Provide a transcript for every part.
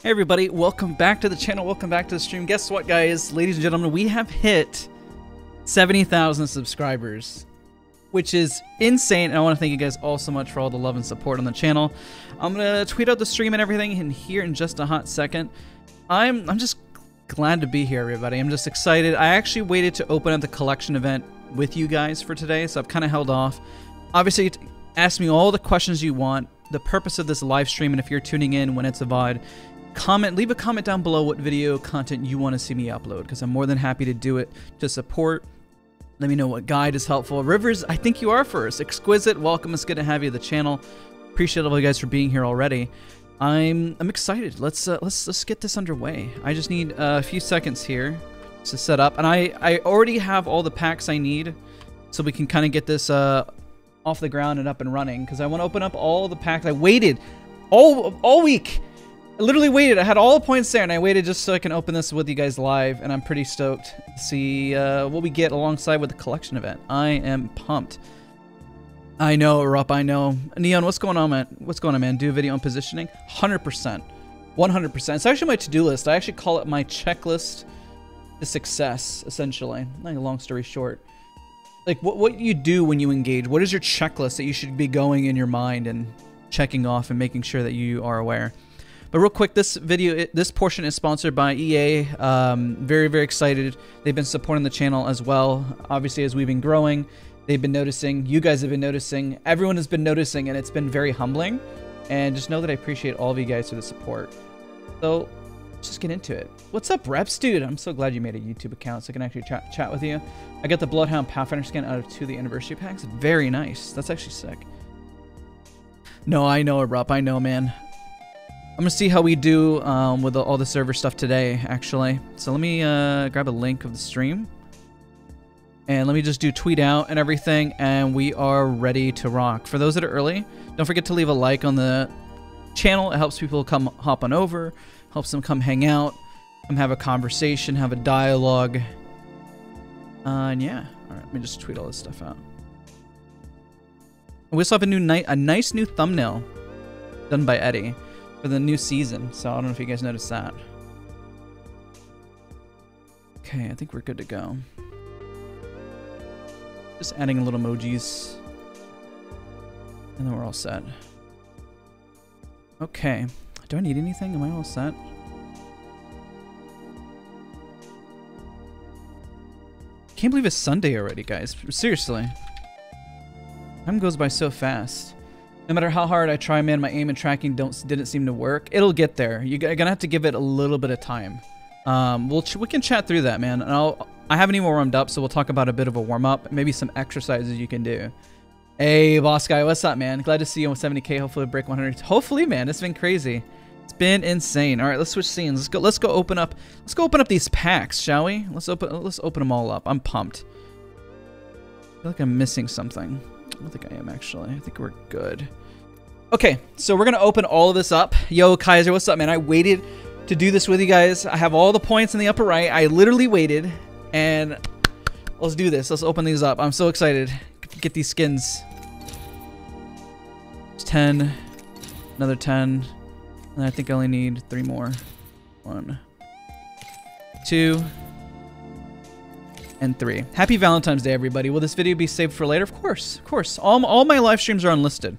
Hey everybody, welcome back to the channel, welcome back to the stream. Guess what guys, ladies and gentlemen, we have hit 70,000 subscribers, which is insane, and I want to thank you guys all so much for all the love and support on the channel. I'm gonna tweet out the stream and everything in here in just a hot second. I'm just glad to be here everybody, I'm just excited. I actually waited to open up the collection event with you guys for today, so I've kind of held off. Obviously, ask me all the questions you want, the purpose of this live stream, and if you're tuning in when it's a VOD, comment, leave a comment down below what video content you want to see me upload, because I'm more than happy to do it to support. Let me know what guide is helpful. Rivers, I think you are first. Exquisite, welcome. It's good to have you on the channel. Appreciate all you guys for being here already. I'm excited. Let's get this underway. I just need a few seconds here to set up, and I already have all the packs I need, so we can kind of get this off the ground and up and running. Because I want to open up all the packs. I waited all week. I literally waited. I had all the points there, and I waited just so I can open this with you guys live, and I'm pretty stoked to see what we get alongside with the collection event. I am pumped. I know, Rup, I know. Neon, what's going on, man? What's going on, man? Do a video on positioning? 100%. 100%. It's actually my to-do list. I actually call it my checklist to success, essentially. Like, long story short. Like, what you do when you engage. What is your checklist that you should be going in your mind and checking off and making sure that you are aware? But real quick, this video, this portion is sponsored by EA. Very, very excited. They've been supporting the channel as well. Obviously, as we've been growing, they've been noticing. You guys have been noticing. Everyone has been noticing, and it's been very humbling. And just know that I appreciate all of you guys for the support. So, let's just get into it. What's up, Reps? Dude, I'm so glad you made a YouTube account so I can actually chat with you. I got the Bloodhound Pathfinder skin out of 2 of the anniversary packs. Very nice. That's actually sick. No, I know, Rup. I know, man. I'm gonna see how we do with all the server stuff today, actually. So let me grab a link of the stream. And let me just do tweet out and everything, and we are ready to rock. For those that are early, don't forget to leave a like on the channel. It helps people come hop on over, helps them come hang out, come have a conversation, have a dialogue. And yeah, all right, let me just tweet all this stuff out. We also have a nice new thumbnail done by Eddie for the new season, so I don't know if you guys noticed that. Okay, I think we're good to go. Just adding a little emojis, and then we're all set. Okay, do I need anything? Am I all set? Can't believe it's Sunday already, guys. Seriously. Time goes by so fast. No matter how hard I try, man, my aim and tracking didn't seem to work. It'll get there. You're gonna have to give it a little bit of time. We can chat through that, man. And I haven't even warmed up, so we'll talk about a bit of a warm up, maybe some exercises you can do. Hey, boss guy, what's up, man? Glad to see you on 70K. Hopefully, we'll break 100. Hopefully, man. It's been crazy. It's been insane. All right, let's switch scenes. Let's go open up. Let's go open up these packs, shall we? Let's open them all up. I'm pumped. I feel like I'm missing something. I don't think I am, actually. I think we're good. Okay, so we're going to open all of this up. Yo, Kaiser, what's up, man? I waited to do this with you guys. I have all the points in the upper right. I literally waited, and let's do this. Let's open these up. I'm so excited. Get these skins. It's 10. Another 10. And I think I only need 3 more. 1, 2... and 3. Happy Valentine's Day, everybody. Will this video be saved for later? Of course, of course. All my live streams are unlisted.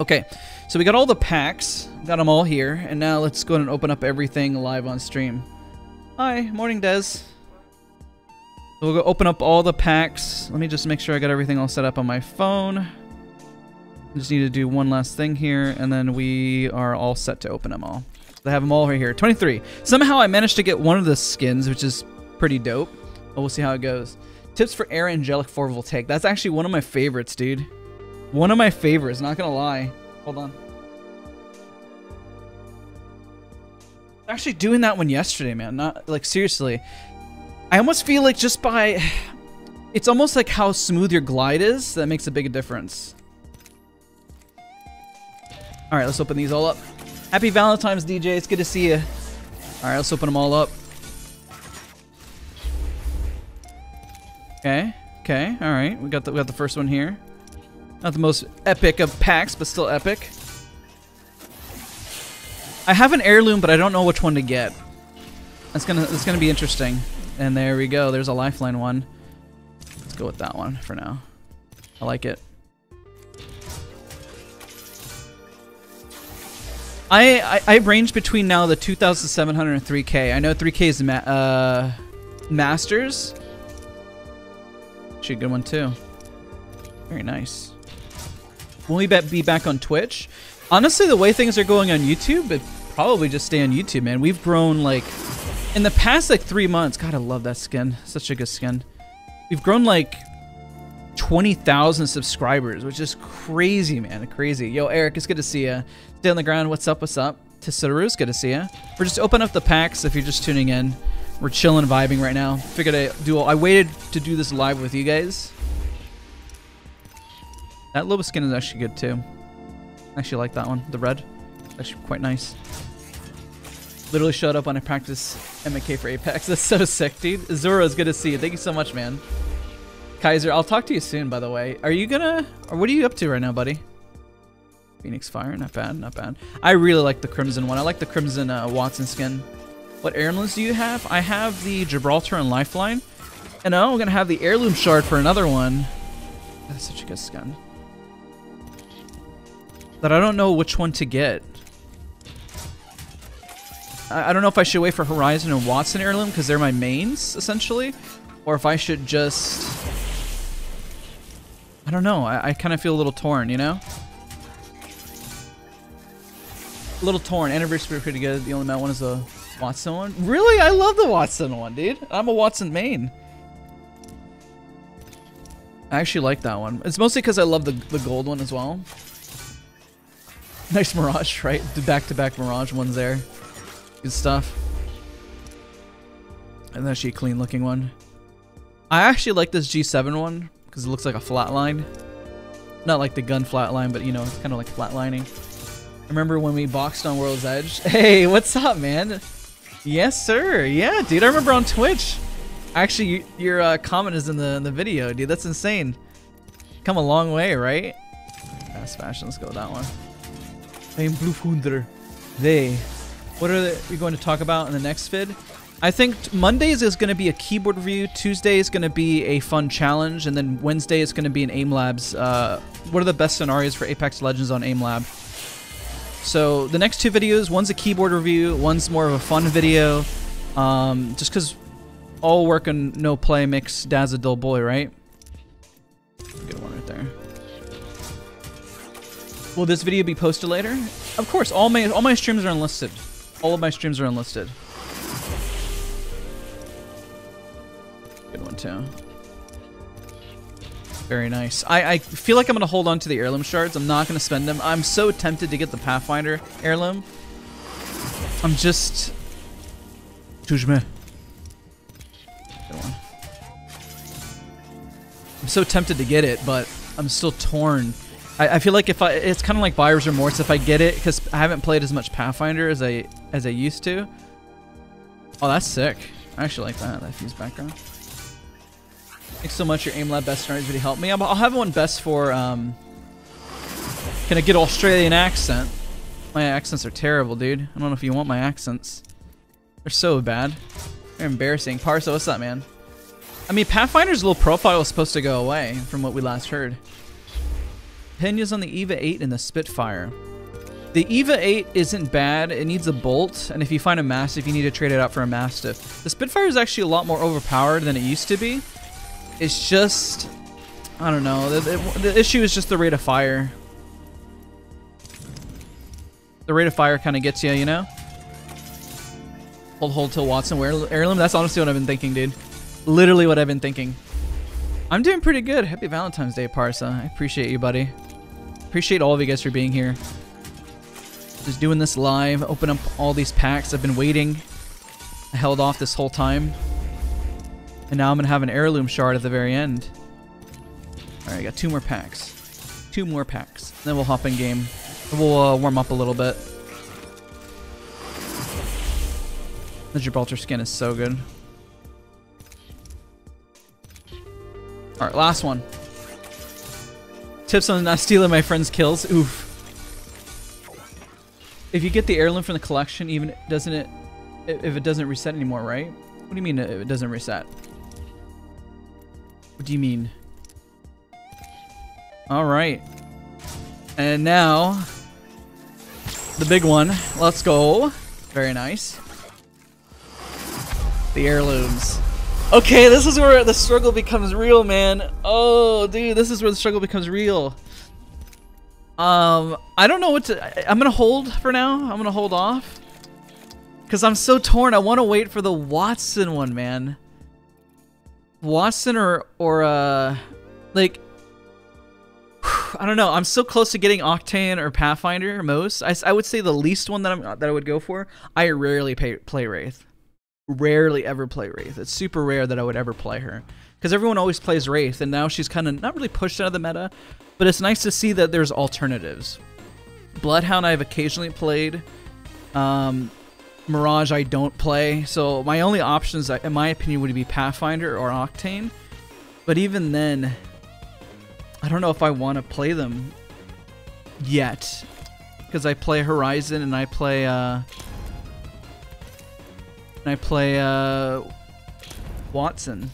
Okay, so we got all the packs. Got them all here. And now let's go ahead and open up everything live on stream. Hi, morning, Des. So we'll go open up all the packs. Let me just make sure I got everything all set up on my phone. I just need to do one last thing here, and then we are all set to open them all. I have them all right here. 23. Somehow I managed to get one of the skins, which is pretty dope. Oh, we'll see how it goes. Tips for Air Angelic for Voltaic. That's actually one of my favorites, dude. One of my favorites, not gonna lie. Hold on. I'm actually doing that one yesterday, man. Not like, seriously. I almost feel like just by... It's almost like how smooth your glide is. That makes a big difference. All right, let's open these all up. Happy Valentine's, DJ. It's good to see you. All right, let's open them all up. Okay, okay, all right. We got the first one here. Not the most epic of packs, but still epic. I have an heirloom, but I don't know which one to get. That's gonna be interesting. And there we go. There's a lifeline one. Let's go with that one for now. I like it. I've ranged between now the 2,700 and 3K. I know 3K is Masters. Actually, a good one too. Very nice. Will we be back on Twitch? Honestly, the way things are going on YouTube, it probably just stay on YouTube, man. We've grown like in the past like 3 months. God, I love that skin. Such a good skin. We've grown like 20,000 subscribers, which is crazy, man. Crazy. Yo, Eric, it's good to see ya. Stay on the ground. What's up? What's up? Tessaru's, good to see ya. We're just opening up the packs if you're just tuning in. We're chilling, vibing right now. Figured I waited to do this live with you guys. That Loba skin is actually good too. I actually like that one. The red. Actually quite nice. Literally showed up when I practiced MK for Apex. That's so sick, dude. Zoro's, good to see you. Thank you so much, man. Kaiser, I'll talk to you soon, by the way. Are you gonna... or what are you up to right now, buddy? Phoenix Fire. Not bad, not bad. I really like the Crimson one. I like the Crimson Wattson skin. What heirlooms do you have? I have the Gibraltar and Lifeline. And I'm gonna have the Heirloom Shard for another one. That's such a good skin. But I don't know which one to get. I don't know if I should wait for Horizon and Wattson Heirloom because they're my mains, essentially. Or if I should just... I don't know. I kind of feel a little torn, you know? A little torn. Anniversary pretty good. The only Matt one is a Wattson one. Really? I love the Wattson one, dude. I'm a Wattson main. I actually like that one. It's mostly because I love the gold one as well. Nice Mirage, right? The back-to-back Mirage one's there. Good stuff. And that's actually a clean-looking one. I actually like this G7 one because it looks like a flatline. Not like the gun flatline, but you know, it's kind of like flatlining. I remember when we boxed on World's Edge. Hey, what's up, man? Yes, sir. Yeah, dude, I remember on Twitch. Actually, your comment is in the video, dude. That's insane. Come a long way, right? Fast fashion. Let's go with that one. I'm Blufhunder. They. What are we going to talk about in the next vid? I think Mondays is going to be a keyboard review. Tuesday is going to be a fun challenge, and then Wednesday is going to be an Aim Lab's. What are the best scenarios for Apex Legends on Aim Lab? So the next two videos, one's a keyboard review, one's more of a fun video. Just because. All work and no play makes Daz a dull boy, right? Good one right there. Will this video be posted later? Of course, all my streams are unlisted. All of my streams are unlisted. Good one too. Very nice. I feel like I'm gonna hold on to the heirloom shards. I'm not gonna spend them. I'm so tempted to get the Pathfinder heirloom. I'm just... I'm so tempted to get it, but I'm still torn. I feel like if it's kind of like buyer's remorse if I get it, because I haven't played as much Pathfinder as I used to. Oh, that's sick. I actually like that fuse background. Thanks so much. Your Aim Lab best scenarios really helped me. I'll have one best for can I get Australian accent? My accents are terrible, dude. I don't know if you want my accents. They're so bad. They're embarrassing. Parso, what's up, man? I mean, Pathfinder's little profile was supposed to go away from what we last heard. Opinions on the EVA 8 and the Spitfire. The EVA 8 isn't bad. It needs a bolt, and if you find a Mastiff, you need to trade it out for a Mastiff. The Spitfire is actually a lot more overpowered than it used to be. It's just... I don't know. The issue is just the rate of fire. The rate of fire kind of gets you, you know? Hold till Wattson wear heirloom. That's honestly what I've been thinking, dude. Literally what I've been thinking. I'm doing pretty good. Happy Valentine's Day, Parsa. I appreciate you, buddy. Appreciate all of you guys for being here. Just doing this live. Open up all these packs. I've been waiting. I held off this whole time. And now I'm going to have an heirloom shard at the very end. Alright, I got two more packs. Two more packs. Then we'll hop in game. We'll warm up a little bit. The Gibraltar skin is so good. All right, last one. Tips on not stealing my friend's kills. Oof. If you get the heirloom from the collection, even doesn't it? If it doesn't reset anymore, right? What do you mean if it doesn't reset? What do you mean? All right. And now, the big one. Let's go. Very nice. The heirlooms. Okay, this is where the struggle becomes real, man. Oh, dude, this is where the struggle becomes real. I don't know what to... I'm going to hold for now. I'm going to hold off. Because I'm so torn. I want to wait for the Wattson one, man. Wattson or like... I don't know. I'm so close to getting Octane or Pathfinder, or most. I would say the least one that I would go for. I rarely play Wraith. Rarely ever play Wraith. It's super rare that I would ever play her. Because everyone always plays Wraith, and now she's kind of not really pushed out of the meta. But it's nice to see that there's alternatives. Bloodhound I've occasionally played. Mirage I don't play. So my only options, in my opinion, would be Pathfinder or Octane. But even then... I don't know if I want to play them yet, because I play Horizon and I play Wattson.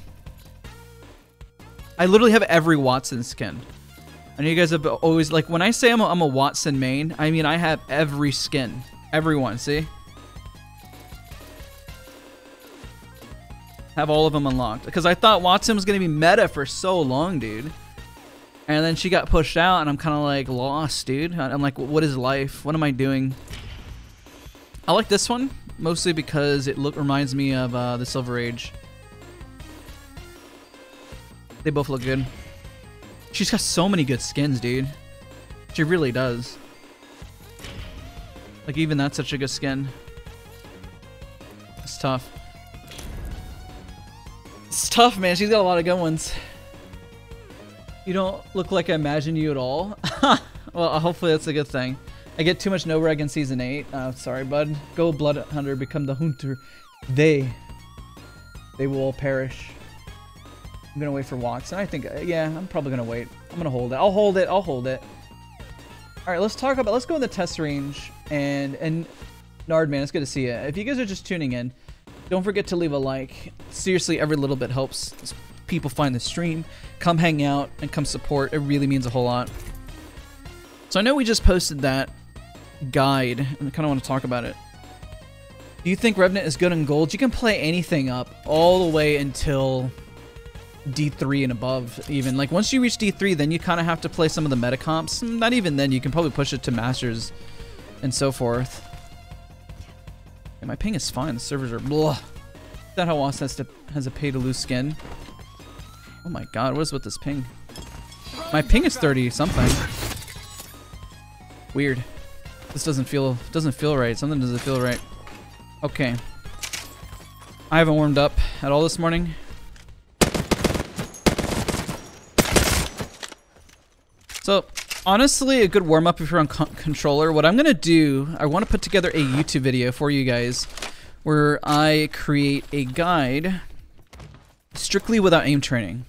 I literally have every Wattson skin. I know you guys have always like when I say I'm a Wattson main. I mean I have every skin, everyone. See, have all of them unlocked because I thought Wattson was gonna be meta for so long, dude. And then she got pushed out, and I'm kind of like lost, dude. I'm like, what is life? What am I doing? I like this one mostly because it reminds me of the Silver Age. They both look good. She's got so many good skins, dude. She really does. Like even that's such a good skin. It's tough. It's tough, man. She's got a lot of good ones. You don't look like I imagine you at all. Well, hopefully that's a good thing. I get too much no reg in season 8. Sorry, bud. Go blood hunter, become the hunter. They will all perish. I'm gonna wait for Wattson. I think, yeah, I'm probably gonna wait. I'm gonna hold it. I'll hold it. I'll hold it. All right, let's go in the test range and Nard, man, it's good to see you. If you guys are just tuning in, don't forget to leave a like. Seriously, every little bit helps. People find the stream, come hang out and come support. It really means a whole lot. So I know we just posted that guide and I kind of want to talk about it. Do you think Revenant is good in gold? You can play anything up all the way until D3 and above even. Like once you reach D3, then you kind of have to play some of the meta comps. Not even then, you can probably push it to masters and so forth. And my ping is fine. The servers are blah. Is that how Wattson has a pay to lose skin? Oh my god, what is with this ping? My ping is 30 something. Weird. This doesn't feel right. Something doesn't feel right. Okay. I haven't warmed up at all this morning. So, honestly, a good warm up if you're on controller. What I'm going to do, I want to put together a YouTube video for you guys where I create a guide strictly without aim training.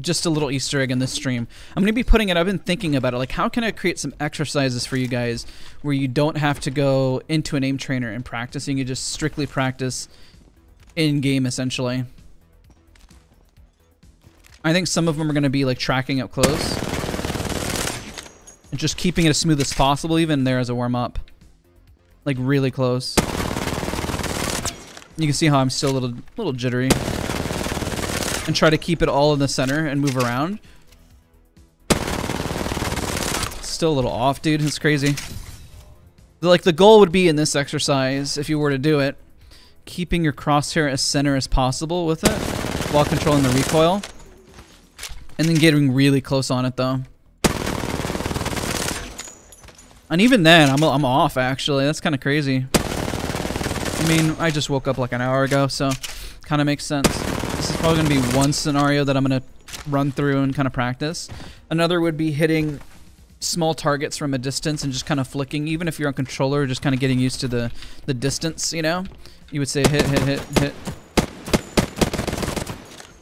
Just a little Easter egg in this stream. I'm going to be putting it, I've been thinking about it, like how can I create some exercises for you guys where you don't have to go into an aim trainer and practice, you can just strictly practice in game essentially. I think some of them are going to be like tracking up close and just keeping it as smooth as possible even there as a warm up. Like really close. You can see how I'm still a little jittery. And try to keep it all in the center and move around. Still a little off, dude. It's crazy. Like, the goal would be in this exercise, if you were to do it, keeping your crosshair as center as possible with it while controlling the recoil. And then getting really close on it, though. And even then, I'm off, actually. That's kind of crazy. I mean, I just woke up like an hour ago, so kind of makes sense. This is probably going to be one scenario that I'm going to run through and kind of practice. Another would be hitting small targets from a distance and just kind of flicking. Even if you're on controller, just kind of getting used to the distance, you know? You would say hit, hit, hit, hit.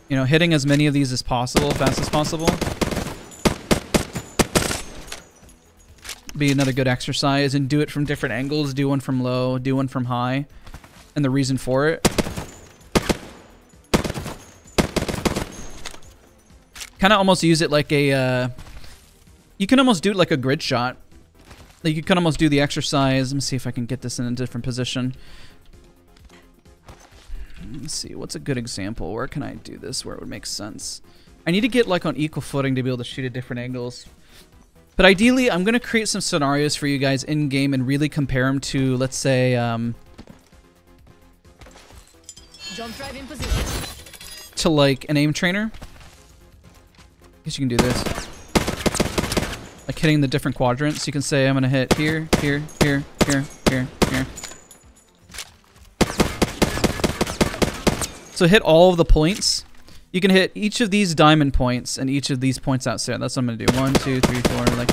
You know, hitting as many of these as possible, fast as possible. be another good exercise, and do it from different angles. Do one from low, do one from high, and the reason for it. Kind of almost use it like a, you can almost do it like a grid shot. Like you can almost do the exercise. Let me see if I can get this in a different position. Let's see, what's a good example? Where can I do this where it would make sense? I need to get like on equal footing to be able to shoot at different angles. But ideally, I'm going to create some scenarios for you guys in-game and really compare them to, let's say, jump drive in position. To like an aim trainer. I guess you can do this. Like hitting the different quadrants. You can say, I'm going to hit here, here, here, here, here, here. So hit all of the points. You can hit each of these diamond points and each of these points outside. That's what I'm gonna do. 1, 2, 3, 4, like,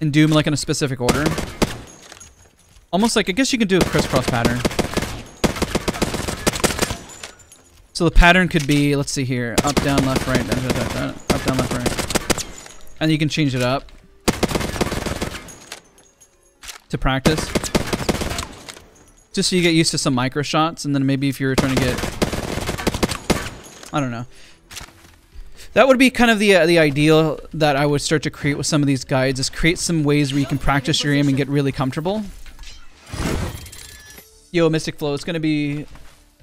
and do them like in a specific order. Almost like, I guess you can do a crisscross pattern. So the pattern could be, let's see here, up, down, left, right, up, down, left, right, and you can change it up to practice. Just so you get used to some micro shots, and then maybe if you're trying to get, I don't know. That would be kind of the ideal that I would start to create with some of these guides, is create some ways where you can practice your aim and get really comfortable. Yo, Mystic Flow, it's gonna be,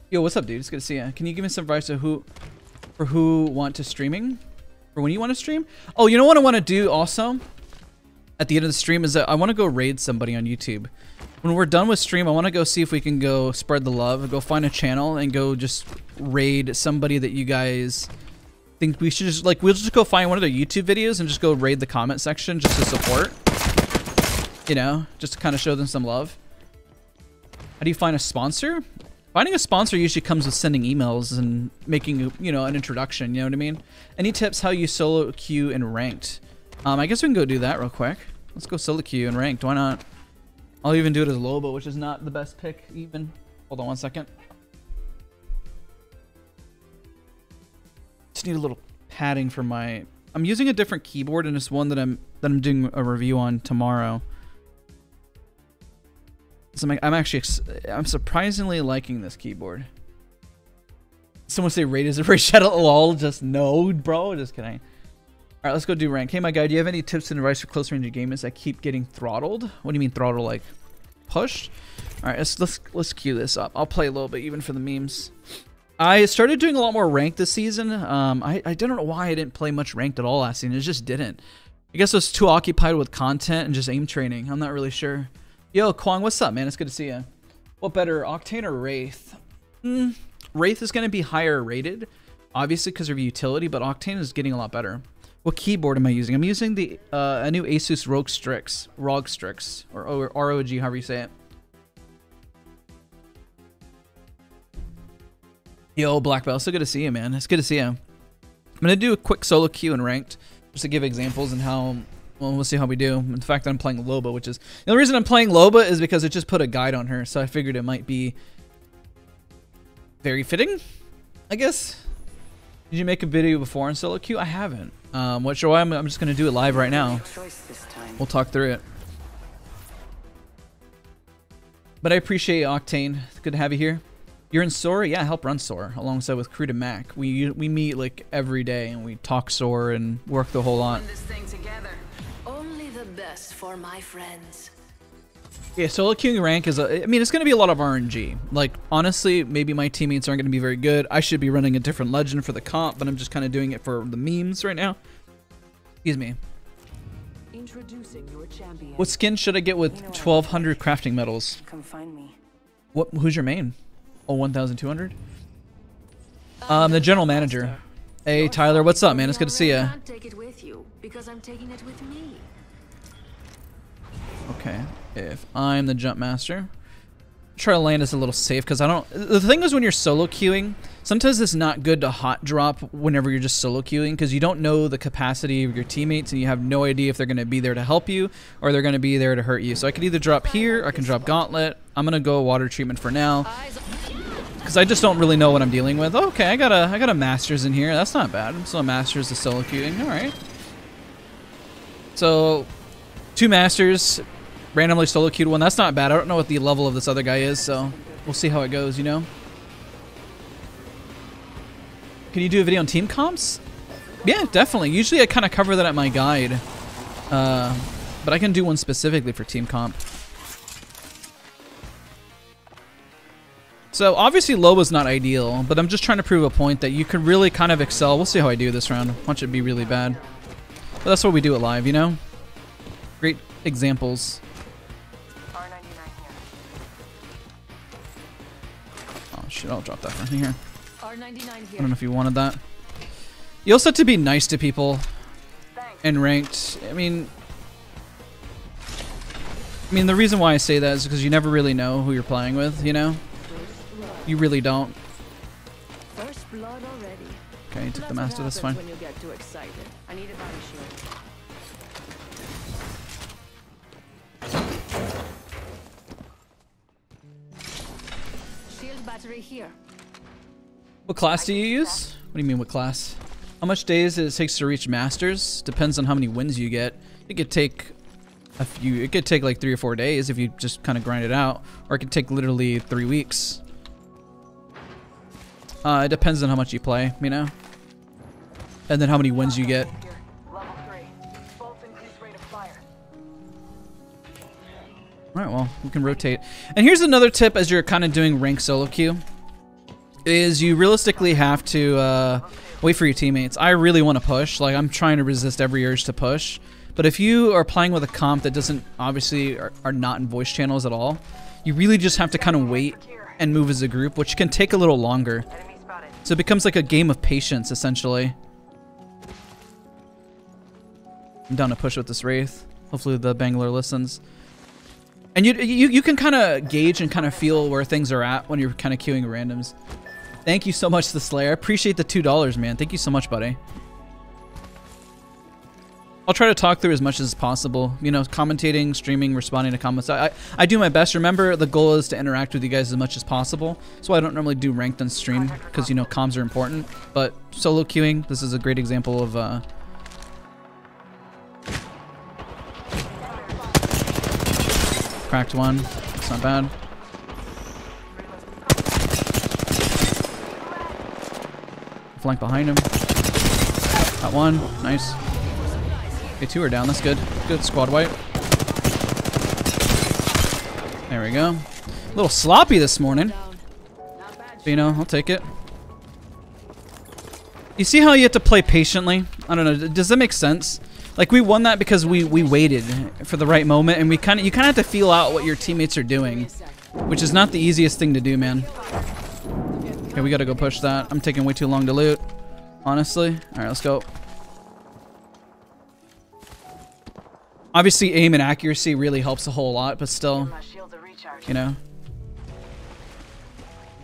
yo, what's up, dude? It's good to see you. Can you give me some advice of who want to streaming? Or when you want to stream? Oh, you know what I want to do also? At the end of the stream is that I want to go raid somebody on YouTube. When we're done with stream, I want to go see if we can go spread the love, go find a channel, and go just raid somebody that you guys think we should just, like, we'll just go find one of their YouTube videos and just go raid the comment section just to support. You know, just to kind of show them some love. How do you find a sponsor? Finding a sponsor usually comes with sending emails and making, you know, an introduction, you know what I mean? Any tips how you solo queue and ranked? I guess we can go do that real quick. Let's go solo queue and ranked, why not? I'll even do it as Lobo, which is not the best pick even. Hold on one second. Just need a little padding for my, I'm using a different keyboard, and it's one that I'm doing a review on tomorrow. So I'm surprisingly liking this keyboard. Someone say raid is a raid shadow lol, just no, bro, just kidding. All right, let's go do rank. Hey, my guy, do you have any tips and advice for close range gamers that keep getting throttled? What do you mean throttled, like pushed? All right, let's queue this up. I'll play a little bit even for the memes. I started doing a lot more ranked this season. I don't know why I didn't play much ranked at all last season. It just didn't. I guess I was too occupied with content and just aim training. I'm not really sure. Yo, Kwong, what's up, man? It's good to see you. What better, Octane or Wraith? Wraith is going to be higher rated, obviously because of utility, but Octane is getting a lot better. What keyboard am I using? I'm using the a new ASUS ROG Strix, or ROG, however you say it. Yo, Black Belt, so good to see you, man. It's good to see you. I'm gonna do a quick solo queue and ranked, just to give examples and how. Well, we'll see how we do. In fact, I'm playing Loba, which is the only reason I'm playing Loba is because it just put a guide on her, so I figured it might be very fitting, I guess. Did you make a video before on solo queue? I haven't. What show I'm just gonna do it live right now. We'll talk through it. But I appreciate Octane. It's good to have you here. You're in Soar? Yeah, I help run Soar alongside with Crew to Mac. We meet like every day and we talk Soar and work the whole lot. Only the best for my friends. Yeah, solo queuing rank is I mean, it's going to be a lot of RNG. Like, honestly, maybe my teammates aren't going to be very good. I should be running a different legend for the comp, but I'm just kind of doing it for the memes right now. Excuse me. Introducing your champion. What skin should I get with 1,200 crafting medals? Come find me. What? Who's your main? Oh, 1,200? The general manager. Hey, Tyler, what's up, man? It's good to see you. I can't take it with you because I'm taking it with me. Okay, if I'm the jump master, try to land us a little safe, because I don't, the thing is when you're solo queuing, sometimes it's not good to hot drop whenever you're just solo queuing, because you don't know the capacity of your teammates and you have no idea if they're going to be there to help you or they're going to be there to hurt you. So I could either drop here, I can drop gauntlet. I'm going to go water treatment for now because I just don't really know what I'm dealing with. Oh, okay, I got a master's in here. That's not bad. I'm still a master's of solo queuing. All right. So, two masters, randomly solo queued one. That's not bad. I don't know what the level of this other guy is, so we'll see how it goes, you know? Can you do a video on team comps? Yeah, definitely. Usually I kind of cover that at my guide. But I can do one specifically for team comp. So obviously Loba's not ideal, but I'm just trying to prove a point that you can really kind of excel. We'll see how I do this round. Watch it be really bad. But that's what we do it live, you know? Great examples. R99 here. Oh shit, I'll drop that from here. R99 here. I don't know if you wanted that. You also have to be nice to people. And ranked. I mean, the reason why I say that is because you never really know who you're playing with, you know? You really don't. First blood already. Okay, you took the master, that's fine. Shield battery here. What class do you use? What do you mean, what class? How much days it takes to reach masters depends on how many wins you get. It could take a few. It could take like 3 or 4 days if you just kind of grind it out, or it could take literally 3 weeks. It depends on how much you play, you know, and then how many wins you get. All right, well, we can rotate. And here's another tip as you're kind of doing ranked solo queue. Is you realistically have to wait for your teammates. I really want to push. Like, I'm trying to resist every urge to push. But if you are playing with a comp that doesn't, obviously, are not in voice channels at all, you really just have to kind of wait and move as a group, which can take a little longer. So it becomes like a game of patience, essentially. I'm down to push with this Wraith. Hopefully the Bangalore listens. And you can kind of gauge and kind of feel where things are at when you're kind of queuing randoms. Thank you so much, The Slayer. I appreciate the $2, man. Thank you so much, buddy. I'll try to talk through as much as possible. You know, commentating, streaming, responding to comments. I do my best. Remember, the goal is to interact with you guys as much as possible. That's why I don't normally do ranked on stream, because, you know, comms are important. But solo queuing, this is a great example of... Cracked one. It's not bad. Flank behind him. Got one. Nice. Okay, 2 are down. That's good. Good squad wipe. There we go. A little sloppy this morning. But, you know, I'll take it. You see how you have to play patiently? I don't know. Does that make sense? Like, we won that because we waited for the right moment, and you kind of have to feel out what your teammates are doing, which is not the easiest thing to do, man. Okay, we gotta go push that. I'm taking way too long to loot, honestly. All right, let's go. Obviously, aim and accuracy really helps a whole lot, but still, you know,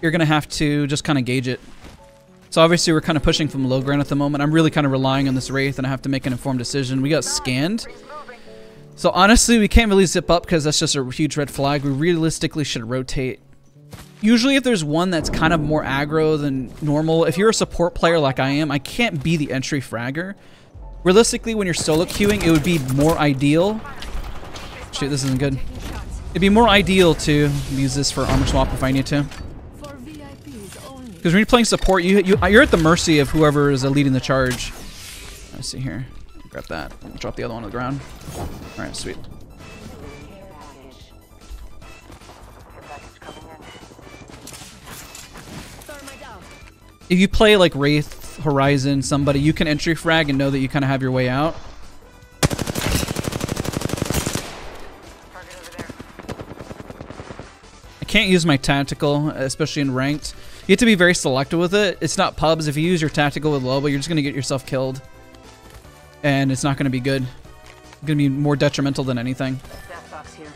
you're gonna have to just kind of gauge it. So obviously, we're kind of pushing from low ground at the moment. I'm really kind of relying on this Wraith, and I have to make an informed decision. We got scanned. So honestly, we can't really zip up because that's just a huge red flag. We realistically should rotate. Usually if there's one that's kind of more aggro than normal, if you're a support player like I am, I can't be the entry fragger. Realistically, when you're solo queuing, it would be more ideal. Shoot, this isn't good. It'd be more ideal to use this for armor swap if I need to. Because when you're playing support, you're at the mercy of whoever is leading the charge. Let's see here. Grab that. Drop the other one on the ground. Alright, sweet. If you play like Wraith, Horizon, somebody, you can entry frag and know that you kind of have your way out. I can't use my tactical, especially in ranked. You have to be very selective with it. It's not pubs. If you use your tactical with Loba, you're just going to get yourself killed. And it's not going to be good. It's going to be more detrimental than anything. Here.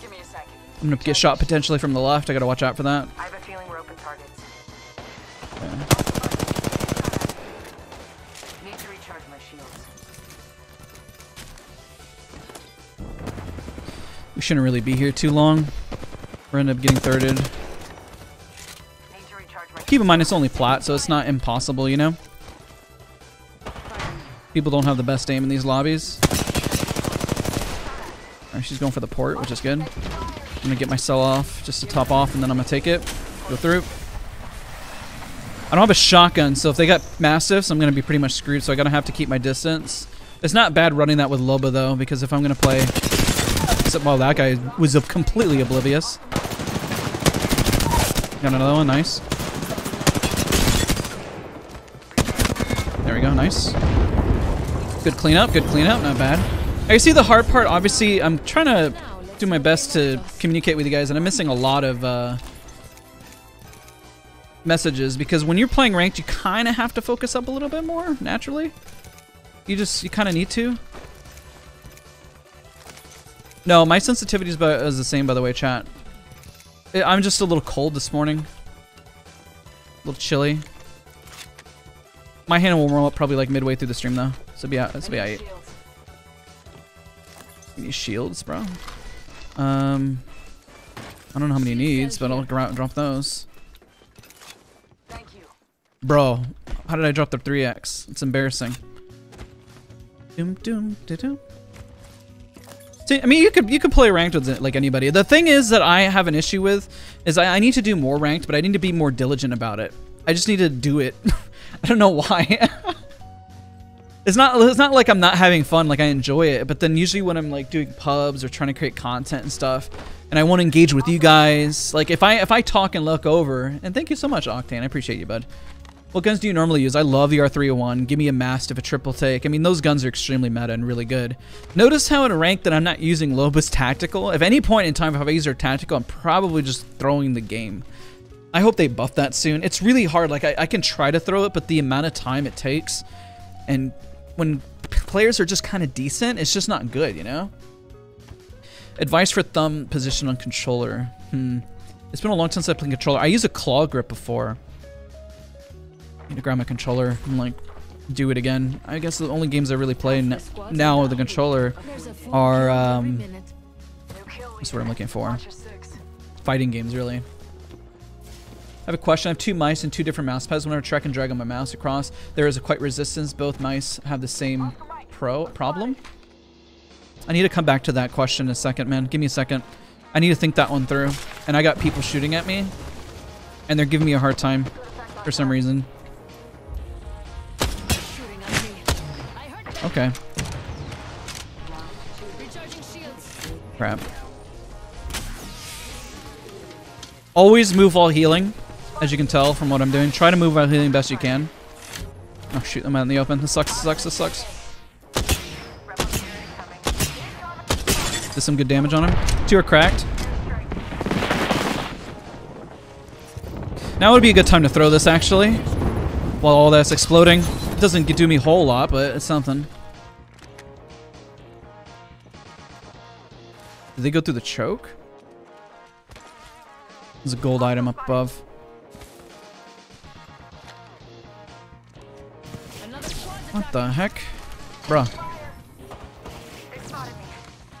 Give me a second. I'm going to get shot potentially from the left. I got to watch out for that. I have a feeling we're open targets. Yeah. Need to recharge my shields. We shouldn't really be here too long. We're going to end up getting thirded. Keep in mind, it's only plat, so it's not impossible, you know? People don't have the best aim in these lobbies. She's going for the port, which is good. I'm gonna get my sell off just to top off, and then I'm gonna take it, go through. I don't have a shotgun, so if they got massives, I'm gonna be pretty much screwed, so I gotta have to keep my distance. It's not bad running that with Loba though, because if I'm gonna play, except while that guy was completely oblivious. Got another one, nice. There we go, nice. Good cleanup, not bad. I see the hard part, obviously, I'm trying to do my best to communicate with you guys, and I'm missing a lot of messages, because when you're playing ranked, you kind of have to focus up a little bit more, naturally. You kind of need to. No, my sensitivity is the same, by the way, chat. I'm just a little cold this morning. A little chilly. My hand will warm up probably like midway through the stream, though. So yeah, that's be alright. You need shields, bro. I don't know how many he needs, but I'll drop those. Thank you. Bro, how did I drop the 3x? It's embarrassing. See, I mean, you could play ranked with like anybody. The thing is that I have an issue with is I need to do more ranked, but I need to be more diligent about it. I just need to do it. I don't know why. It's not like I'm not having fun. Like I enjoy it, but then usually when I'm like doing pubs or trying to create content and stuff, and I want to engage with you guys, like if I talk and look over, and thank you so much, Octane. I appreciate you, bud. What guns do you normally use? I love the R301. Give me a Mastiff, a triple take. I mean, those guns are extremely meta and really good. Notice how in ranked that I'm not using Loba's tactical. If any point in time, if I use her tactical, I'm probably just throwing the game. I hope they buff that soon. It's really hard. Like I can try to throw it, but the amount of time it takes, and when players are just kind of decent, it's just not good, you know? Advice for thumb position on controller. It's been a long time since I played controller. I used a claw grip before. To grab my controller and like do it again. I guess the only games I really play now with the controller are that's what I'm looking for. Fighting games, really. I have a question. I have two mice and two different mouse pads. Whenever I track and drag on my mouse across, there is a quite resistance. Both mice have the same problem. I need to come back to that question in a second, man. Give me a second. I need to think that one through. And I got people shooting at me, and they're giving me a hard time for some reason. Okay. Crap. Always move while healing, as you can tell from what I'm doing. Try to move while healing best you can. Oh shoot, I'm out in the open. This sucks, this sucks, this sucks. Did some good damage on him. Two are cracked. Now would be a good time to throw this actually. While all that's exploding. Doesn't do me a whole lot, but it's something. Did they go through the choke? There's a gold item up above. What the heck? Bruh.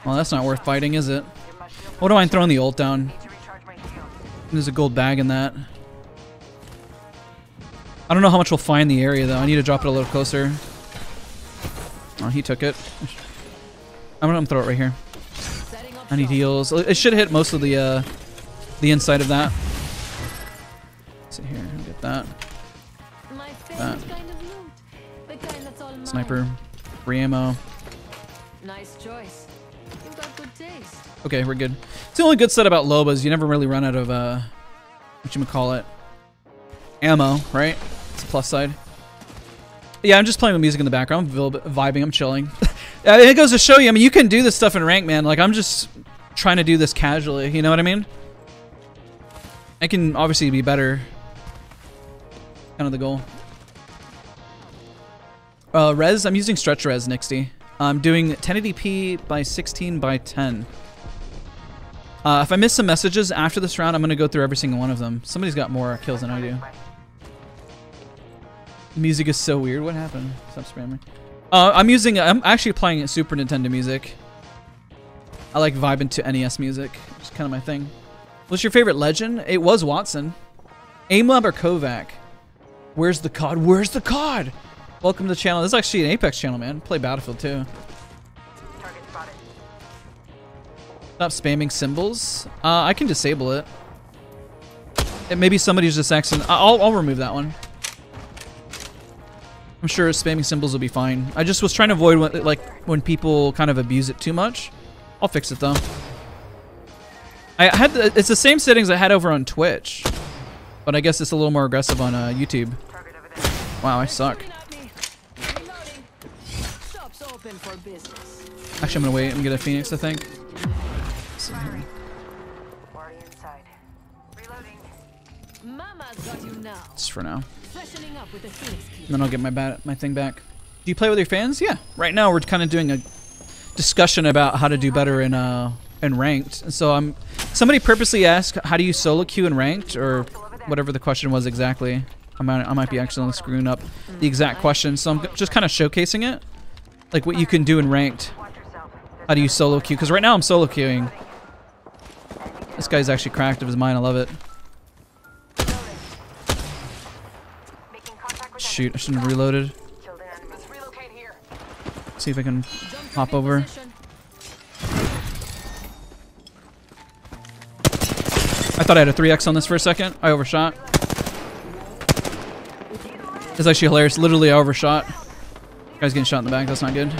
Well, that's not worth fighting, is it? What do I throw the ult down? There's a gold bag in that. I don't know how much we'll find the area though. I need to drop it a little closer. Oh, he took it. I'm gonna throw it right here. I need heals. It should hit most of the inside of that. Sit here and get that. That. Sniper. Free ammo. Nice choice. You got good taste. Okay, we're good. It's the only good set about Loba is you never really run out of whatchamacallit, ammo, right? Plus side. Yeah, I'm just playing with music in the background, vibing, I'm chilling. It goes to show you, I mean, you can do this stuff in rank, man. Like, I'm just trying to do this casually, you know what I mean? I can obviously be better. Kind of the goal. Res, I'm using stretch res, Nixty. I'm doing 1080p by 16 by 10. If I miss some messages after this round, I'm gonna go through every single one of them. Somebody's got more kills than I do. Music is so weird. What happened? Stop spamming. I'm actually playing Super Nintendo music. I like vibing to NES music. It's kind of my thing. What's your favorite legend? It was Wattson. Aim Lab or Kovaak? Where's the COD? Where's the COD? Welcome to the channel. This is actually an Apex channel, man. Play Battlefield too. Stop spamming symbols. I can disable it. And maybe somebody's just accident. I'll remove that one. I'm sure spamming symbols will be fine. I just was trying to avoid when, like, when people kind of abuse it too much. I'll fix it though. I had the, it's the same settings I had over on Twitch, but I guess it's a little more aggressive on YouTube. Wow, I suck. Actually, I'm gonna wait and get a Phoenix, I think. Just for now. And then I'll get my thing back. Do you play with your fans? Yeah. Right now we're kind of doing a discussion about how to do better in ranked. And so I'm. Somebody purposely asked, "How do you solo queue in ranked?" or whatever the question was exactly. I might be accidentally screwing up the exact question. So I'm just kind of showcasing it, like what you can do in ranked. How do you solo queue? Because right now I'm solo queuing. This guy's actually cracked of his mind. I love it. Shoot, I shouldn't have reloaded. Let's see if I can hop over. I thought I had a 3x on this for a second. I overshot. It's actually hilarious. Literally, I overshot. Guy's getting shot in the back. That's not good.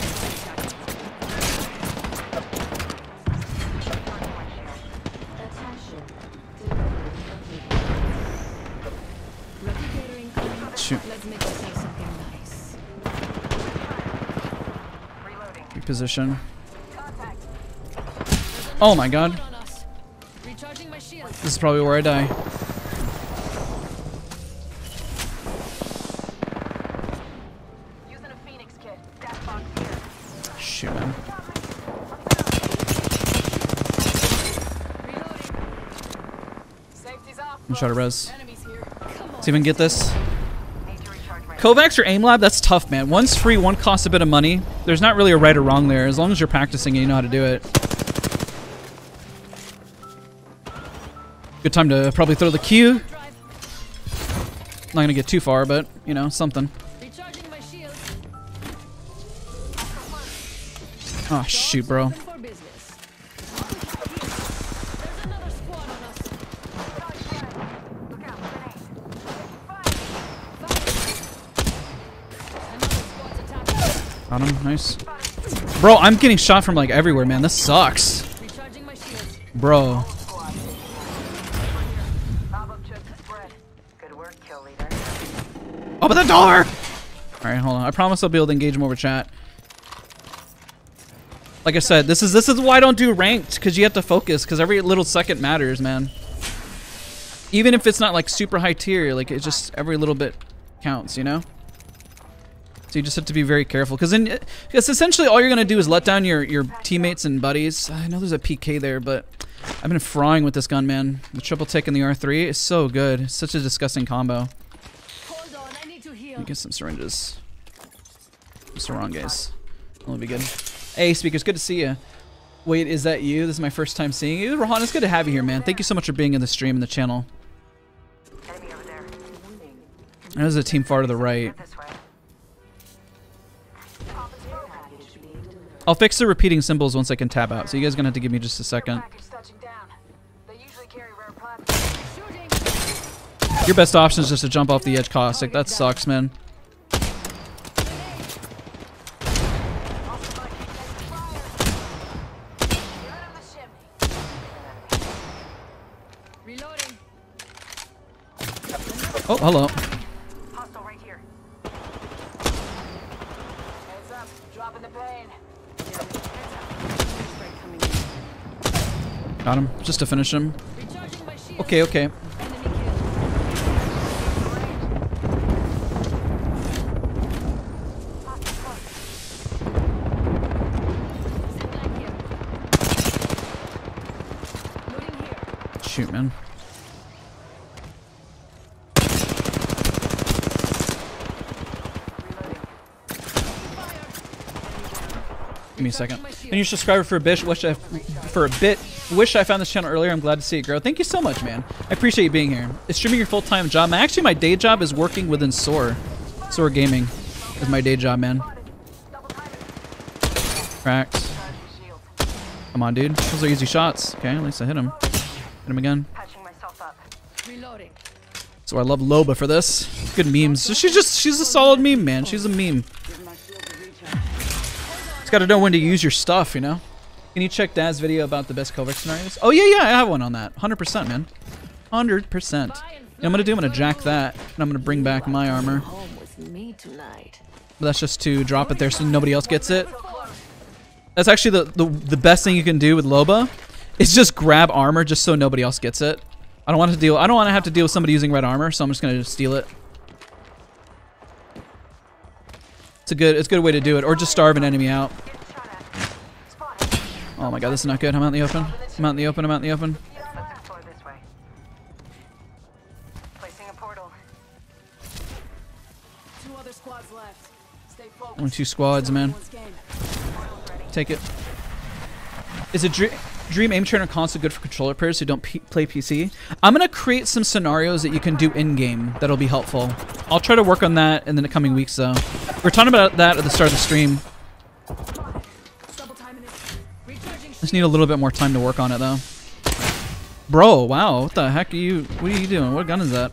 Position. Oh my god. This is probably where I die. Shoot, man. I'm trying to res. Let's even get this. Kovaak's or Aim Lab, that's tough, man. One's free, one costs a bit of money. There's not really a right or wrong there, as long as you're practicing and you know how to do it. Good time to probably throw the Q. Not gonna get too far, but, you know, something. Oh, shoot, bro. Got him, nice. Bro, I'm getting shot from like everywhere, man. This sucks. Bro. Open the door! Alright, hold on. I promise I'll be able to engage him over chat. Like I said, this is why I don't do ranked, because you have to focus, because every little second matters, man. Even if it's not like super high tier, like it's just every little bit counts, you know? So you just have to be very careful, because then, because essentially all you're gonna do is let down your teammates and buddies. I know there's a PK there, but I've been frying with this gun, man. The triple tick and the R3 is so good. It's such a disgusting combo. Hold on, I need to heal. Let me get some syringes. Sarangas. That'll be good. Hey, Speakers, good to see you. Wait, is that you? This is my first time seeing you. Rohan, it's good to have you here, man. Thank you so much for being in the stream and the channel. I know there's a team far to the right. I'll fix the repeating symbols once I can tab out, so you guys are gonna have to give me just a second. Your best option is just to jump off the edge, Caustic. That sucks, man. Oh, hello. Got him, just to finish him. Okay, okay. Shoot, man. Give me a second. And your subscriber for a bit, wish I found this channel earlier. I'm glad to see it grow. Thank you so much, man. I appreciate you being here. It's streaming your full-time job. Actually, my day job is working within Soar. Soar Gaming is my day job, man. Cracks. Come on, dude. Those are easy shots. Okay, at least I hit him. Hit him again. So I love Loba for this. Good memes. So she's a solid meme, man. She's a meme. Just gotta know when to use your stuff, you know? Can you check Daz's video about the best Kovaak's scenarios? Oh, yeah, yeah, I have one on that. 100%, man. 100%. You know what I'm gonna do? I'm gonna jack that, and I'm gonna bring back my armor. But that's just to drop it there so nobody else gets it. That's actually the best thing you can do with Loba is just grab armor just so nobody else gets it. I don't want to have to deal with somebody using red armor, so I'm just gonna just steal it. It's a good way to do it, or just starve an enemy out. Oh my god, this is not good. I'm out in the open. I'm out in the open. I'm out in the open. Only two squads, man. Take it. Is a Dream Aim Trainer console good for controller players who don't play PC? I'm gonna create some scenarios that you can do in-game that'll be helpful. I'll try to work on that in the coming weeks, though. We're talking about that at the start of the stream. Just need a little bit more time to work on it, though. Bro, wow, what the heck are you? What are you doing? What gun is that?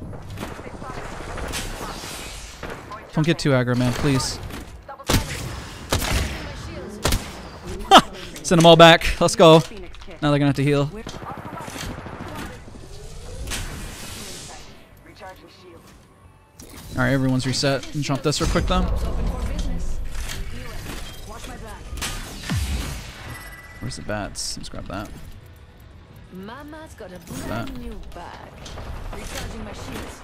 Don't get too aggro, man, please. Send them all back. Let's go. Now they're gonna have to heal. Alright, everyone's reset. Can jump this real quick though. Where's the bats? Let's grab that. Mama's got a brand new bag. Recharging my shields.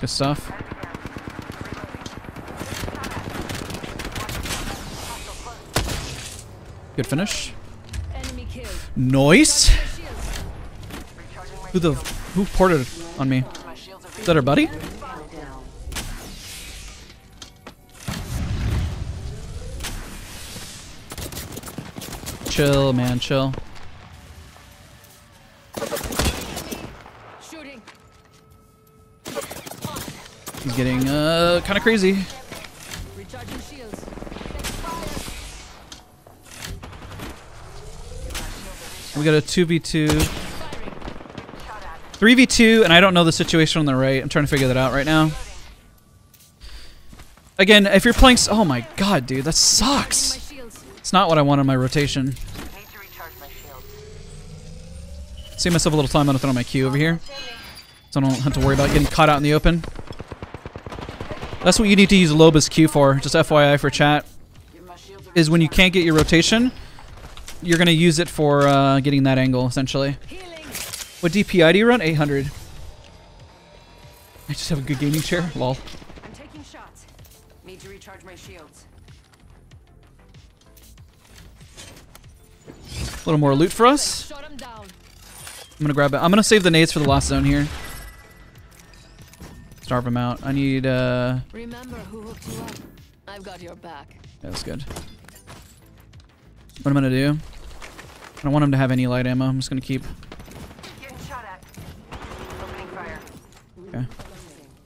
Good stuff. Good finish. Nice. Who ported on me? Is that our buddy? Chill, man, chill. He's getting kind of crazy. We got a 2v2. 3v2, and I don't know the situation on the right. I'm trying to figure that out right now. Again, if you're playing... Oh my god, dude, that sucks. It's not what I want on my rotation. Save myself a little time. I'm going to throw my Q over here, so I don't have to worry about getting caught out in the open. That's what you need to use Loba's Q for, just FYI for chat, is when you can't get your rotation... You're gonna use it for getting that angle, essentially. What DPI do you run? 800. I just have a good gaming chair. Lol. I'm taking shots. Need to recharge my shields. A little more loot for us. I'm gonna grab it. I'm gonna save the nades for the last zone here. Starve them out. I need. Remember who hooked you up. I've got your back. Yeah, that's good. What I'm gonna do? I don't want him to have any light ammo. I'm just gonna keep. Shot at. Opening fire. Okay.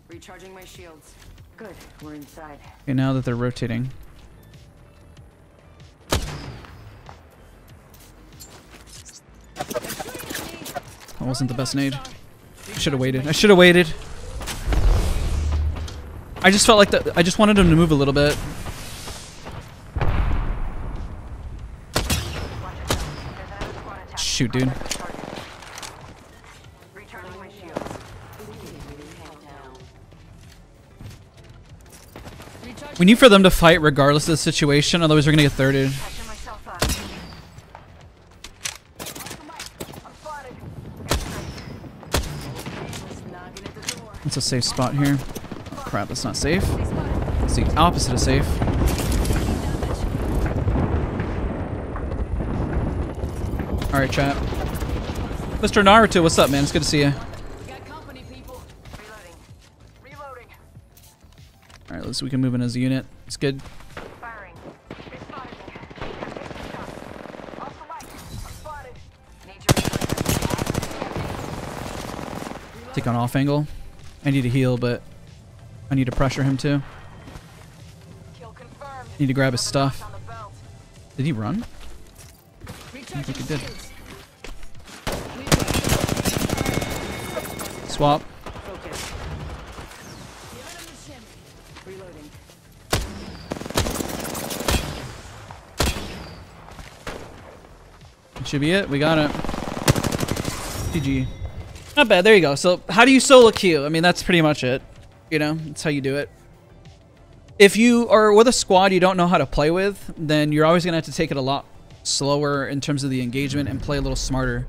Recharging my shields. Good. We're inside. Okay, now that they're rotating. That wasn't the best nade. I should have waited. I should have waited. I just felt like that. I just wanted him to move a little bit. Shoot, dude. We need for them to fight regardless of the situation, otherwise we're gonna get thirded. That's a safe spot here. Oh, crap, that's not safe. It's the opposite of safe. All right, chat. Mr. Naruto, what's up, man? It's good to see you. All right, let's we can move in as a unit. It's good. Take on off angle. I need to heal, but I need to pressure him too. Need to grab his stuff. Did he run? I think he did. Swap. That should be it. We got it. GG. Not bad. There you go. So how do you solo queue? I mean, that's pretty much it. You know, that's how you do it. If you are with a squad you don't know how to play with, then you're always going to have to take it a lot slower in terms of the engagement and play a little smarter.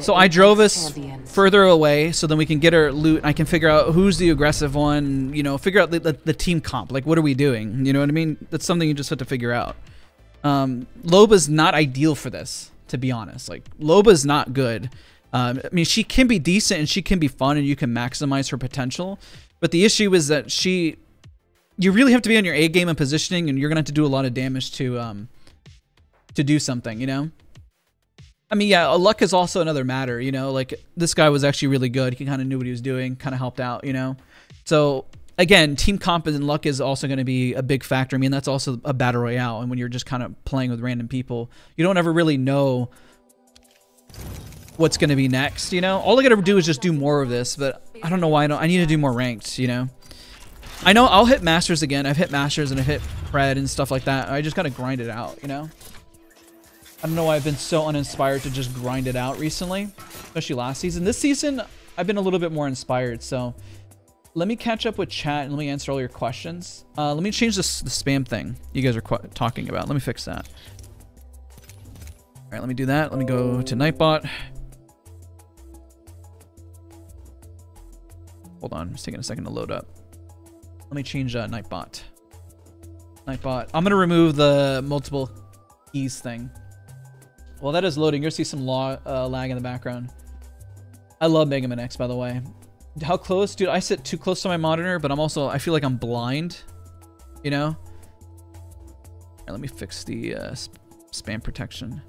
So I drove us further away so then we can get our loot and I can figure out who's the aggressive one, you know, figure out the team comp. Like, what are we doing? You know what I mean? That's something you just have to figure out. Loba's not ideal for this, to be honest. Like, Loba's not good. I mean, she can be decent and she can be fun and you can maximize her potential. But the issue is that you really have to be on your A game and positioning, and you're gonna have to do a lot of damage to do something, you know? I mean, yeah, luck is also another matter, you know? Like, this guy was actually really good. He kind of knew what he was doing, kind of helped out, you know? So, again, team comp and luck is also gonna be a big factor. I mean, that's also a battle royale, and when you're just kind of playing with random people, you don't ever really know what's gonna be next, you know? All I gotta do is just do more of this, but I don't know why I need to do more ranked, you know? I know I'll hit Masters again. I've hit Masters and I've hit Pred and stuff like that. I just gotta grind it out, you know? I don't know why I've been so uninspired to just grind it out recently, especially last season. This season, I've been a little bit more inspired, so let me catch up with chat and let me answer all your questions. Let me change the spam thing you guys are talking about. Let me fix that. All right, let me do that. Let me go to Nightbot. Hold on, it's taking a second to load up. Let me change Nightbot. Nightbot. I'm going to remove the multiple keys thing. While that is loading, you're going to see some lag in the background. I love Mega Man X, by the way. How close? Dude, I sit too close to my monitor, but I'm also... I feel like I'm blind, you know? All right, let me fix the spam protection.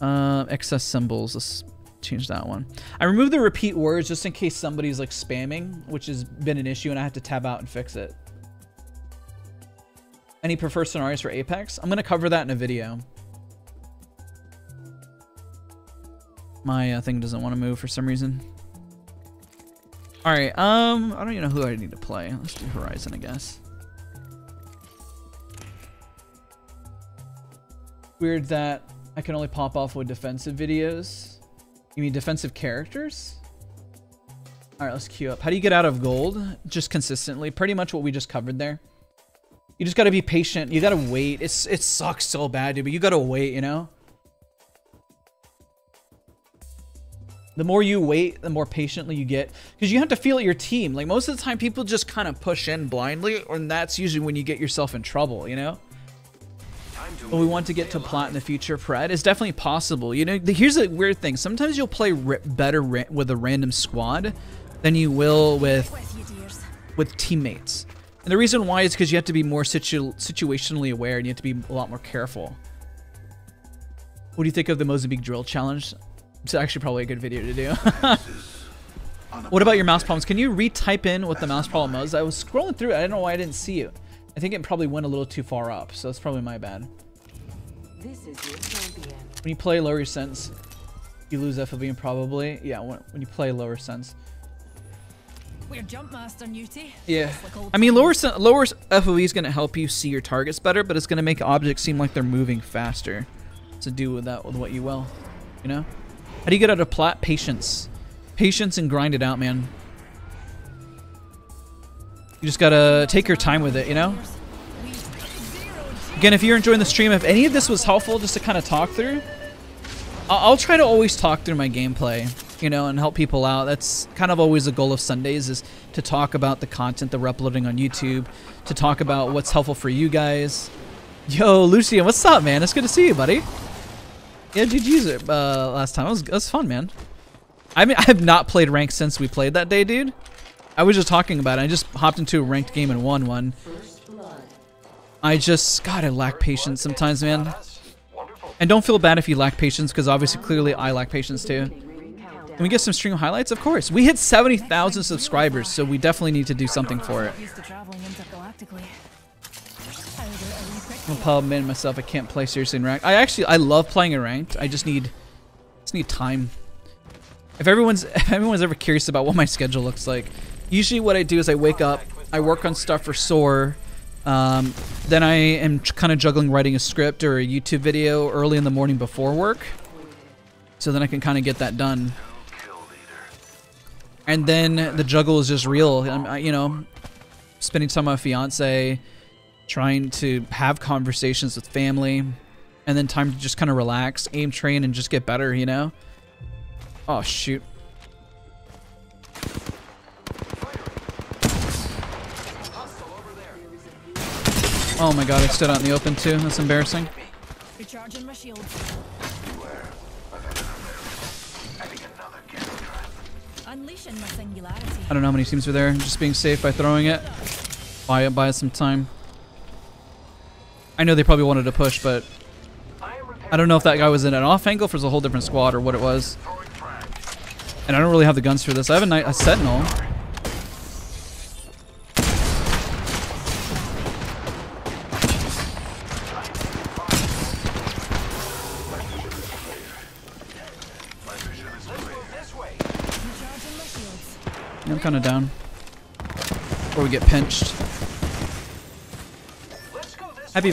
Excess symbols. Let's change that one. I removed the repeat words just in case somebody's like spamming, which has been an issue and I have to tab out and fix it. Any preferred scenarios for Apex? I'm going to cover that in a video. My thing doesn't want to move for some reason. All right. I don't even know who I need to play. Let's do Horizon, I guess. Weird that I can only pop off with defensive videos. You mean defensive characters? All right, let's queue up. How do you get out of gold? Just consistently. Pretty much what we just covered there. You just got to be patient. You got to wait. It sucks so bad, dude, but you got to wait, you know? The more you wait, the more patiently you get. Because you have to feel your team. Like, most of the time, people just kind of push in blindly, and that's usually when you get yourself in trouble, you know? But we want to get to plot in the future, Pred. It's definitely possible. You know, here's a weird thing. Sometimes you'll play better with a random squad than you will with teammates. And the reason why is because you have to be more situationally aware and you have to be a lot more careful. What do you think of the Mozambique drill challenge? It's actually probably a good video to do. What about your mouse problems? Can you retype in what the mouse problem was? I was scrolling through it. I don't know why I didn't see you. I think it probably went a little too far up, so that's probably my bad. This is your champion. When you play lower sense, you lose FOV probably. Yeah, when you play lower sense. We're jump master duty. Yeah. I mean, lower FOV is going to help you see your targets better, but it's going to make objects seem like they're moving faster. So do with that with what you will, you know? How do you get out of plat? Patience. Patience and grind it out, man. You just gotta take your time with it, you know? Again, if you're enjoying the stream, if any of this was helpful just to kind of talk through, I'll try to always talk through my gameplay, you know, and help people out. That's kind of always the goal of Sundays, is to talk about the content that we're uploading on YouTube, to talk about what's helpful for you guys. Yo, Lucian, what's up, man? It's good to see you, buddy. Yeah, GG's it last time. It was fun, man. I mean, I have not played ranked since we played that day, dude. I was just talking about it. I just hopped into a ranked game and won one. I just... God, I lack patience sometimes, man. And don't feel bad if you lack patience, because obviously, clearly, I lack patience too. Can we get some stream highlights? Of course. We hit 70,000 subscribers, so we definitely need to do something for it. I'm pubman myself. I can't play seriously in ranked. I love playing in ranked. I just need time. If anyone's ever curious about what my schedule looks like, usually what I do is I wake up, I work on stuff for Soar, then I am kind of juggling writing a script or a YouTube video early in the morning before work, so then I can kind of get that done. And then the juggle is just real. You know, spending time with my fiance, trying to have conversations with family, and then time to just kind of relax, aim, train, and just get better, you know? Oh, shoot. Oh my god, I stood out in the open too. That's embarrassing. Recharging my shield. Unleashing my singularity. I don't know how many teams were there. Just being safe by throwing it. Buy us some time. I know they probably wanted to push, but I don't know if that guy was in an off angle for a whole different squad or what it was. And I don't really have the guns for this. I have a sentinel. I'm kind of down. Or we get pinched.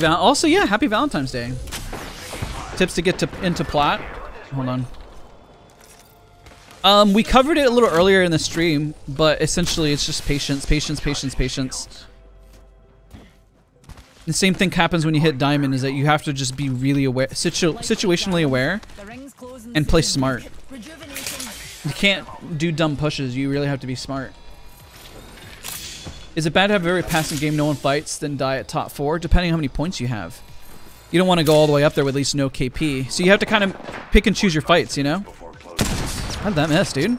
Also, yeah, happy Valentine's Day. Tips to get into plat. Hold on. We covered it a little earlier in the stream, but essentially it's just patience, patience, patience, patience. The same thing happens when you hit diamond, is that you have to just be really aware, situationally aware, and play smart. You can't do dumb pushes. You really have to be smart. Is it bad to have a very passive game, no one fights, then die at top 4? Depending on how many points you have. You don't want to go all the way up there with at least no KP. So you have to kind of pick and choose your fights, you know? How'd that miss, dude?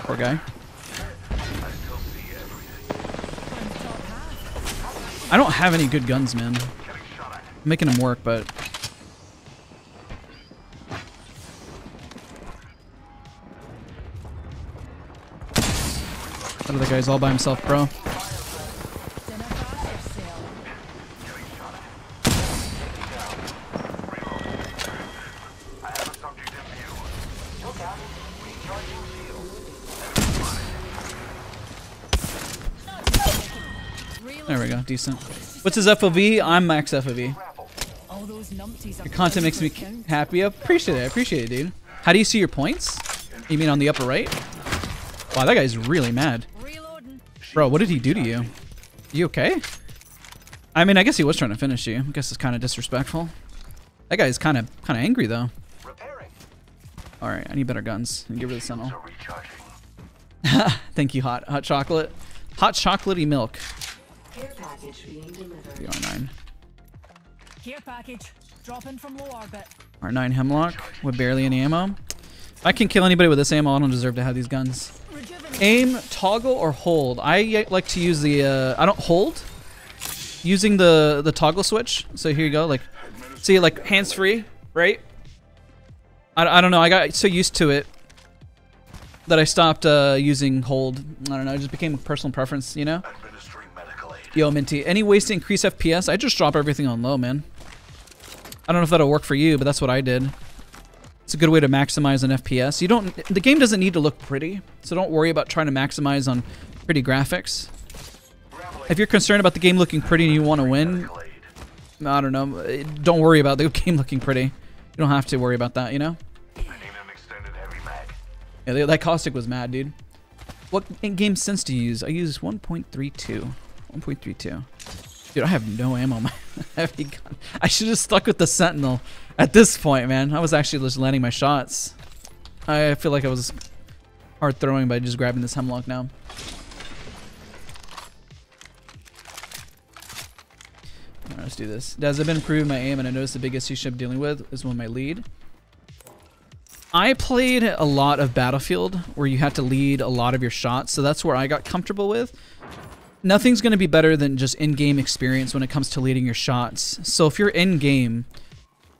Poor guy. I don't have any good guns, man. I'm making them work, but... That other guy's all by himself, bro. There we go, decent. What's his FOV? I'm max FOV. Your content makes me happy. I appreciate it, dude. How do you see your points? You mean on the upper right? Wow, that guy's really mad. Bro, what did he do to you? You okay? I mean, I guess he was trying to finish you. I guess it's kind of disrespectful. That guy's kind of angry, though. Alright, I need better guns. Get rid of the Sentinel. Thank you, hot chocolate. Hot chocolatey milk. Care package being delivered. The R9. Care package dropping from low orbit. R9 Hemlock with barely any ammo. If I can kill anybody with this ammo, I don't deserve to have these guns. Aim, toggle, or hold. I like to use the I don't hold. Using the toggle switch. So here you go. Like, see, like hands free, right? I don't know. I got so used to it that I stopped using hold. I don't know. It just became a personal preference, you know. Yo, Minty, any ways to increase FPS? I just drop everything on low, man. I don't know if that'll work for you, but that's what I did. It's a good way to maximize on FPS. The game doesn't need to look pretty, so don't worry about trying to maximize on pretty graphics. If you're concerned about the game looking pretty and you want to win, I don't know, don't worry about the game looking pretty. You don't have to worry about that, you know? Yeah, that caustic was mad, dude. What in-game sense do you use? I use 1.32. 1.32. Dude, I have no ammo on my heavy gun. I should have stuck with the Sentinel at this point, man. I was actually just landing my shots. I feel like I was hard throwing by just grabbing this Hemlock now. All right, let's do this. Daz, I've been improving my aim, and I noticed the biggest issue I'm dealing with is when my lead. I played a lot of Battlefield where you had to lead a lot of your shots, so that's where I got comfortable with. Nothing's going to be better than just in-game experience when it comes to leading your shots. So if you're in-game,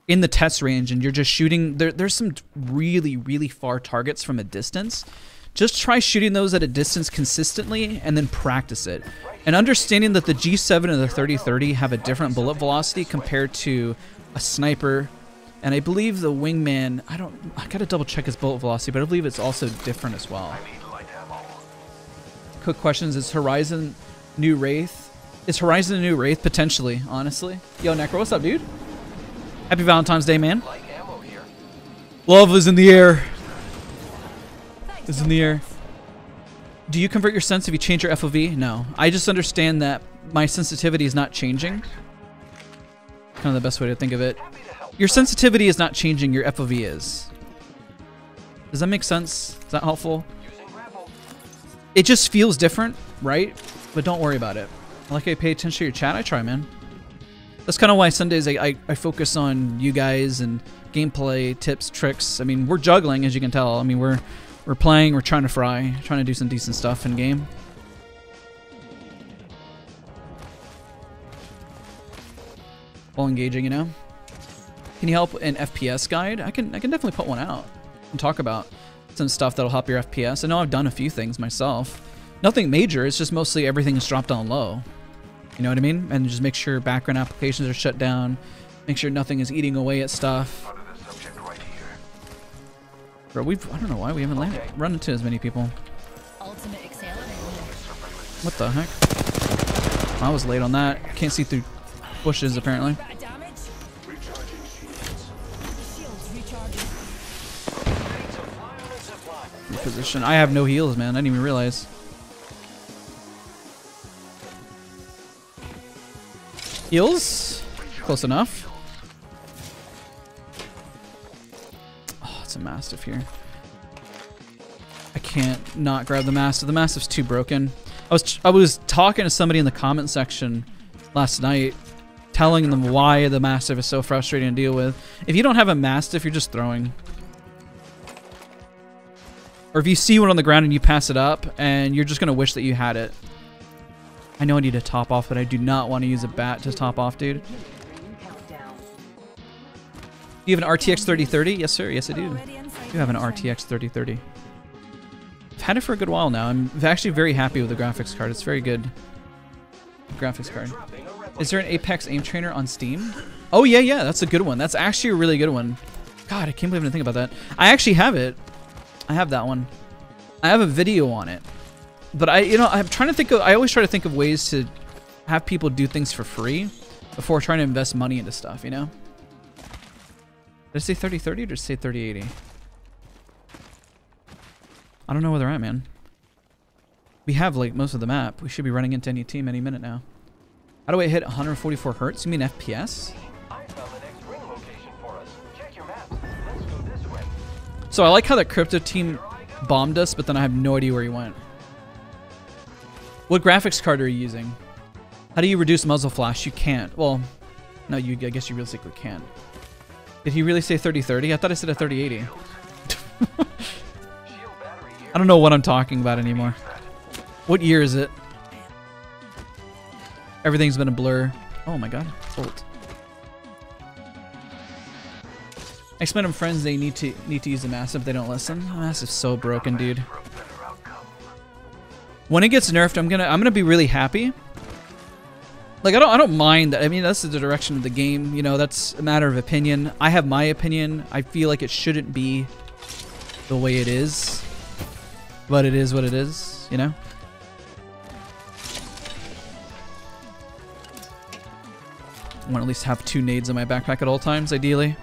in the test range and you're just shooting, there's some really, really far targets from a distance. Just try shooting those at a distance consistently and then practice it. And understanding that the G7 and the 30-30 have a different bullet velocity compared to a sniper. And I believe the wingman, I gotta double check his bullet velocity, but I believe it's also different as well. Quick questions, is Horizon new Wraith? Is Horizon a new Wraith? Potentially, honestly. Yo, Necro, what's up, dude? Happy Valentine's Day, man. Love is in the air. Is in the air. Do you convert your sense if you change your FOV? No. I just understand that my sensitivity is not changing. Kind of the best way to think of it. Your sensitivity is not changing, your FOV is. Does that make sense? Is that helpful? It just feels different, right? But don't worry about it. Like I pay attention to your chat, I try, man. That's kind of why Sundays I focus on you guys and gameplay, tips, tricks. I mean, we're juggling, as you can tell. I mean, we're playing, we're trying to fry, trying to do some decent stuff in game. While engaging, you know? Can you help an FPS guide? I can definitely put one out and talk about some stuff that'll help your FPS. I know I've done a few things myself. Nothing major, it's just mostly everything is dropped down low. You know what I mean? And just make sure background applications are shut down. Make sure nothing is eating away at stuff. Bro, I don't know why we haven't run into as many people. What the heck? I was late on that. Can't see through bushes, apparently. Reposition. I have no heals, man. I didn't even realize. Heals? Close enough. Oh, it's a Mastiff here. I can't not grab the Mastiff. The Mastiff's too broken. I was talking to somebody in the comment section last night, telling them why the Mastiff is so frustrating to deal with. If you don't have a Mastiff, you're just throwing. Or if you see one on the ground and you pass it up, and you're just going to wish that you had it. I know I need to top off, but I do not want to use a bat to top off, dude. Do you have an RTX 3030? Yes, sir. Yes, I do. I do have an RTX 3030. I've had it for a good while now. I'm actually very happy with the graphics card. It's very good. Graphics card. Is there an Apex Aim Trainer on Steam? Oh, yeah, yeah. That's a good one. That's actually a really good one. God, I can't believe I didn't think about that. I actually have it. I have that one. I have a video on it. But I'm trying to think of, I always try to think of ways to have people do things for free before trying to invest money into stuff, you know? Did I say 3030 or did I say 3080? I don't know where they're at, man. We have like most of the map. We should be running into any team any minute now. How do I hit 144 hertz? You mean FPS? So I like how the crypto team bombed us, but then I have no idea where he went. What graphics card are you using? How do you reduce muzzle flash? You can't. Well, no, I guess you realistically can't. Did he really say 3030? I thought I said a 3080. I don't know what I'm talking about anymore. What year is it? Everything's been a blur. Oh my god. Bolt. I explained to friends they need to use the Mastiff. They don't listen. The Mastiff's so broken, dude. When it gets nerfed, I'm gonna be really happy. Like I don't mind that. I mean, that's the direction of the game. You know, that's a matter of opinion. I have my opinion. I feel like it shouldn't be the way it is, but it is what it is. You know. I want to at least have two nades in my backpack at all times, ideally.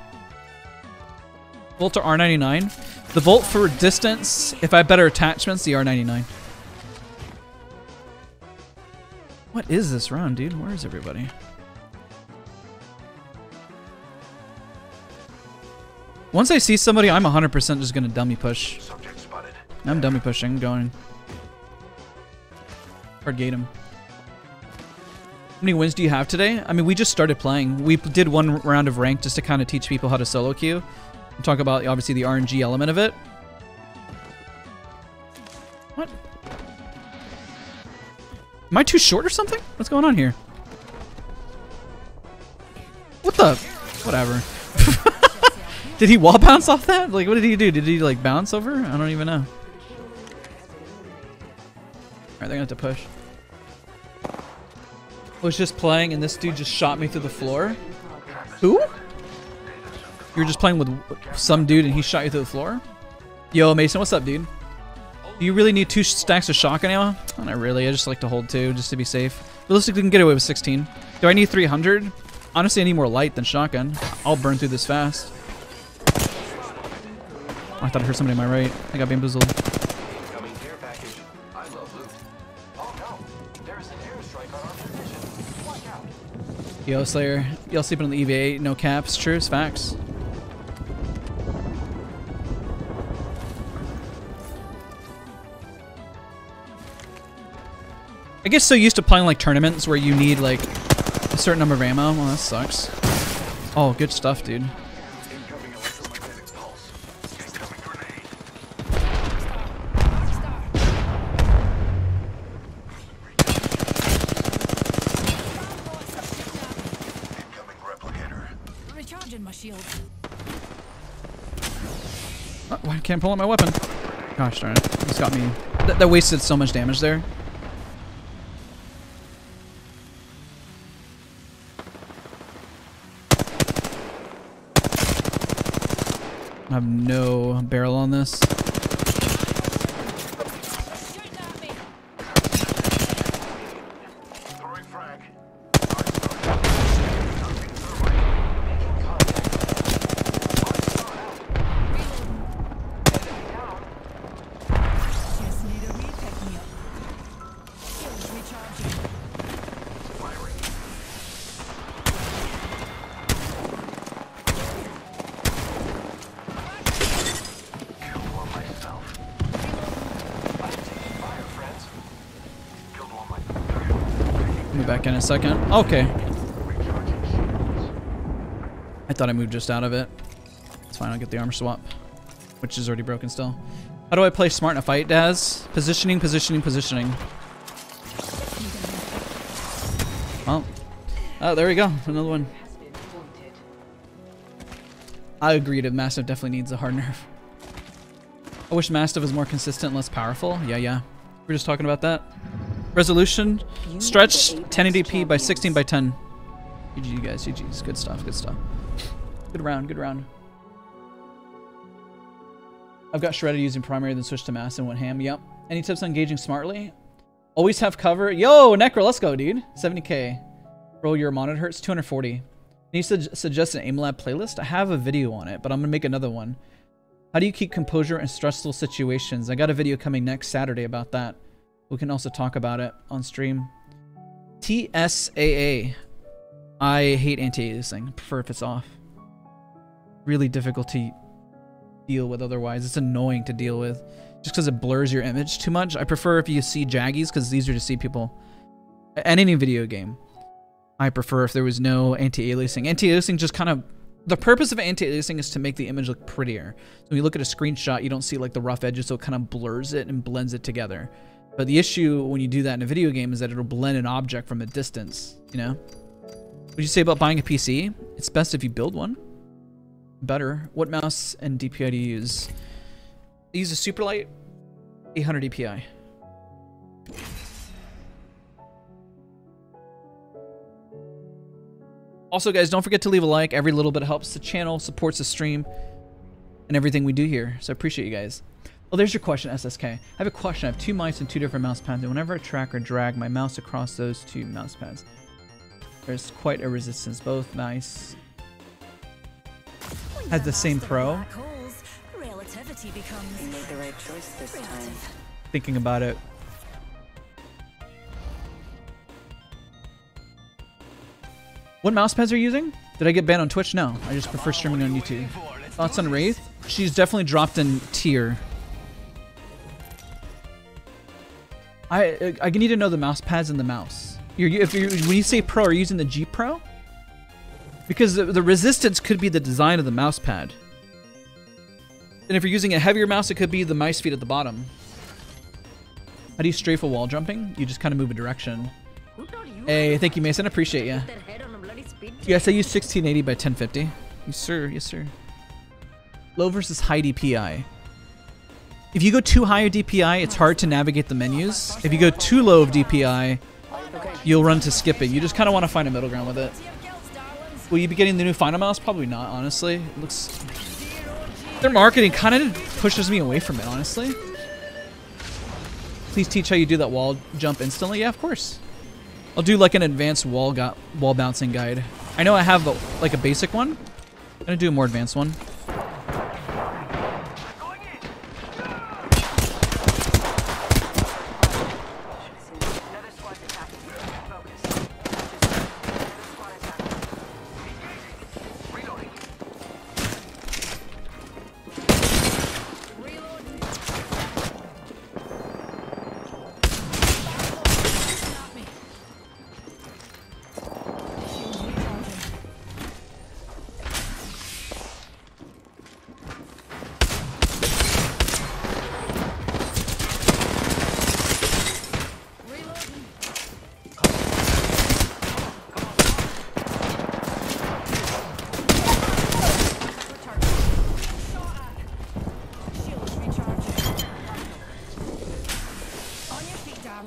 Volt or R99? The Volt for distance. If I have better attachments, the R99. What is this round, dude? Where is everybody? Once I see somebody, I'm 100% just gonna dummy push. I'm dummy pushing, going. Hard gate him. How many wins do you have today? I mean, we just started playing. We did one round of ranked just to kind of teach people how to solo queue. And talk about, obviously, the RNG element of it. What? Am I too short or something? What's going on here? What the? Whatever. Did he wall bounce off that? Like, what did he do? Did he, like, bounce over? I don't even know. Alright, they're gonna have to push. I was just playing and this dude just shot me through the floor. Who? You were just playing with some dude and he shot you through the floor? Yo, Mason, what's up, dude? Do you really need 2 stacks of shotgun ammo? Oh, not really. I just like to hold 2 just to be safe. Realistically, I can get away with 16. Do I need 300? Honestly, I need more light than shotgun. I'll burn through this fast. Oh, I thought I heard somebody on my right. I got bamboozled. Yo, Slayer. Y'all sleeping on the EVA, no caps. Truce, facts. I get so used to playing like tournaments where you need like a certain number of ammo. Well, that sucks. Oh, good stuff, dude. Oh, why can't I pull out my weapon? Gosh darn it. This got me. That wasted so much damage there. I have no barrel on this. Back in a second. Okay. I thought I moved just out of it. It's fine, I'll get the armor swap, which is already broken still. How do I play smart in a fight, Daz? Positioning, positioning, positioning. Well, oh, there we go. Another one. I agree that Mastiff definitely needs a hard nerf. I wish Mastiff was more consistent, less powerful. Yeah. We were just talking about that. Resolution, stretch 1080p by 16 by 10. GG guys, GG's. Good stuff, good stuff. Good round, good round. I've got shredded using primary, then switched to mass and went ham. Yep. Any tips on engaging smartly? Always have cover. Yo, Necro, let's go, dude. 70k. Roll your monitor hertz, 240. Can you suggest an Aim Lab playlist? I have a video on it, but I'm going to make another one. How do you keep composure in stressful situations? I got a video coming next Saturday about that. We can also talk about it on stream. TSAA. I hate anti-aliasing. I prefer if it's off. Really difficult to deal with otherwise. It's annoying to deal with just because it blurs your image too much. I prefer if you see jaggies because it's easier to see people. And any video game. I prefer if there was no anti-aliasing. Anti-aliasing just kind of... The purpose of anti-aliasing is to make the image look prettier. So when you look at a screenshot, you don't see like the rough edges, so it kind of blurs it and blends it together. But the issue when you do that in a video game is that it'll blend an object from a distance, you know? What'd you say about buying a PC? It's best if you build one. Better. What mouse and DPI do you use? I use a Superlight 800 DPI. Also, guys, don't forget to leave a like. Every little bit helps the channel, supports the stream, and everything we do here. So I appreciate you guys. Oh, there's your question, SSK. I have a question. I have 2 mice and 2 different mouse pads, and whenever I track or drag my mouse across those 2 mouse pads, there's quite a resistance. Both mice has the same throw. Relativity becomes... You made the right choice this time. Thinking about it. What mouse pads are you using? Did I get banned on Twitch? No, I just prefer streaming on YouTube. Thoughts on Wraith? She's definitely dropped in tier. I need to know the mouse pads and the mouse. When you say pro, are you using the G Pro? Because the resistance could be the design of the mouse pad. And if you're using a heavier mouse, it could be the mice feet at the bottom. How do you strafe a wall jumping? You just kind of move a direction. Hey, thank you, Mason. Appreciate ya. Yes, I use 1680 by 1050. Yes, sir. Yes, sir. Low versus high DPI. If you go too high of DPI, it's hard to navigate the menus. If you go too low of DPI, you'll run to skipping. You just kind of want to find a middle ground with it. Will you be getting the new Final Mouse? Probably not, honestly. It looks... Their marketing kind of pushes me away from it, honestly. Please teach how you do that wall jump instantly. Yeah, of course. I'll do like an advanced wall bouncing guide. I know I have like a basic one. I'm gonna do a more advanced one.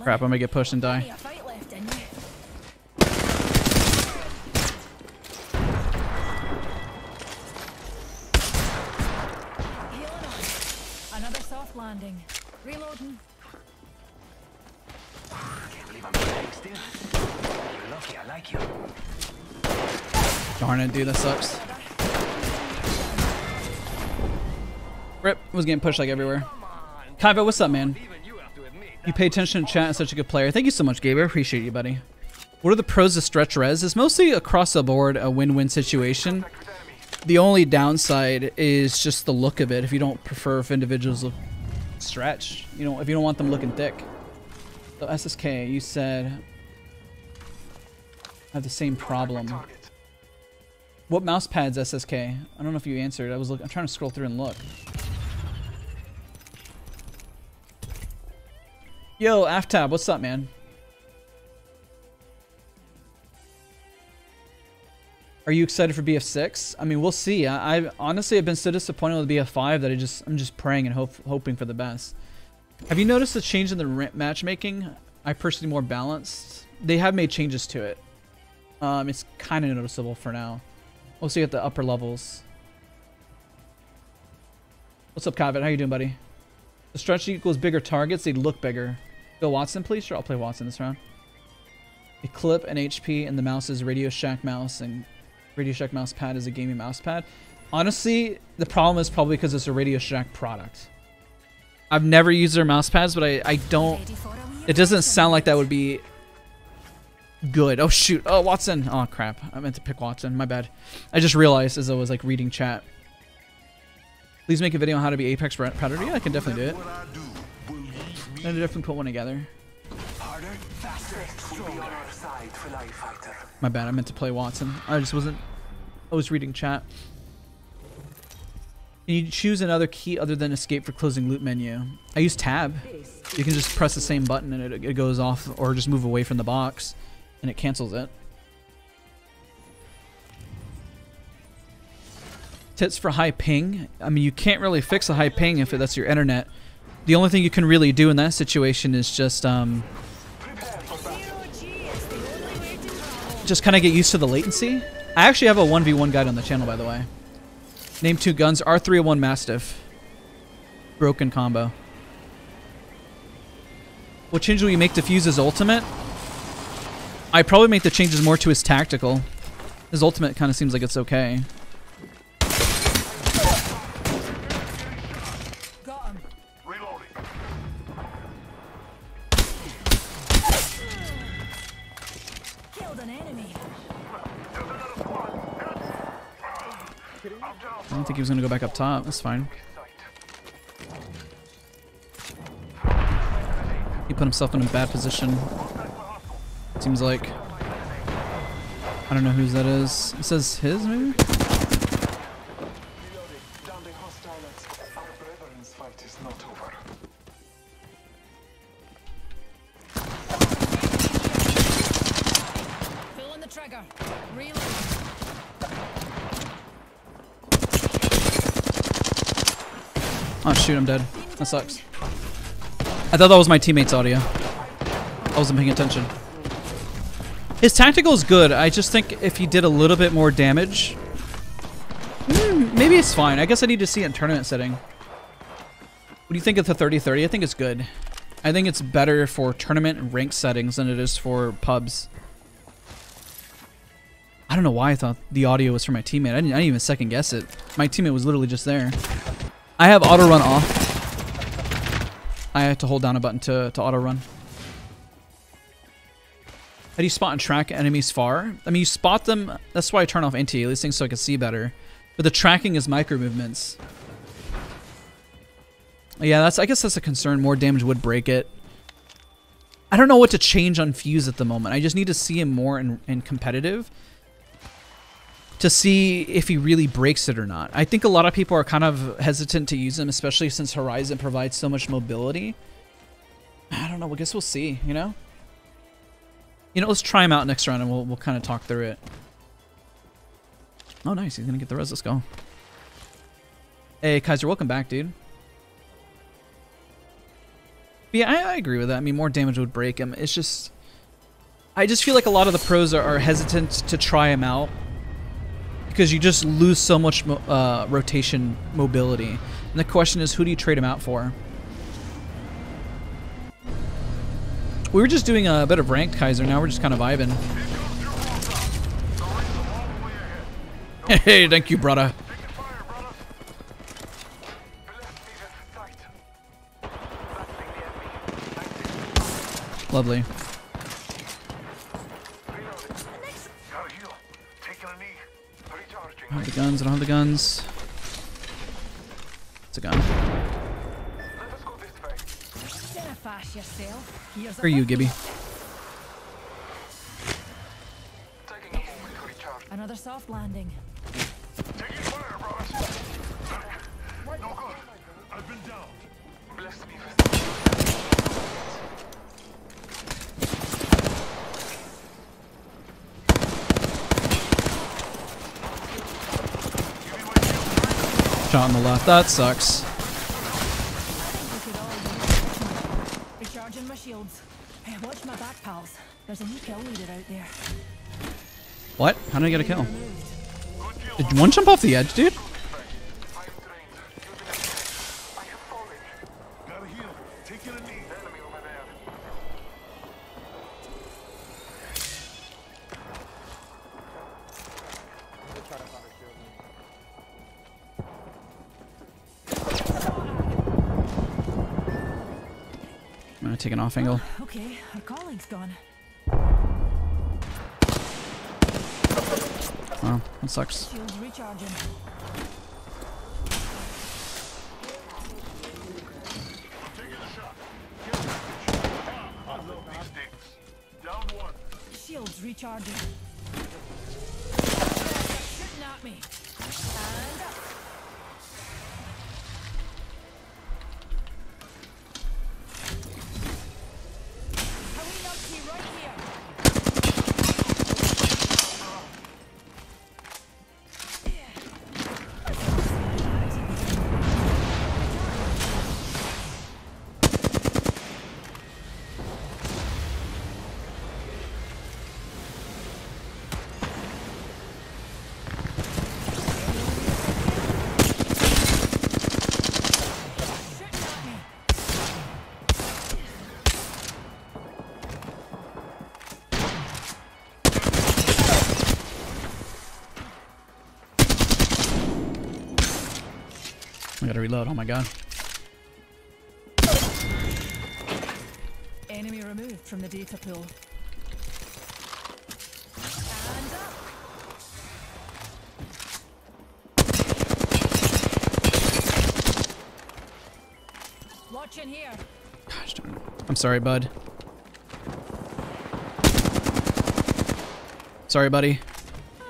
Crap, I'm gonna get pushed and die. Another soft landing. Reloading. Can't believe I'm still. You're lucky I like you. Darn it, dude, that sucks. Rip was getting pushed like everywhere. Kaiba, what's up, man? You pay attention to chat and such a good player. Thank you so much, Gabe. I appreciate you, buddy. What are the pros of stretch res? It's mostly across the board a win-win situation. The only downside is just the look of it. If you don't prefer if individuals look stretch, you know, if you don't want them looking thick. So SSK, you said I have the same problem. What mouse pads, SSK? I don't know if you answered. I'm trying to scroll through and look. Yo, Aftab, what's up, man? Are you excited for BF6? I mean, we'll see. I honestly have been so disappointed with BF5 that I'm just praying and hoping for the best. Have you noticed the change in the matchmaking? I personally more balanced. They have made changes to it. It's kind of noticeable for now. Also, you got the upper levels. What's up, Kavit? How you doing, buddy? The stretch equals bigger targets, they look bigger. Go Wattson, please? Sure, I'll play Wattson this round. A clip, an HP, and the mouse is Radio Shack mouse, and Radio Shack mouse pad is a gaming mouse pad. Honestly, the problem is probably because it's a Radio Shack product. I've never used their mouse pads, but I don't... It doesn't sound like that would be good. Oh, shoot. Oh, Wattson. Oh, crap. I meant to pick Wattson. My bad. I just realized as I was, like, reading chat. Please make a video on how to be Apex Predator. Yeah, I can definitely do it. I'm gonna definitely put one together. My bad, I meant to play Wattson. I was reading chat. Can you choose another key other than escape for closing loot menu? I use tab. You can just press the same button and it goes off, or just move away from the box and it cancels it. Tips for high ping. I mean, you can't really fix a high ping if that's your internet. The only thing you can really do in that situation is just kind of get used to the latency. I actually have a 1v1 guide on the channel, by the way. Name two guns, R301 Mastiff. Broken combo. What change will you make to Fuse's ultimate? I probably make the changes more to his tactical. His ultimate kind of seems like it's okay. I don't think he was going to go back up top. That's fine. He put himself in a bad position. Seems like. I don't know whose that is. It says his, maybe? Oh shoot, I'm dead. That sucks. I thought that was my teammate's audio. I wasn't paying attention. His tactical is good. I just think if he did a little bit more damage, maybe it's fine. I guess I need to see it in tournament setting. What do you think of the 30-30? I think it's good. I think it's better for tournament and rank settings than it is for pubs. I don't know why I thought the audio was for my teammate. I didn't even second guess it. My teammate was literally just there. I have auto run off. I have to hold down a button to auto run. How do you spot and track enemies far? I mean, you spot them. That's why I turn off anti-aliasing things so I can see better. But the tracking is micro movements. Yeah, that's. I guess that's a concern. More damage would break it. I don't know what to change on Fuse at the moment. I just need to see him more in competitive to see if he really breaks it or not. I think a lot of people are kind of hesitant to use him, especially since Horizon provides so much mobility. I don't know. I guess we'll see. You know. You know, let's try him out next round and we'll kind of talk through it. Oh, nice. He's going to get the res. Let's go. Hey, Kaiser, welcome back, dude. But yeah, I agree with that. I mean, more damage would break him. It's just... I just feel like a lot of the pros are hesitant to try him out because you just lose so much rotation mobility. And the question is, who do you trade him out for? We were just doing a bit of ranked, Kaiser. Now we're just kind of vibing. Hey, thank you, brother. Lovely. I don't have the guns. I don't have the guns. It's a gun. Where are you, Gibby? Another soft landing. Taking fire, bro. No good. I've been down. Bless me. Shot on the left. That sucks. Watch my back, pals. There's a new kill leader out there. What? How did I get a kill? Did one jump off the edge, dude? Take an off angle. Okay, our colleague's gone. Wow, that sucks. Shields recharging. Shields recharging. Shooting at me. And up. Reload. Oh my god. Enemy removed from the data pool. Watch in here. Gosh darn it. I'm sorry, bud. Sorry, buddy.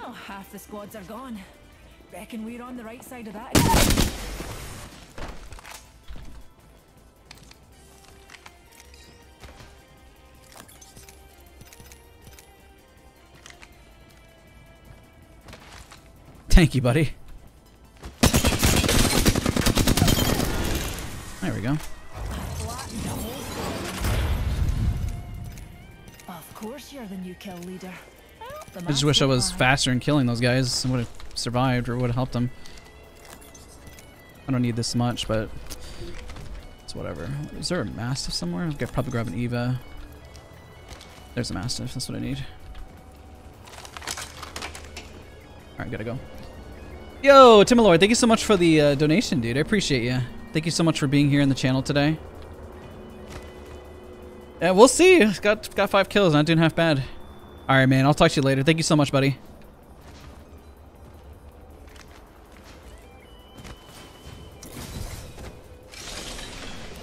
Oh, half the squads are gone. Reckon we're on the right side of that. Thank you, buddy. There we go. Of course you're the new kill leader. I just wish I was faster in killing those guys and would have survived or would have helped them. I don't need this much, but it's whatever. Is there a Mastiff somewhere? I'll probably grab an Eva. There's a Mastiff, that's what I need. Alright, gotta go. Yo, Timolord, thank you so much for the donation, dude. I appreciate you. Thank you so much for being here in the channel today. Yeah, we'll see. Got 5 kills, not doing half bad. Alright, man, I'll talk to you later. Thank you so much, buddy.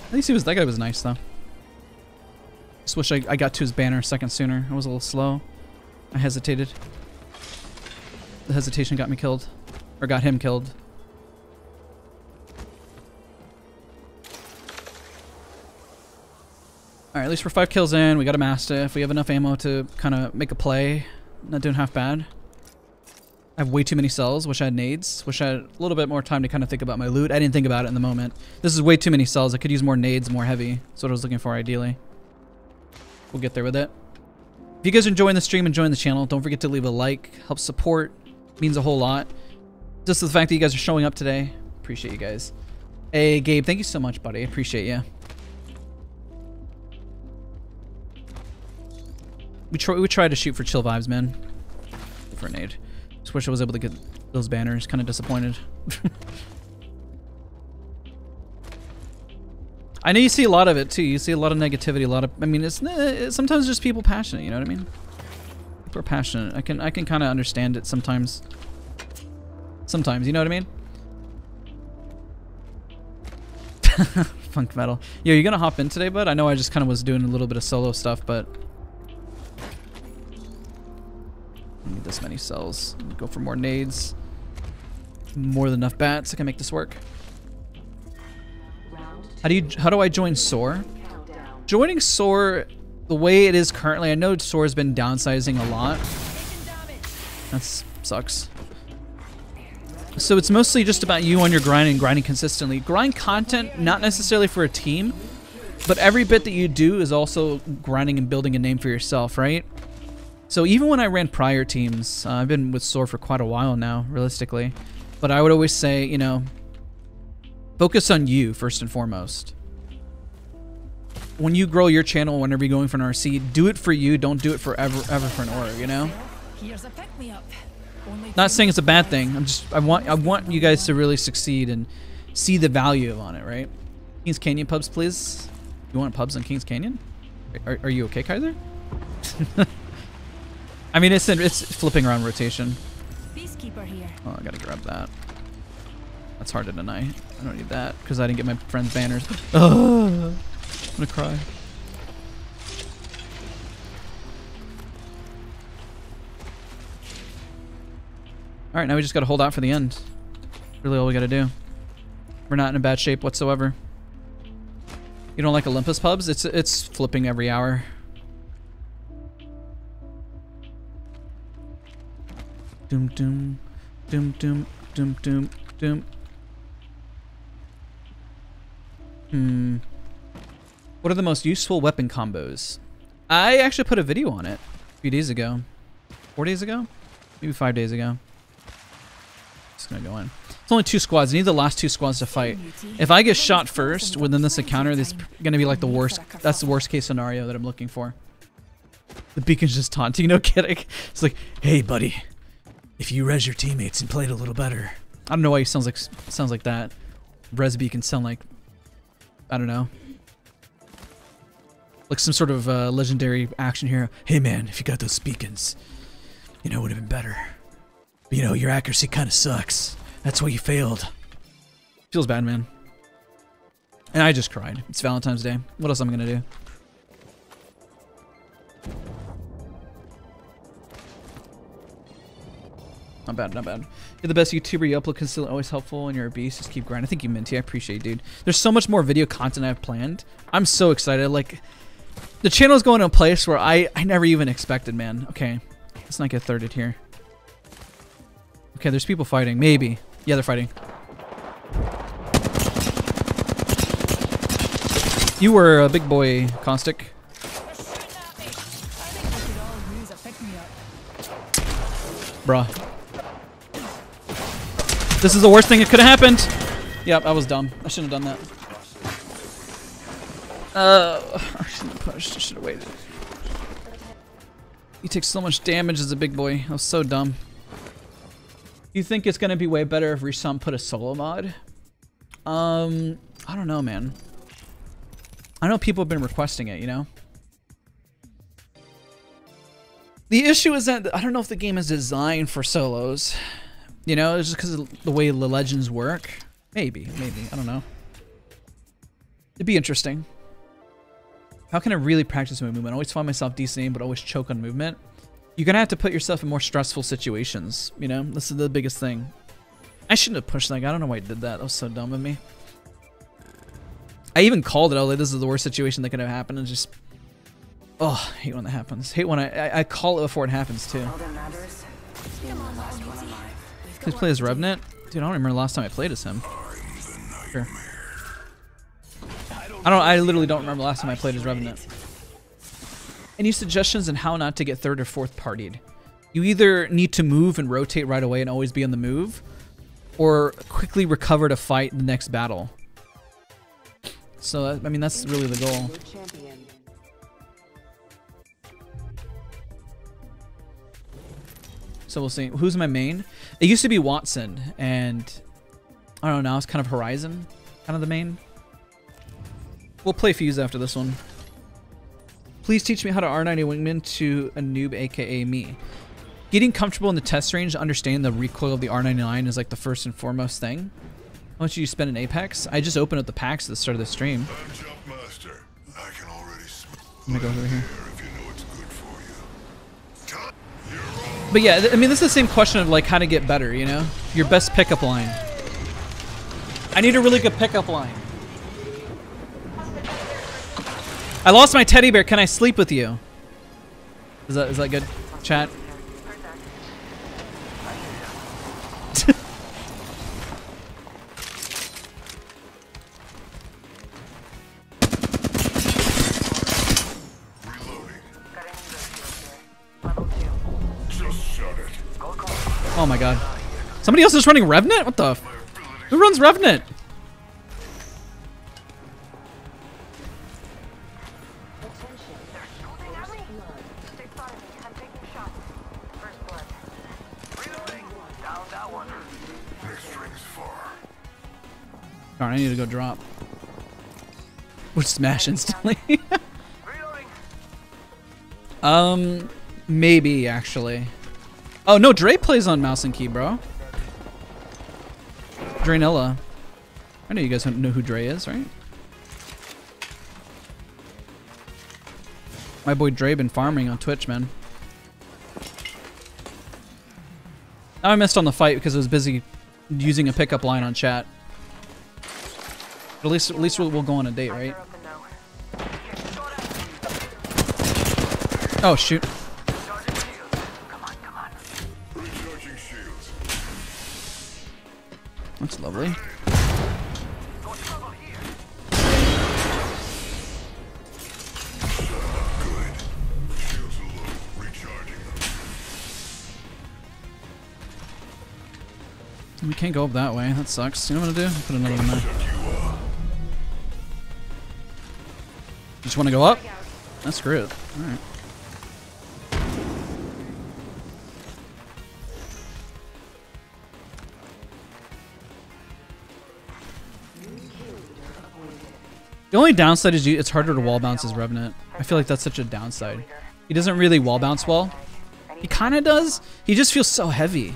At least he was, that guy was nice, though. Just wish I got to his banner a second sooner. I was a little slow. I hesitated. The hesitation got me killed. Or got him killed. Alright, at least we're 5 kills in. We got a Mastiff. We have enough ammo to kind of make a play. Not doing half bad. I have way too many cells. Wish I had nades. Wish I had a little bit more time to kind of think about my loot. I didn't think about it in the moment. This is way too many cells. I could use more nades, more heavy. That's what I was looking for, ideally. We'll get there with it. If you guys are enjoying the stream, enjoying the channel, don't forget to leave a like. Help support. It means a whole lot. Just the fact that you guys are showing up today. Appreciate you guys. Hey, Gabe, thank you so much, buddy. I appreciate you. We try to shoot for chill vibes, man. For an aid. Just wish I was able to get those banners. Kind of disappointed. I know you see a lot of it, too. You see a lot of negativity, a lot of... I mean, it's sometimes just people passionate, you know what I mean? People are passionate. I can kind of understand it sometimes. Sometimes, you know what I mean? Funk metal. Yo, you gonna hop in today, bud? I know I just kind of was doing a little bit of solo stuff, but... I need this many cells. Go for more nades. More than enough bats. I can make this work. How do I join Soar? Joining Soar the way it is currently. I know Soar's been downsizing a lot. That sucks. So it's mostly just about you on your grind and grinding consistently. Grind content, not necessarily for a team, but every bit that you do is also grinding and building a name for yourself, right? So even when I ran prior teams, I've been with Soar for quite a while now, realistically. But I would always say, you know, focus on you first and foremost. When you grow your channel, whenever you're going for an RC, do it for you. Don't do it forever for an org, you know? Not saying it's a bad thing. I'm just, I want you guys to really succeed and see the value on it, right? Kings Canyon pubs, please. You want pubs on Kings Canyon? Are you okay, Kaiser? I mean, it's flipping around rotation. Peacekeeper here. Oh, I gotta grab that. That's hard to deny. I don't need that because I didn't get my friend's banners. Oh, I'm gonna cry. All right, now we just gotta hold out for the end. Really, all we gotta do. We're not in a bad shape whatsoever. You don't like Olympus pubs? It's flipping every hour. Doom, doom, doom, doom, doom, doom, doom. What are the most useful weapon combos? I actually put a video on it a few days ago. 4 days ago? Maybe 5 days ago. Just gonna go in. It's only 2 squads. I need the last 2 squads to fight. If I get shot first within this encounter, this is gonna be like the worst. That's the worst case scenario that I'm looking for. The beacon's just taunting, no kidding. It's like, hey, buddy. If you res your teammates and played a little better. I don't know why he sounds like that. Resby can sound like, I don't know. Like some sort of legendary action hero. Hey man, if you got those beacons, you know, it would have been better. But, you know, your accuracy kind of sucks. That's why you failed. Feels bad, man. And I just cried. It's Valentine's Day. What else am I gonna do? Not bad, not bad. You're the best YouTuber. You upload consistently, always helpful, and you're a beast. Just keep grinding. Thank you, Minty. I appreciate it, dude. There's so much more video content I've planned. I'm so excited. Like, the channel's going to a place where I never even expected, man. Okay, let's not get thirded here. Okay, there's people fighting. Maybe. Yeah, they're fighting. You were a big boy, Caustic. Bruh. This is the worst thing that could have happened. Yep, I was dumb. I shouldn't have done that. I shouldn't have pushed. I should have waited. You take so much damage as a big boy. I was so dumb. You think it's gonna be way better if Respawn put a solo mod? I don't know, man. I know people have been requesting it, you know? The issue is that I don't know if the game is designed for solos. You know, it's just because of the way the legends work. Maybe. I don't know. It'd be interesting. How can I really practice my movement? I always find myself DCing, but always choke on movement. You're going to have to put yourself in more stressful situations. You know, this is the biggest thing. I shouldn't have pushed that guy. I don't know why I did that. That was so dumb of me. I even called it out. Like, this is the worst situation that could have happened. And just... oh, I hate when that happens. Hate when I call it before it happens, too. Please play as Revenant? Dude, I don't remember the last time I played as him. Sure. I literally don't remember the last time I played as Revenant. Any suggestions on how not to get third or fourth partied? You either need to move and rotate right away and always be on the move, or quickly recover to fight the next battle. So, I mean, that's really the goal. So we'll see. Who's my main? It used to be Wattson, and I don't know, now it's kind of Horizon, kind of the main. We'll play Fuse after this one. Please teach me how to R90 Wingman to a noob, aka me. Getting comfortable in the test range, understand the recoil of the R99 is like the first and foremost thing. How much do you spend in Apex? I just opened up the packs at the start of the stream. I'm gonna go over here. But yeah, I mean, this is the same question of like how to get better, you know? Your best pickup line. I need a really good pickup line. I lost my teddy bear. Can I sleep with you? Is that good, chat? Oh my god. Somebody else is running Revenant? What the f? Who runs Revenant? Darn, I need to go drop. Or smash instantly. Maybe actually. Oh no, Dre plays on mouse and key, bro. Draenilla. I know you guys know who Dre is, right? My boy Dre been farming on Twitch, man. Now I missed on the fight because I was busy using a pickup line on chat. But at least we'll go on a date, right? Oh shoot. That's lovely. We can't go up that way. That sucks. You know what I'm gonna do? I'll put another one there. Just want to go up? That's screw it. All right. The only downside is it's harder to wall bounce as Revenant. I feel like that's such a downside. He doesn't really wall bounce well. He kind of does. He just feels so heavy.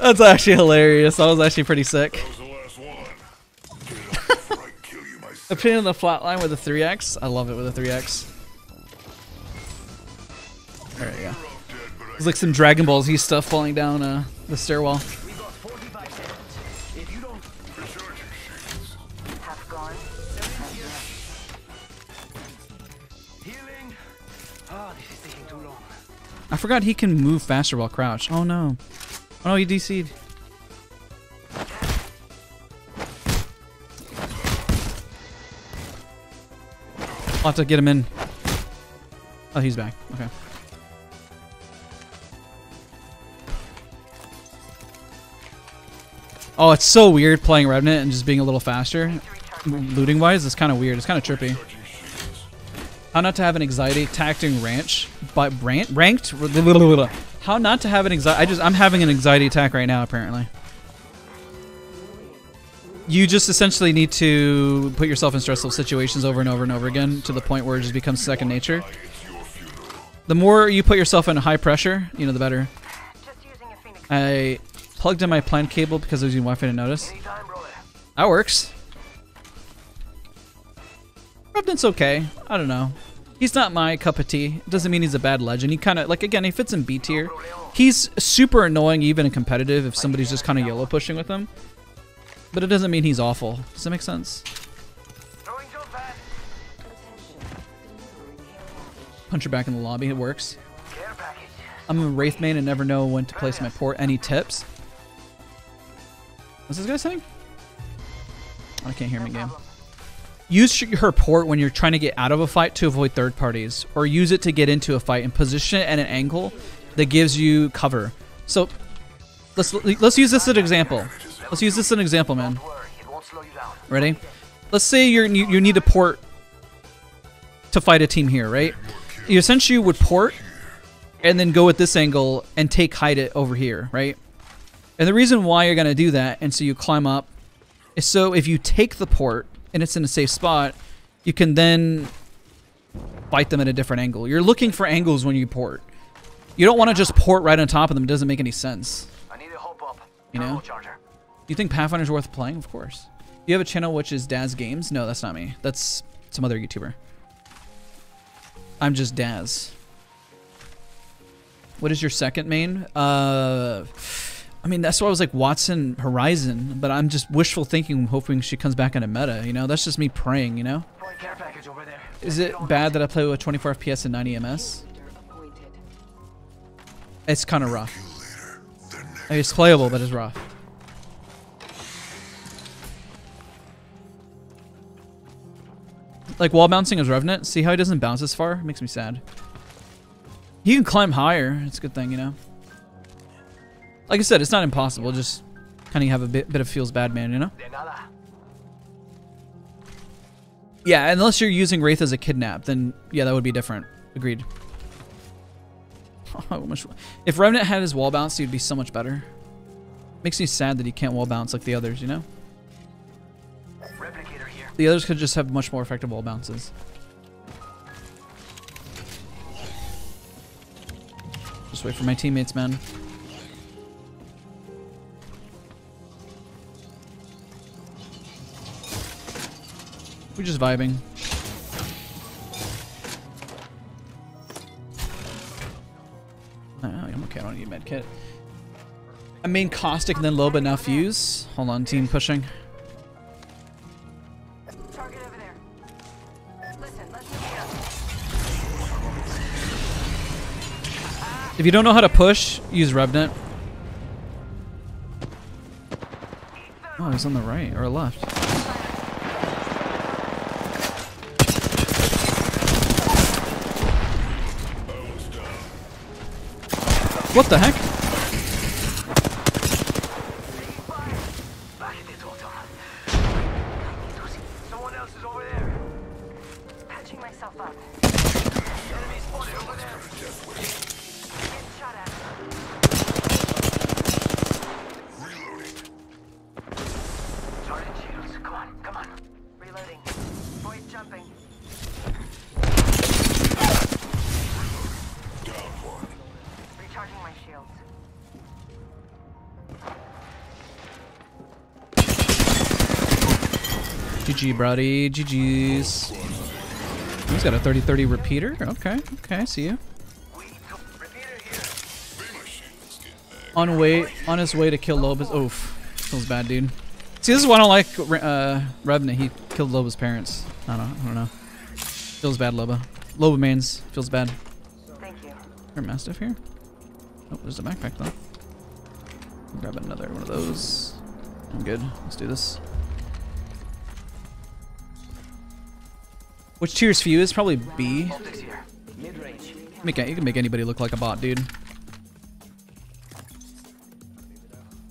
That's actually hilarious. That was actually pretty sick. I pinned on the flatline with a 3x. I love it with a 3x. There we go. It's like some Dragon Ball Z stuff falling down the stairwell. I forgot he can move faster while crouched. Oh no. Oh no, he DC'd. I'll have to get him in. Oh, he's back. Okay. Oh, it's so weird playing Revenant and just being a little faster. Looting wise, it's kind of weird. It's kind of trippy. How not to have an anxiety attacking ranch by ranked? How not to have an anxiety? I'm having an anxiety attack right now, apparently. You just essentially need to put yourself in stressful situations over and over and over again to the point where it just becomes second nature. The more you put yourself in high pressure, you know, the better. I plugged in my plant cable because I was using Wi-Fi to notice. That works. Revenant's okay. I don't know. He's not my cup of tea. Doesn't mean he's a bad legend. He kind of, like, again, he fits in B tier. He's super annoying even in competitive if somebody's just kind of YOLO pushing with him. But it doesn't mean he's awful. Does that make sense? Punch her back in the lobby. It works. I'm a Wraith main and never know when to place my port. Any tips? What's this guy saying? I can't hear him again. Use her port when you're trying to get out of a fight to avoid third parties, or use it to get into a fight and position it at an angle that gives you cover. So let's use this as an example. Let's use this as an example, man. Ready? Let's say you need a port to fight a team here, right? You essentially would port and then go at this angle and take hide it over here, right? And the reason why you're gonna do that, and so you climb up, is so if you take the port and it's in a safe spot, you can then bite them at a different angle. You're looking for angles when you port. You don't want to just port right on top of them. It doesn't make any sense. You know? You think Pathfinder's worth playing? Of course. You have a channel which is Daz Games? No, that's not me. That's some other YouTuber. I'm just Daz. What is your second main? I mean, that's why I was like Wattson Horizon, but I'm just wishful thinking, hoping she comes back in a meta, you know? That's just me praying, you know? Is it bad that I play with 24 FPS and 90 MS? It's kind of rough. Like, it's playable, but it's rough. Like wall bouncing as Revenant. See how he doesn't bounce as far? It makes me sad. He can climb higher. It's a good thing, you know? Like I said, it's not impossible. Just kind of have a bit of feels bad, man, you know? Yeah, unless you're using Wraith as a kidnap, then yeah, that would be different. Agreed. If Revenant had his wall bounce, he'd be so much better. Makes me sad that he can't wall bounce like the others, you know? The others could just have much more effective wall bounces. Just wait for my teammates, man. We're just vibing. I'm okay, I don't need a med kit. I main Caustic and then low but now Fuse. Hold on, team pushing. Target over there. Listen, let's move up. If you don't know how to push, use Revenant. Oh, he's on the right or left. What the heck? Someone else is over there. Patching myself up. Enemies spotted over there. Reloading. Charging shields. Come on, come on. Reloading. Boys jumping. GG, brody. GG's. He's got a 30-30 repeater. Okay, okay, I see you. on his way to kill Loba's. Oof, feels bad, dude. See, this is why I don't like Rebna. He killed Loba's parents. I don't know. Feels bad, Loba. Loba mains. Feels bad. Thank you. Is there a Mastiff here? Oh, there's a backpack though. I'll grab another one of those. I'm good. Let's do this. Which tiers for you is probably B. You can make anybody look like a bot, dude. In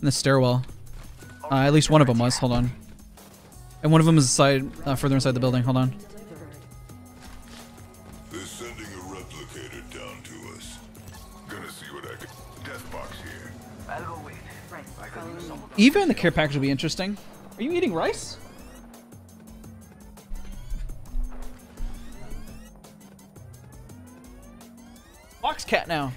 the stairwell. At least one of them was. Hold on. And one of them is inside, further inside the building. Hold on. They're sending a replicator down to us. Gonna see what I can. Death box here. I'll go wait. Eva in the care package will be interesting. Are you eating rice? Fox cat now.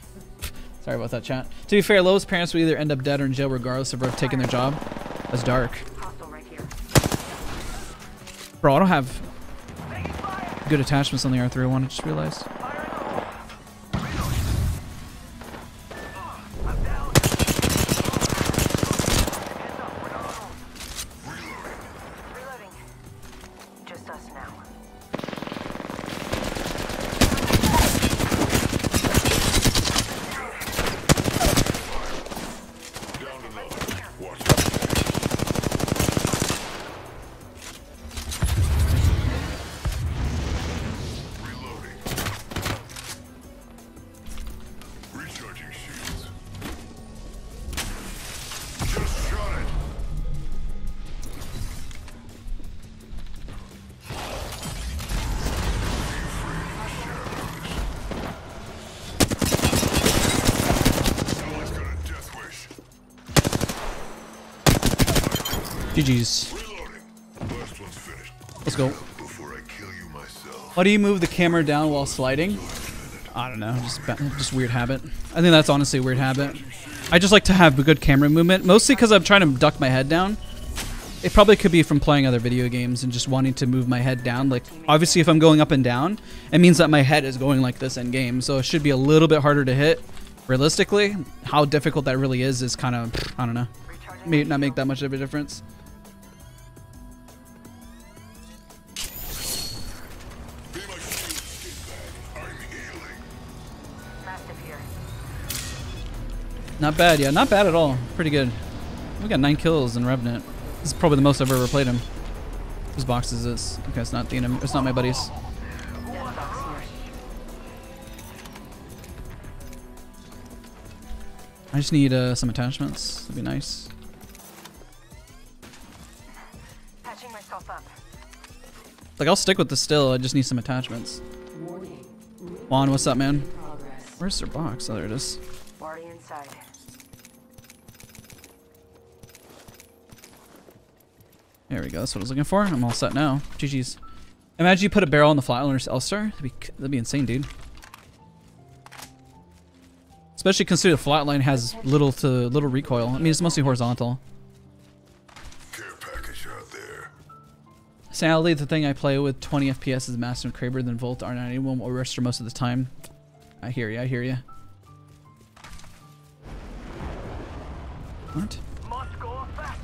Sorry about that, chat. To be fair, Lowe's parents will either end up dead or in jail regardless of taking their job. That's dark. Bro, I don't have good attachments on the R301, I just realized. GG's. Let's go. Why do you move the camera down while sliding? I don't know. Just weird habit. I think that's honestly a weird habit. I just like to have a good camera movement, mostly because I'm trying to duck my head down. It probably could be from playing other video games and just wanting to move my head down. Like, obviously, if I'm going up and down, it means that my head is going like this in game, so it should be a little bit harder to hit. Realistically, how difficult that really is kind of, I don't know. May not make that much of a difference. Not bad, yeah, not bad at all. Pretty good. We got 9 kills in Revenant. This is probably the most I've ever played him. Whose box is this? Okay, it's not the enemy. It's not my buddies. I just need some attachments. That'd be nice. Patching myself up. Like, I'll stick with this still. I just need some attachments. Juan, what's up, man? Where's their box? Oh, there it is. Already inside. There we go. That's what I was looking for. I'm all set now. GG's. Imagine you put a barrel on the Flatliners Elstar. That'd be insane, dude. Especially considering the flatline has little recoil. I mean, it's mostly horizontal. Care package out there. Sadly, the thing I play with 20 FPS is Master and Kraber, then Volt R91 will register most of the time. I hear ya. I hear ya. What? Must go faster.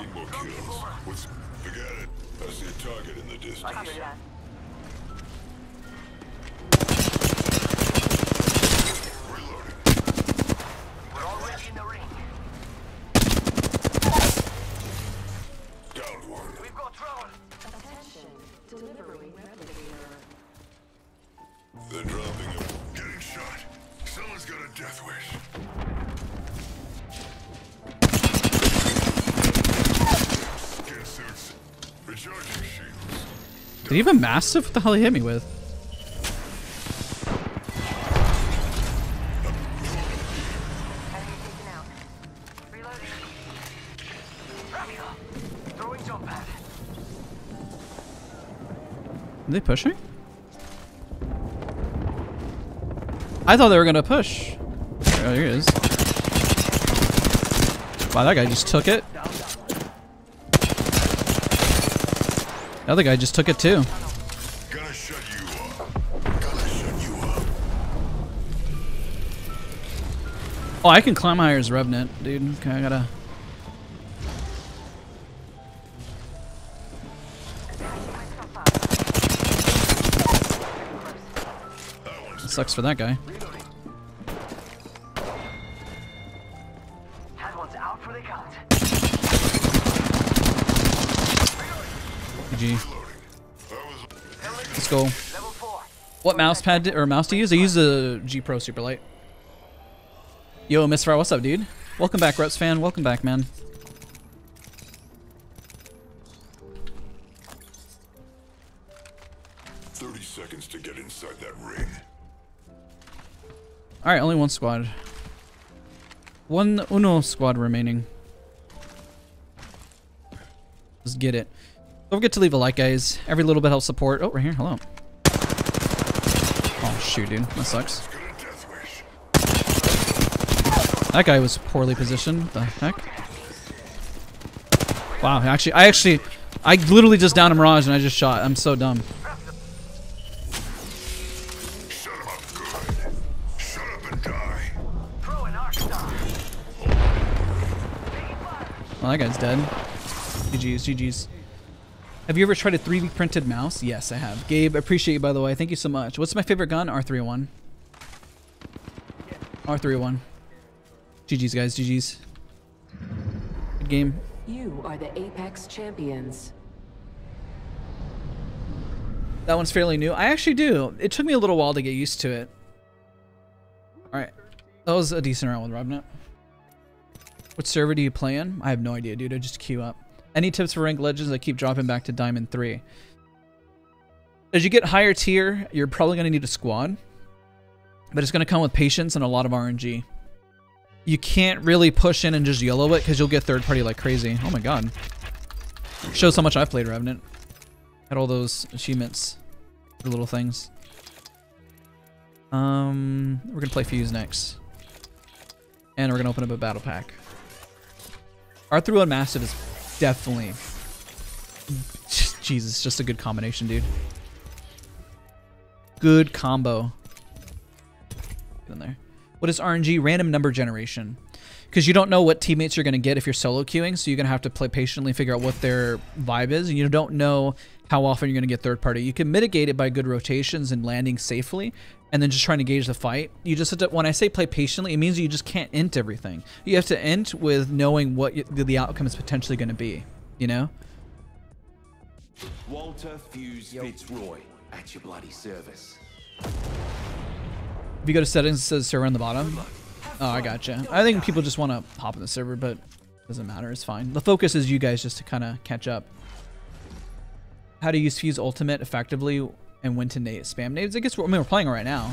Need more kills. What's I got it. I see a target in the distance. I hear that. Reloading. We're already in the ring. Down one. We've got drone. Attention. Delivering replicator. They're dropping him. Getting shot. Someone's got a death wish. Did he have a Mastiff? What the hell he hit me with? Are they pushing? I thought they were gonna push. Oh, here he is. Wow, that guy just took it. The other guy just took it too. Gonna shut you up. Gonna shut you up. Oh, I can climb higher as Revenant, dude. Okay, I gotta... That sucks for that guy. GG. Let's go. What mouse pad or mouse to use? I use a G Pro Superlight. Yo, Misfire, what's up, dude? Welcome back, Reps fan. Welcome back, man. All right, only one squad. Uno squad remaining. Let's get it. Don't forget to leave a like, guys. Every little bit helps support. Oh, right here. Hello. Oh, shoot, dude. That sucks. That guy was poorly positioned. What the heck? Wow. I literally just downed a Mirage and I just shot. I'm so dumb. Well, that guy's dead. GG's, GG's. Have you ever tried a 3D printed mouse? Yes, I have. Gabe, appreciate you, by the way. Thank you so much. What's my favorite gun? R301. R301. GG's, guys. GG's. Good game. You are the Apex champions. That one's fairly new. I actually do. It took me a little while to get used to it. All right. That was a decent round with Robnut. What server do you play on? I have no idea, dude. I just queue up. Any tips for ranked legends? I keep dropping back to Diamond 3. As you get higher tier, you're probably going to need a squad. But it's going to come with patience and a lot of RNG. You can't really push in and just YOLO it because you'll get third party like crazy. Oh my god. Shows how much I've played Revenant. Had all those achievements. The little things. We're going to play Fuse next. And we're going to open up a battle pack. R301 Massive is... definitely. Jesus, just a good combination, dude. Good combo. Get in there. What is RNG? Random number generation. Because you don't know what teammates you're going to get if you're solo queuing, so you're going to have to play patiently, figure out what their vibe is, and you don't know how often you're going to get third party. You can mitigate it by good rotations and landing safely, and then just trying to gauge the fight. You just have to, when I say play patiently, it means you just can't int everything. You have to int with knowing what the outcome is potentially going to be, you know? Walter Fuse Fitzroy at your bloody service. If you go to settings, it says server on the bottom. Oh, I gotcha. I think people just want to hop in the server, but it doesn't matter. It's fine. The focus is you guys just to kind of catch up. How to use Fuse Ultimate effectively and when to spam nades. I guess we're playing right now.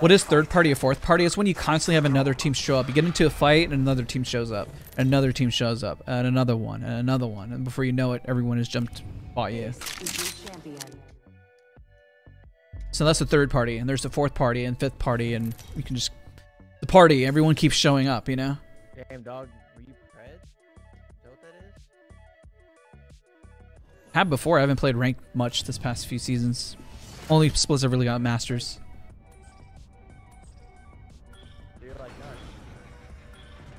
What is third party or fourth party? It's when you constantly have another team show up. You get into a fight and another team shows up. Another team shows up. And another one. And another one. And before you know it, everyone has jumped by you. So that's the third party. And there's the fourth party and fifth party. And you can just... the party, everyone keeps showing up, you know? Damn, dog. Were you prez? Is that what that is? Have before. I haven't played ranked much this past few seasons. Only splits I've really got Masters. You're like none.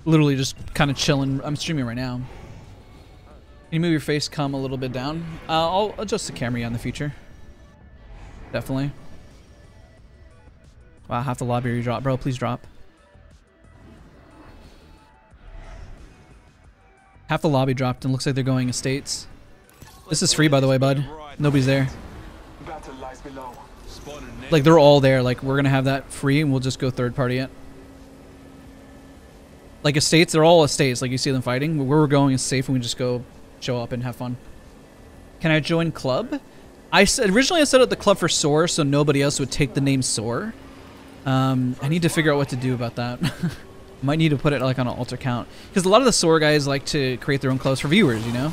Literally just kind of chilling. I'm streaming right now. Can you move your face cam a little bit down? I'll adjust the camera in the future. Definitely. Wow, half the lobby you drop, bro. Please drop. Half the lobby dropped and looks like they're going estates. This is free, by the way, bud. Nobody's there. Like, they're all there. Like, we're going to have that free and we'll just go third party it. Like, estates, they're all estates. Like, you see them fighting. Where we're going is safe and we just go show up and have fun. Can I join club? Originally, I set up the club for Soar so nobody else would take the name Soar. I need to figure out what to do about that. Might need to put it like on an alter count because a lot of the Soar guys like to create their own clubs for viewers, you know.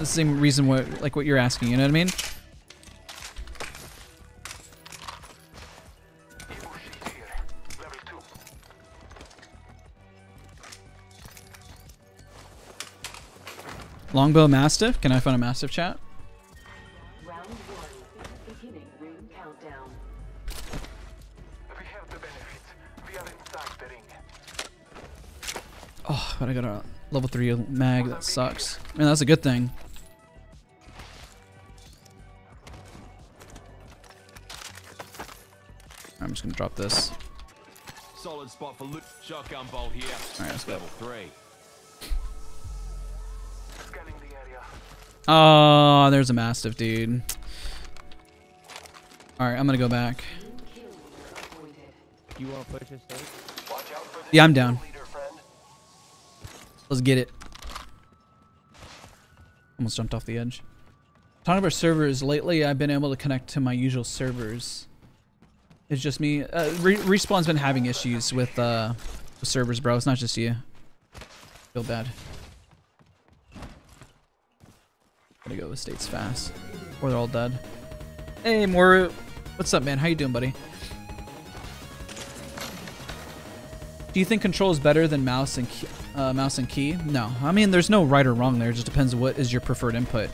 The same reason what you're asking, you know what I mean? Longbow Mastiff, can I find a Mastiff chat? Oh, but I got a level 3 mag. That sucks. Man, that's a good thing. I'm just gonna drop this. Solid spot for loot. Shotgun bolt here. Alright, let's go. Level 3. Oh, there's a mastiff, dude. Alright, I'm gonna go back. You wanna push this thing? Yeah, I'm down. Let's get it. Almost jumped off the edge. Talking about servers, lately I've been able to connect to my usual servers. It's just me. Respawn's been having issues with servers, bro. It's not just you. Feel bad. Gotta go with states fast, or they're all dead. Hey, Moru. What's up, man? How you doing, buddy? Do you think control is better than mouse and key? No, I mean there's no right or wrong there. It just depends on what is your preferred input.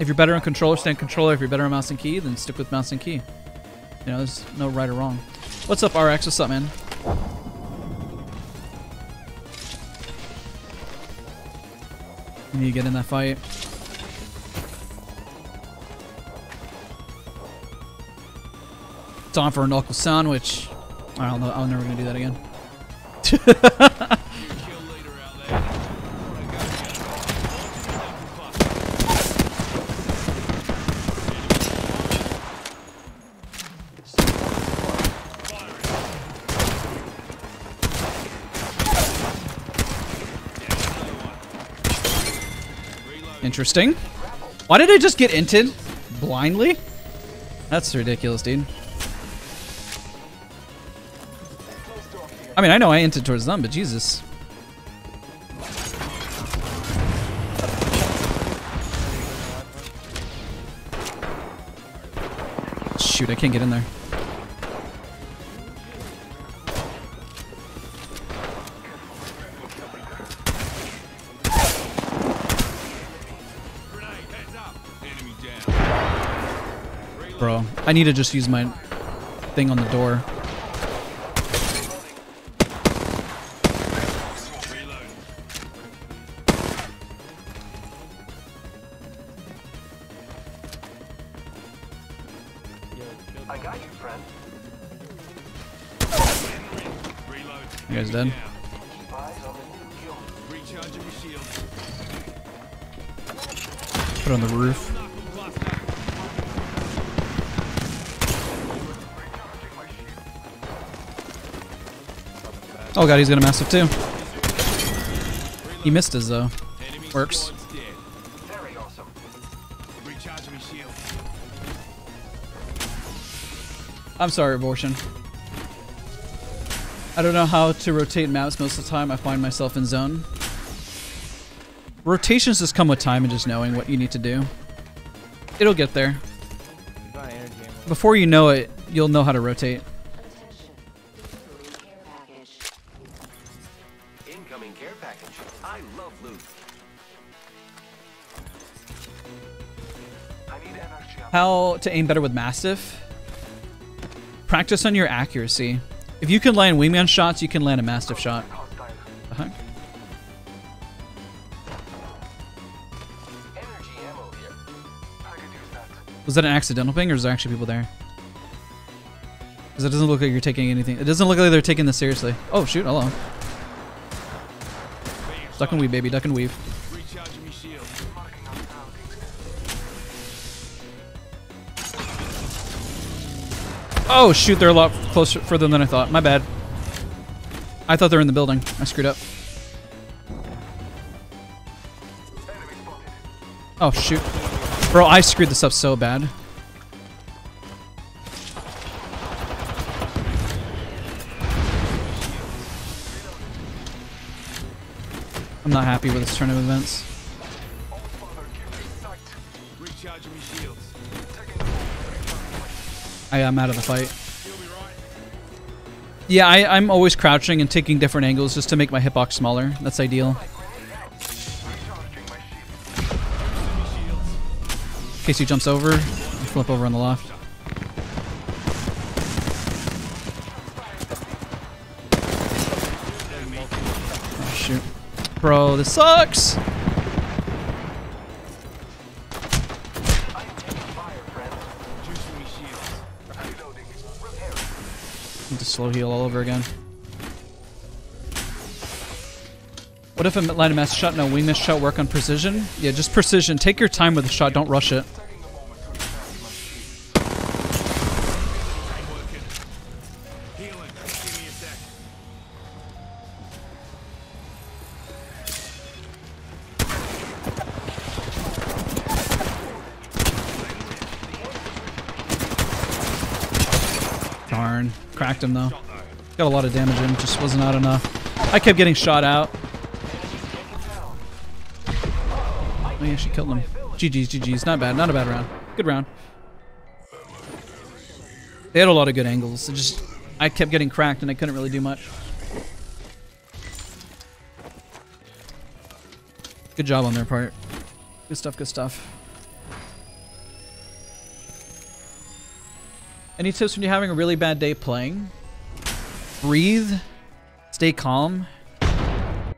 If you're better on controller, stay on controller. If you're better on mouse and key, then stick with mouse and key. You know, there's no right or wrong. What's up, RX? What's up, man? I need to get in that fight. Time for a knuckle sandwich. I don't know. I'm never gonna do that again. Interesting. Why did I just get inted blindly? That's ridiculous, dude. I mean, I know I entered towards them, but Jesus. Shoot, I can't get in there. Bro, I need to just use my thing on the door. Dead. Put it on the roof. Oh god, he's gonna massive too. He missed his though. Works. I'm sorry, abortion. I don't know how to rotate maps most of the time. I find myself in zone. Rotations just come with time and just knowing what you need to do. It'll get there. Before you know it, you'll know how to rotate. Incoming care package. I love loot. How to aim better with Mastiff? Practice on your accuracy. If you can land wingman shots, you can land a mastiff shot. Uh-huh. Was that an accidental ping, or is there actually people there? Because it doesn't look like you're taking anything. It doesn't look like they're taking this seriously. Oh shoot! Hello. Duck and weave, baby. Duck and weave. Oh shoot, they're a lot closer, further than I thought. My bad. I thought they were in the building. I screwed up. Oh shoot. Bro, I screwed this up so bad. I'm not happy with this turn of events. I am out of the fight. Yeah, I'm always crouching and taking different angles just to make my hitbox smaller. That's ideal. In case he jumps over, I flip over on the loft. Bro, this sucks. Need to slow heal all over again. What if a line of mass shot and a wing miss shot work on precision? Yeah, just precision. Take your time with the shot. Don't rush it. Darn. Cracked him, though. Got a lot of damage in. Just was not enough. I kept getting shot out. Oh yeah, she killed him. GG's, GG's. Not bad. Not a bad round. Good round. They had a lot of good angles. It just, I kept getting cracked and I couldn't really do much. Good job on their part. Good stuff, good stuff. Any tips when you're having a really bad day playing? Breathe. Stay calm.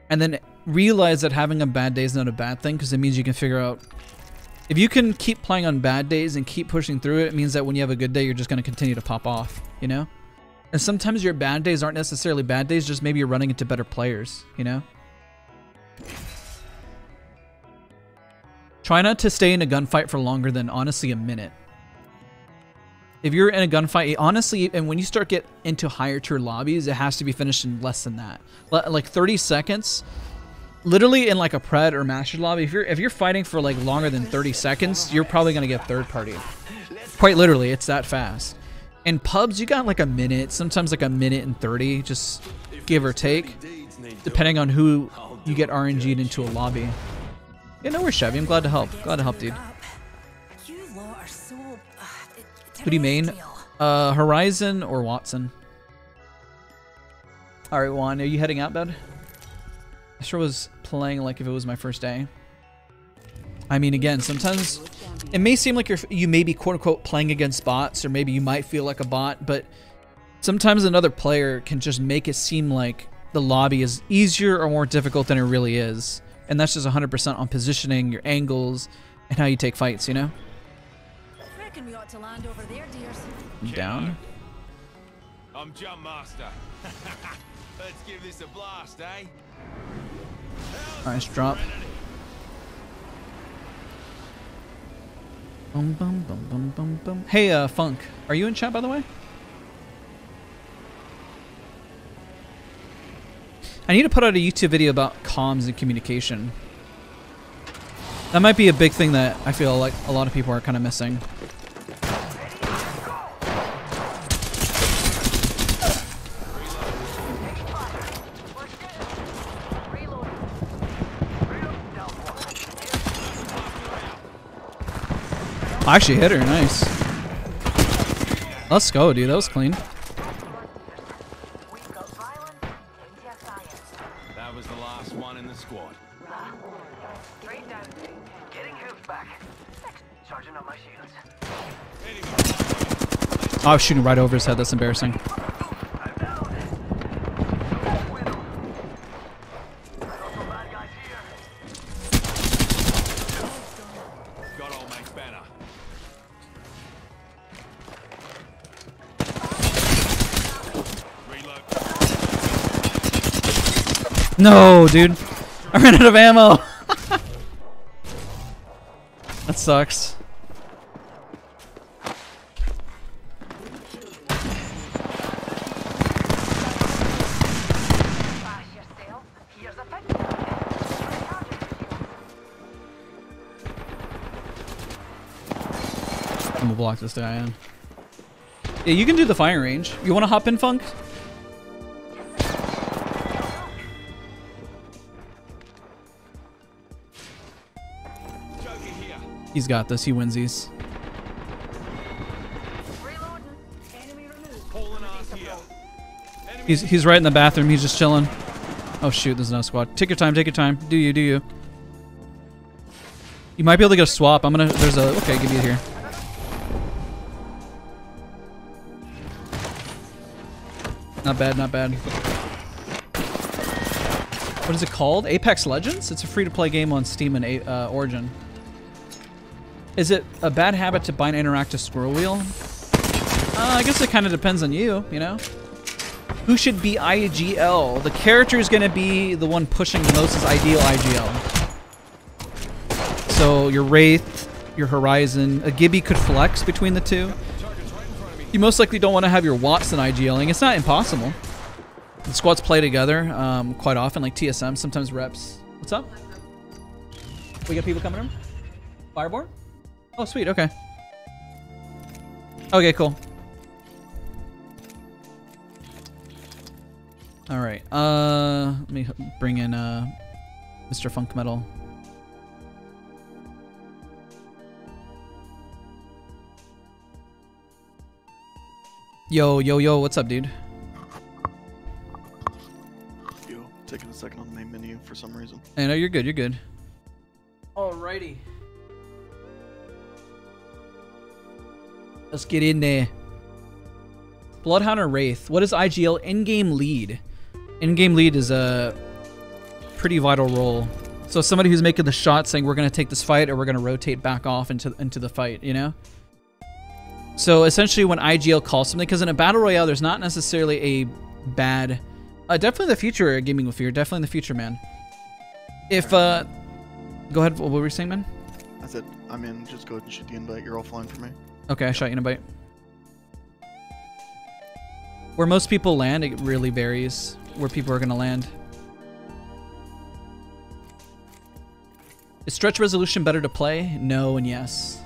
And then realize that having a bad day is not a bad thing, because it means you can figure out. If you can keep playing on bad days and keep pushing through it, it means that when you have a good day, you're just going to continue to pop off, you know? And sometimes your bad days aren't necessarily bad days, just maybe you're running into better players, you know? Try not to stay in a gunfight for longer than, honestly, a minute. If you're in a gunfight, honestly, and when you start get into higher tier lobbies, it has to be finished in less than that. Like 30 seconds. Literally in like a Pred or Master lobby, if you're fighting for like longer than 30 seconds, you're probably gonna get third party. Quite literally, it's that fast. In pubs, you got like a minute, sometimes like a minute and 30, just give or take, depending on who you get RNG'd into a lobby. Yeah, no worries, Chevy. I'm glad to help. Glad to help, dude. Who do you main? Horizon or Wattson? All right, Juan, are you heading out, bud? I sure was playing like if it was my first day. I mean, again, sometimes it may seem like you may be quote unquote playing against bots, or maybe you might feel like a bot, but sometimes another player can just make it seem like the lobby is easier or more difficult than it really is. And that's just 100% on positioning, your angles, and how you take fights, you know? I reckon we ought to land over there, dears. Down. I'm Jump Master. Let's give this a blast, eh? Nice drop. Bum, bum, bum, bum, bum, bum. Hey, Funk, are you in chat, by the way? I need to put out a YouTube video about comms and communication. That might be a big thing that I feel like a lot of people are kind of missing. I actually hit her, nice. Let's go, dude, that was clean. That was the last one in the squad. Straight down, getting hoops back. Charging up my shields. I was shooting right over his head, that's embarrassing. No, dude. I ran out of ammo. That sucks. I'm gonna block this guy in. Yeah, you can do the firing range. You wanna hop in, Funk? He's got this. He wins these. He's right in the bathroom. He's just chilling. Oh shoot! There's no squad. Take your time. Take your time. Do you? Do you? You might be able to get a swap. I'm gonna. There's a. Okay, give you here. Not bad. Not bad. What is it called? Apex Legends? It's a free-to-play game on Steam and Origin. Is it a bad habit to buy an interactive squirrel wheel? I guess it kind of depends on you, you know? Who should be IGL? The character is going to be the one pushing the most is ideal IGL. So your Wraith, your Horizon, a Gibby could flex between the two. You most likely don't want to have your Wattson IGLing. It's not impossible. The squads play together quite often, like TSM, sometimes reps. What's up? We got people coming in? Fireborn? Oh, sweet. Okay. Okay, cool. All right. Let me bring in Mr. Funk Metal. Yo, yo, yo. What's up, dude? Yo, taking a second on the main menu for some reason. I know, you're good. You're good. Alrighty. Let's get in there. Bloodhound or Wraith? What is IGL? In-game lead. In-game lead is a pretty vital role. So somebody who's making the shot saying we're going to take this fight or we're going to rotate back off into the fight, you know? So essentially when IGL calls something, because in a battle royale there's not necessarily a bad... definitely in the future, Gaming with Fear. Definitely in the future, man. If... go ahead. What were you saying, man? I said, I'm in. Just go ahead and shoot the invite. You're offline for me. Okay, I shot you in a bite. Where most people land, it really varies where people are going to land. Is stretch resolution better to play? No and yes.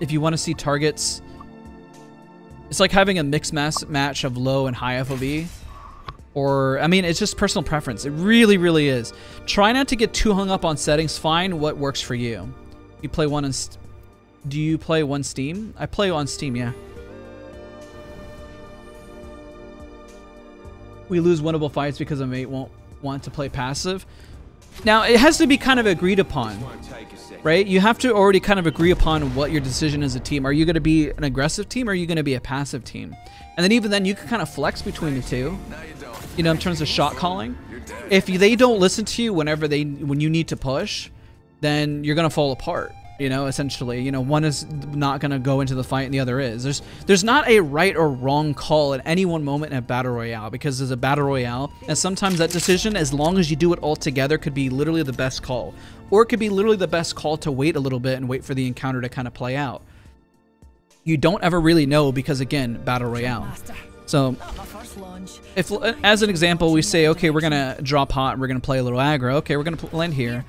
If you want to see targets, it's like having a mixed match of low and high FOV. Or, I mean, it's just personal preference. It really, really is. Try not to get too hung up on settings. Find what works for you. You play one and... Do you play on Steam? I play on Steam, yeah. We lose winnable fights because a mate won't want to play passive. Now, it has to be kind of agreed upon, right? You have to already kind of agree upon what your decision as a team. Are you going to be an aggressive team or are you going to be a passive team? And then even then, you can kind of flex between the two, you know, in terms of shot calling. If they don't listen to you when you need to push, then you're going to fall apart. You know, essentially, you know, one is not going to go into the fight and the other is. There's not a right or wrong call at any one moment in a battle royale because there's a battle royale. And sometimes that decision, as long as you do it all together, could be literally the best call. Or it could be literally the best call to wait a little bit and wait for the encounter to kind of play out. You don't ever really know because, again, battle royale. So, if, as an example, we say, okay, we're going to drop hot and we're going to play a little aggro. Okay, we're going to land here.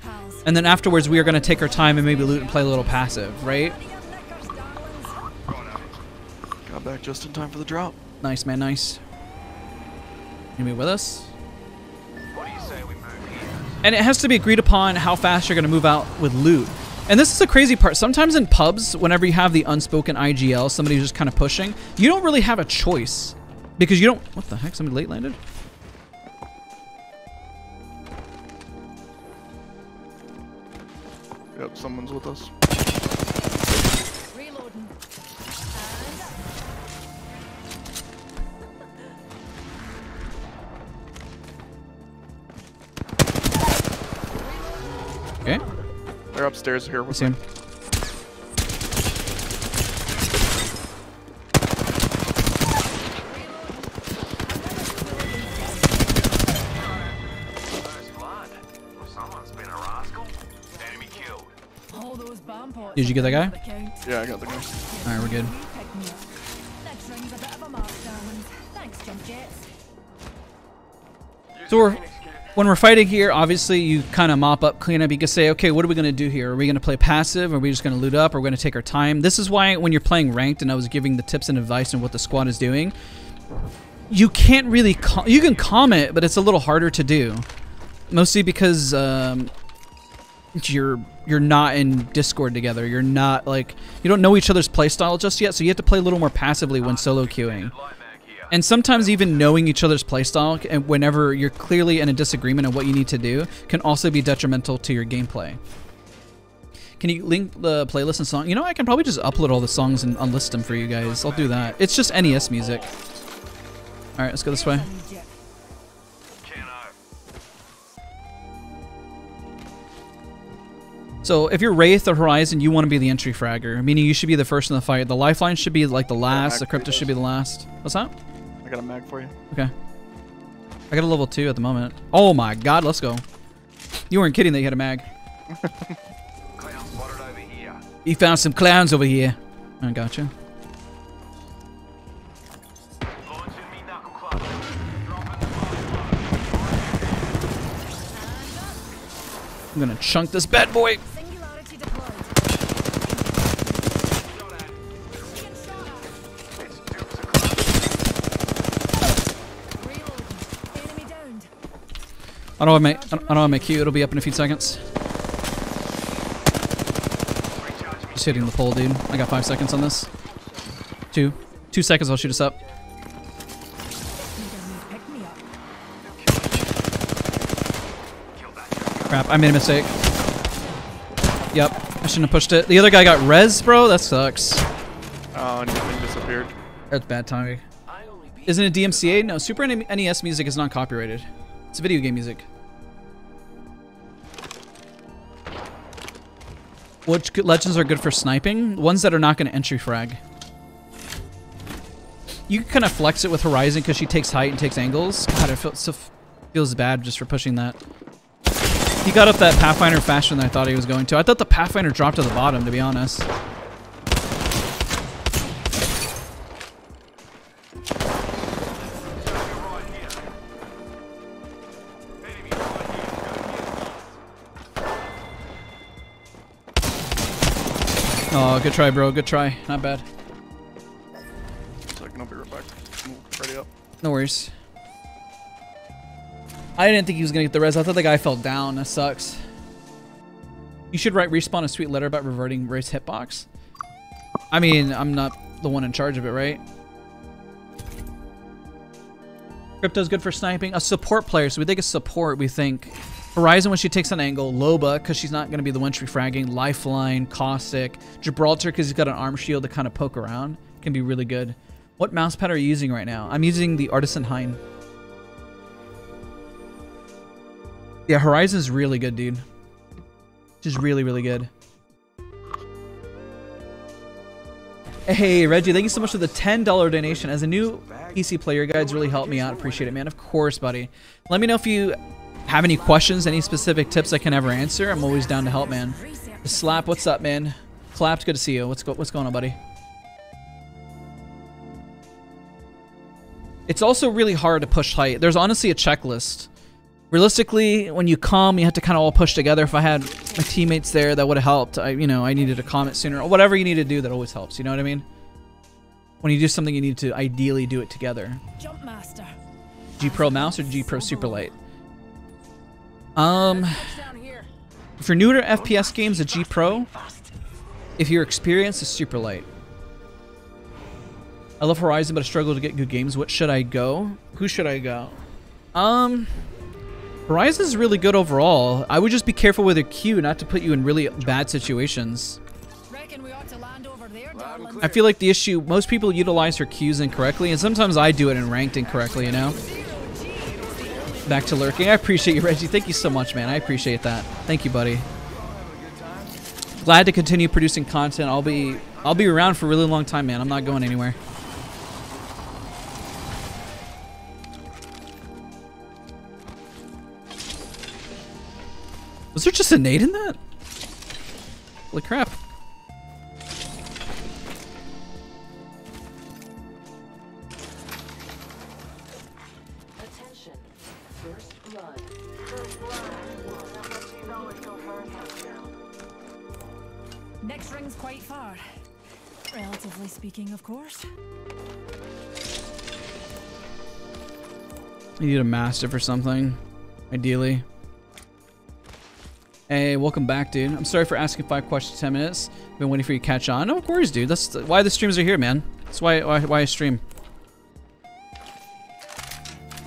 And then afterwards, we are going to take our time and maybe loot and play a little passive, right? Got back just in time for the drop. Nice, man, nice. You be with us? What do you say we move here? And it has to be agreed upon how fast you're going to move out with loot. And this is the crazy part. Sometimes in pubs, whenever you have the unspoken IGL, somebody's just kind of pushing, you don't really have a choice. Because you don't... What the heck? Somebody late landed? Yep, someone's with us. Reloading. Okay. They're upstairs here with me. Did you get that guy? Yeah, I got the guy. Alright, we're good. So when we're fighting here, obviously you kind of mop up, clean up. You can say, okay, what are we going to do here? Are we going to play passive? Are we just going to loot up? Are we going to take our time? This is why when you're playing ranked and I was giving the tips and advice on what the squad is doing, you can't really... You can comment, but it's a little harder to do. Mostly because... You're not in Discord together. You're not like you don't know each other's playstyle just yet, so you have to play a little more passively when solo queuing. And sometimes even knowing each other's playstyle and whenever you're clearly in a disagreement on what you need to do can also be detrimental to your gameplay. Can you link the playlist and song? You know, I can probably just upload all the songs and unlist them for you guys. I'll do that. It's just NES music. All right, let's go this way. So if you're Wraith or Horizon, you want to be the entry fragger, meaning you should be the first in the fight. The Lifeline should be like the last. The Crypto should be the last. What's that? I got a mag for you. Okay. I got a level 2 at the moment. Oh my god, let's go. You weren't kidding that you had a mag. Clowns spotted over here. He found some clowns over here. I gotcha. I'm gonna chunk this bad boy. I don't have my Q. It'll be up in a few seconds. Just hitting the pole, dude. I got 5 seconds on this. Two seconds. I'll shoot us up. Crap, I made a mistake. Yep, I shouldn't have pushed it. The other guy got res, bro. That sucks. Oh, and he disappeared. That's bad timing. Isn't it DMCA? No, Super NES music is not copyrighted. It's video game music. Which legends are good for sniping? Ones that are not going to entry frag. You can kind of flex it with Horizon because she takes height and takes angles. God, it feels bad just for pushing that. He got up that Pathfinder faster than I thought he was going to. I thought the Pathfinder dropped to the bottom, to be honest. Oh, good try, bro. Good try. Not bad. I'll be right back. Ready up. No worries. I didn't think he was going to get the res. I thought the guy fell down. That sucks. You should write Respawn a sweet letter about reverting race hitbox. I mean, I'm not the one in charge of it, right? Crypto's good for sniping. A support player. So we think a support. We think Horizon when she takes an angle. Loba because she's not going to be the one fragging. Lifeline. Caustic. Gibraltar because he's got an arm shield to kind of poke around. Can be really good. What mouse pad are you using right now? I'm using the Artisan Hien. Yeah, Horizon's really good, dude. Just really, really good. Hey, Reggie, thank you so much for the $10 donation. As a new PC player, you guys really helped me out. Appreciate it, man. Of course, buddy. Let me know if you have any questions, any specific tips I can ever answer. I'm always down to help, man. Slap, what's up, man? Clapped, good to see you. What's going on, buddy? It's also really hard to push height. There's honestly a checklist. Realistically, when you come, you have to kind of all push together. If I had my teammates there, that would have helped. I needed to comment sooner. Or whatever you need to do, that always helps. You know what I mean? When you do something, you need to ideally do it together. Jump master. G Pro Mouse or G Pro Superlight? If you're new to FPS games, a G Pro. If you're experienced, a Superlight. I love Horizon, but I struggle to get good games. What should I go? Who should I go? Horizon is really good overall. I would just be careful with your Q, not to put you in really bad situations. We ought to land over there, I feel like the issue, most people utilize her Qs incorrectly, and sometimes I do it in ranked incorrectly, you know? Back to lurking. I appreciate you, Reggie. Thank you so much, man. I appreciate that. Thank you, buddy. Glad to continue producing content. I'll be around for a really long time, man. I'm not going anywhere. Was there just a nade in that? Holy crap. Attention. First blood. First blood. Next ring's quite far. Relatively speaking, of course. You need a mastiff or something, ideally. Hey, welcome back, dude. I'm sorry for asking 5 questions in 10 minutes. Been waiting for you to catch on. No worries, dude. That's why the streams are here, man. That's why I stream.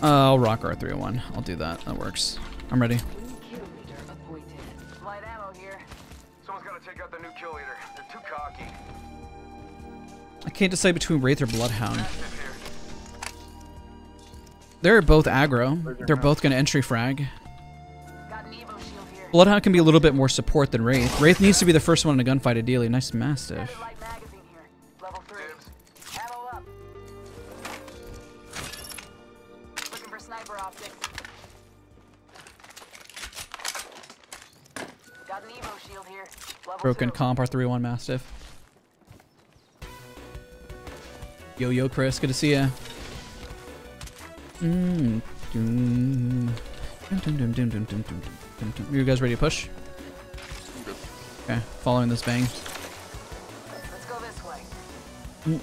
I'll rock R301. I'll do that. That works. I'm ready. Light ammo here. Someone's got to take out the new kill leader. They're too cocky. I can't decide between Wraith or Bloodhound. They're both aggro. They're both going to entry frag. Got an Evo shield here. Bloodhound can be a little bit more support than Wraith. Wraith needs to be the first one in a gunfight, ideally. Nice Mastiff. Broken comp, our 3-1 Mastiff. Yo, Chris, good to see ya. Are you guys ready to push? Okay, following this bang. Let's go this way. If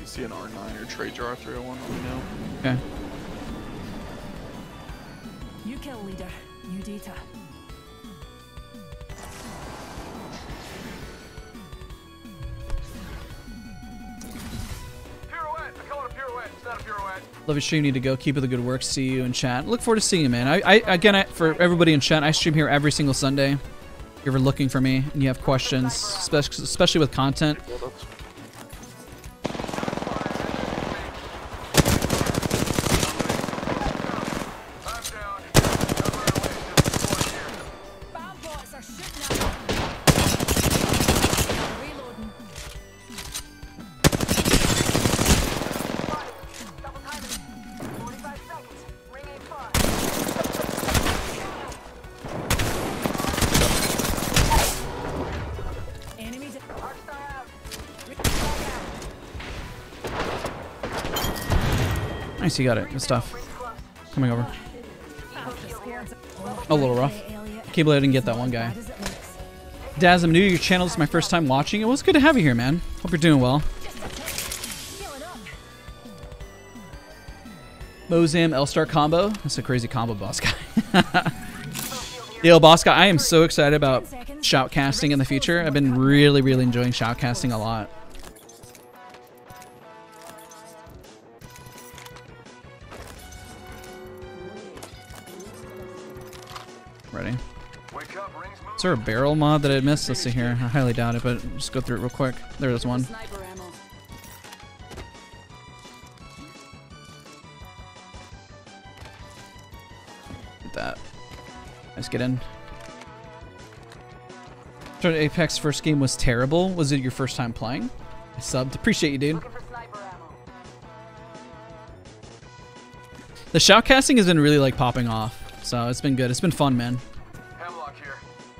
you see an R9 or trade jar 301, let me know. Okay. You kill leader, you data. Love your stream, need to go. Keep up the good work. See you in chat. Look forward to seeing you, man. Again, for everybody in chat, I stream here every single Sunday. If you're ever looking for me and you have questions, especially with content. Nice, you got it. Good stuff. Coming over. A little rough. Can't believe I didn't get that one guy. Daz, I'm new to your channel. This is my first time watching. Well, it's good to have you here, man. Hope you're doing well. Mozam Elstar combo. That's a crazy combo, boss guy. Yo, boss guy, I am so excited about shoutcasting in the future. I've been really, really enjoying shoutcasting a lot. Ready. Is there a barrel mod that I missed? Let's see here. I highly doubt it, but just go through it real quick. There is one. Get that. Let's get in. Apex first game was terrible. Was it your first time playing? I subbed. Appreciate you, dude. The shoutcasting has been really like popping off. So it's been good. It's been fun, man.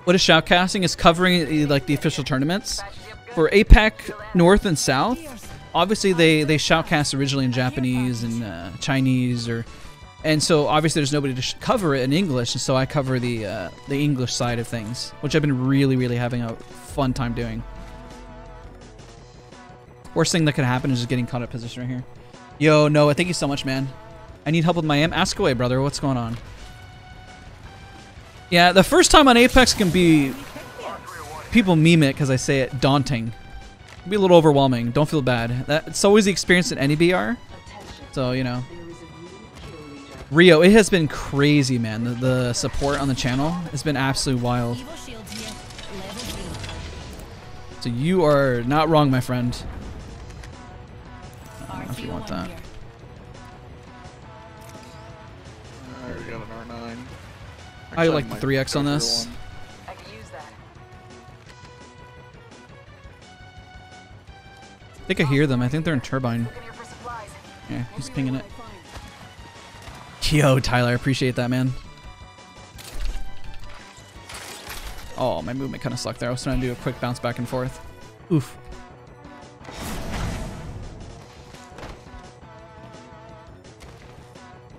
What is shoutcasting? It's covering like the official tournaments for APAC North and South. Obviously, they shoutcast originally in Japanese and Chinese, and so obviously there's nobody to cover it in English, and so I cover the English side of things, which I've been really having a fun time doing. Worst thing that could happen is just getting caught up position right here. Yo, Noah, thank you so much, man. I need help with my aim. Ask away, brother. What's going on? Yeah, the first time on Apex can be, people meme it because I say it, daunting. It can be a little overwhelming. Don't feel bad. It's always the experience in any BR. So, you know. Rio, it has been crazy, man. The support on the channel has been absolutely wild. So you are not wrong, my friend. I don't know if you want that. I already got an R9. I like the 3X on this. I could use that. I think I hear them. I think they're in Turbine. Yeah, he's pinging it. Yo, Tyler, I appreciate that, man. Oh, my movement kind of sucked there. I was trying to do a quick bounce back and forth. Oof.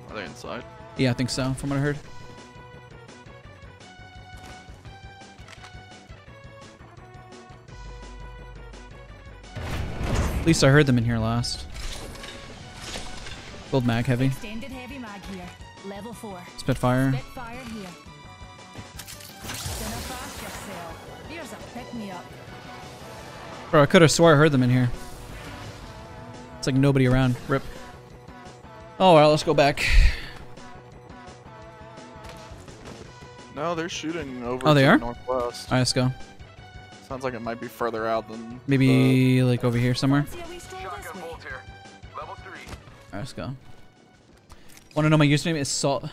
Are they inside? Yeah, I think so, from what I heard. At least I heard them in here last. Gold mag heavy. Heavy mag here. Level 4. Spitfire. Spitfire here. Here's a pick me up. Bro, I could have swore I heard them in here. It's like nobody around. Rip. Oh, alright, let's go back. No, they're shooting over to the northwest. Alright, let's go. Sounds like it might be further out than maybe like over here somewhere. Alright, let's go. Wanna know my username is Salt.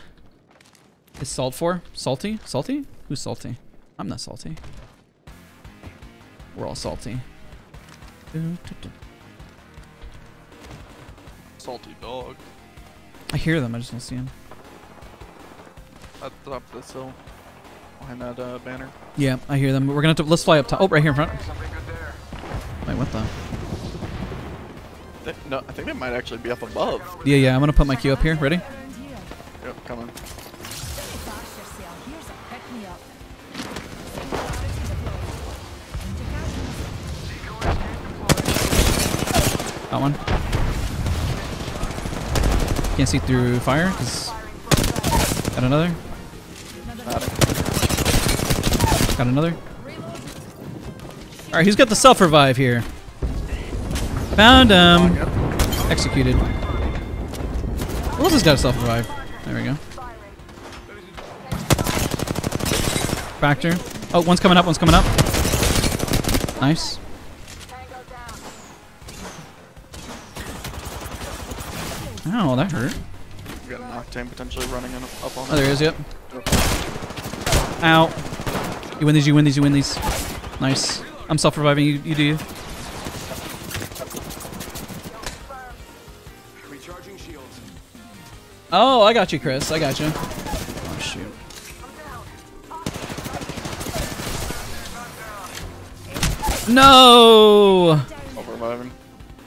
is salt for? Salty? Salty? Who's salty? I'm not salty. We're all salty. Salty dog. I hear them, I just don't see them. At the top of this hill. Behind that banner. Yeah, I hear them. We're gonna have to, let's fly up top. Oh, right here in front. Wait, what the? No, I think they might actually be up above. Yeah, yeah, I'm gonna put my Q up here. Ready? Yep, coming. Got one. Can't see through fire, because... Got another. Got another. Alright, who's got the self-revive here? Found him. Executed. Who else has got a self-revive? There we go. Fracture. Oh, one's coming up, one's coming up. Nice. Oh, that hurt. We got an octane potentially running up on. Oh, there he is, yep. Ow. You win these, you win these, you win these. Nice. I'm self-reviving, you do you. Oh, I got you, Chris. I got you. Oh, shoot. No! Over-reviving.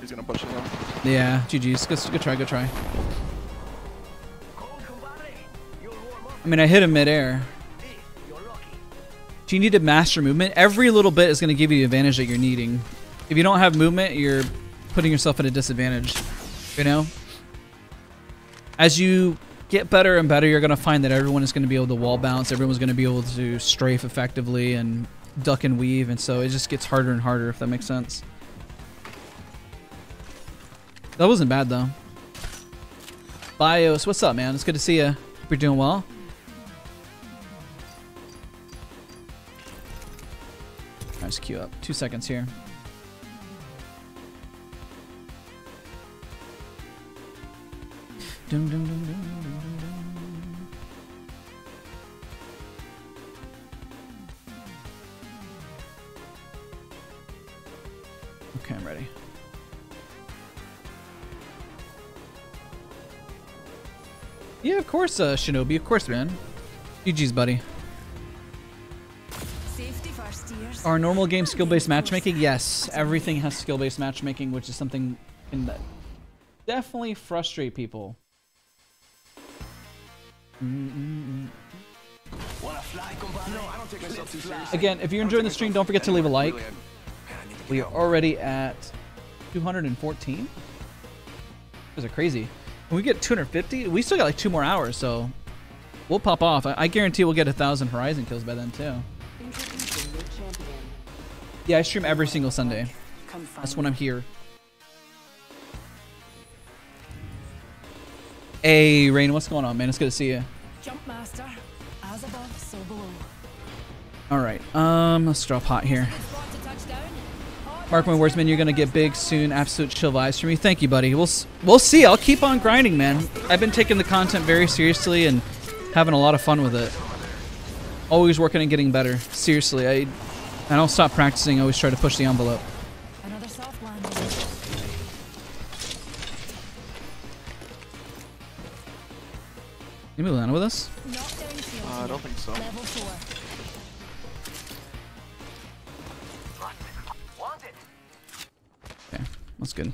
He's gonna push it down. Yeah, GG's. Good try, good try. I mean, I hit him midair. Do you need to master movement? Every little bit is going to give you the advantage that you're needing. If you don't have movement, you're putting yourself at a disadvantage, you know? As you get better and better, you're going to find that everyone is going to be able to wall bounce, everyone's going to be able to strafe effectively and duck and weave, and so it just gets harder and harder, if that makes sense. That wasn't bad, though. Bios, what's up, man? It's good to see you. Hope you're doing well. Nice queue up. 2 seconds here. Dum, dum, dum, dum, dum, dum. Okay, I'm ready. Yeah, of course, Shinobi. Of course, man. GG's, buddy. Our normal game skill-based matchmaking? Yes, everything has skill-based matchmaking, which is something that definitely frustrate people. Again, if you're enjoying the stream, don't forget to leave a like. We are already at 214. Those are crazy. When we get 250, we still got like 2 more hours, so we'll pop off. I guarantee we'll get 1,000 Horizon kills by then too. Yeah, I stream every single Sunday. That's when I'm here. Hey, Rain, what's going on, man? It's good to see you. All right, let's drop hot here. Mark my words, man, you're gonna get big soon. Absolute chill vibes for me. Thank you, buddy. We'll see. I'll keep on grinding, man. I've been taking the content very seriously and having a lot of fun with it. Always working and getting better. Seriously, I don't stop practicing. I always try to push the envelope. Another soft landing. You Milana with us? I don't think so. Level 4. Okay, that's good.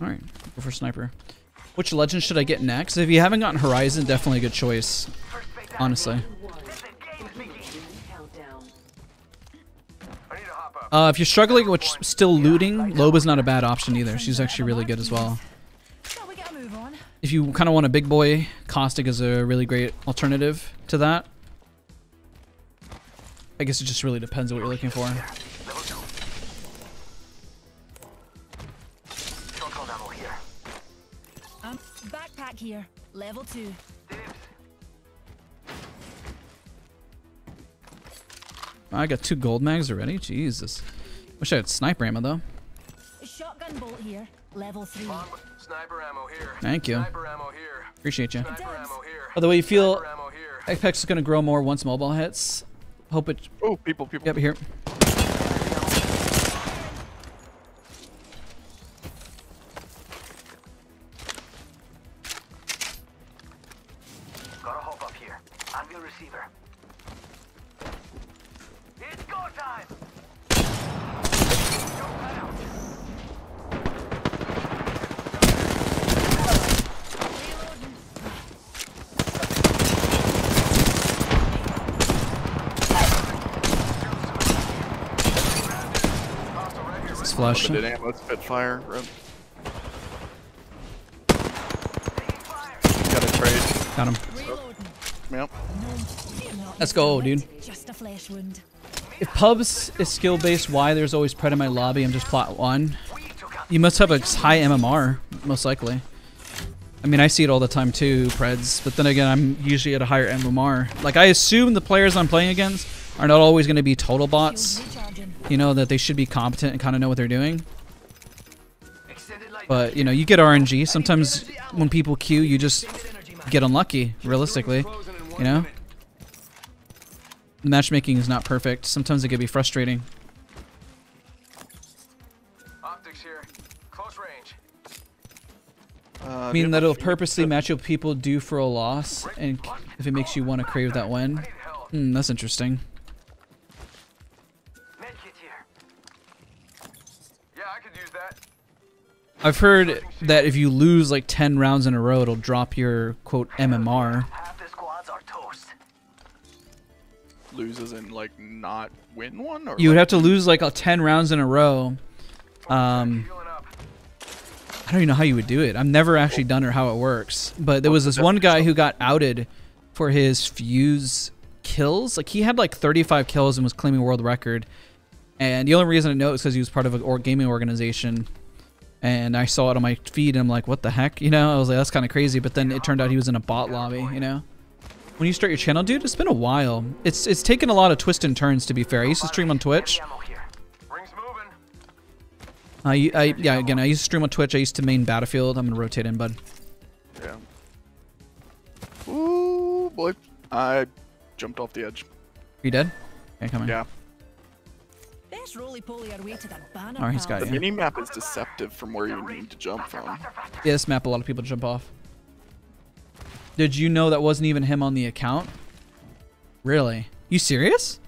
Alright, go for sniper. Which legend should I get next? If you haven't gotten Horizon, definitely a good choice. Honestly. If you're struggling with still looting, Loba's not a bad option either. She's actually really good as well. If you kind of want a big boy, Caustic is a really great alternative to that. I guess it just really depends on what you're looking for. Backpack here, level 2. I got 2 gold mags already. Jesus. Wish I had sniper ammo though. Shotgun bolt here, level 3. Sniper ammo here. Thank you. Sniper ammo here. Appreciate you. By the way, you feel Apex is gonna grow more once mobile hits. Hope it. Oh, people. Yep, here. Gotta hop up here. I'm your receiver. It's go time. Flush. Did ammo spit fire? Got a trade. Got him. Oh. Yep. Let's go, dude. Just a flesh wound. If pubs is skill-based, why there's always pred in my lobby? I'm just plot one. You must have a high MMR, most likely. I mean, I see it all the time too, preds. But then again, I'm usually at a higher MMR. Like I assume the players I'm playing against are not always going to be total bots. You know, that they should be competent and kind of know what they're doing. But, you know, you get RNG. Sometimes when people queue, you just get unlucky, realistically. You know? The matchmaking is not perfect. Sometimes it can be frustrating. Optics here. Close range. I mean, that it'll purposely match up people due for a loss, and if it makes you want to crave that win. Hmm, that's interesting. I've heard that if you lose like 10 rounds in a row, it'll drop your quote MMR. Half the squads are toast. Loses and like not win one, or you would have to lose like 10 rounds in a row. I don't even know how you would do it. I've never actually done or how it works. But there was this one guy who got outed for his fuse kills. Like he had like 35 kills and was claiming world record. And the only reason I know is because he was part of a gaming organization. And I saw it on my feed, and I'm like, what the heck? You know, I was like, that's kind of crazy. But then it turned out he was in a bot lobby, you know? When you start your channel, dude, it's been a while. It's taken a lot of twists and turns, to be fair. I used to stream on Twitch. I used to stream on Twitch. I used to main Battlefield. I'm going to rotate in, bud. Yeah. Ooh, boy. I jumped off the edge. You dead? Okay, come on. Yeah. Oh, he's got you. The mini map is deceptive from where you need to jump from. Yeah, this map a lot of people jump off. Did you know that wasn't even him on the account? Really? You serious?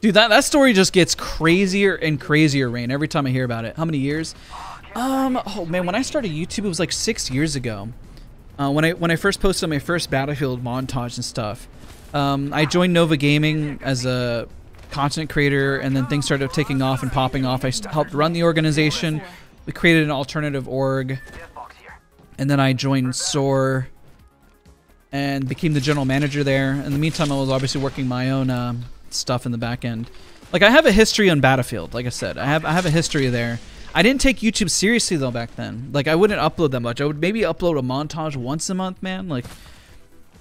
Dude, that story just gets crazier and crazier, Rain, every time I hear about it. How many years? Oh man, when I started YouTube, it was like 6 years ago. When I first posted my first Battlefield montage and stuff, I joined Nova Gaming as a content creator, and then things started taking off and popping off. I helped run the organization. We created an alternative org, and then I joined Soar and became the general manager there. In the meantime, I was obviously working my own stuff in the back end. Like I have a history on Battlefield. Like I said, I have a history there. I didn't take YouTube seriously though back then. Like I wouldn't upload that much. I would maybe upload a montage once a month, man. Like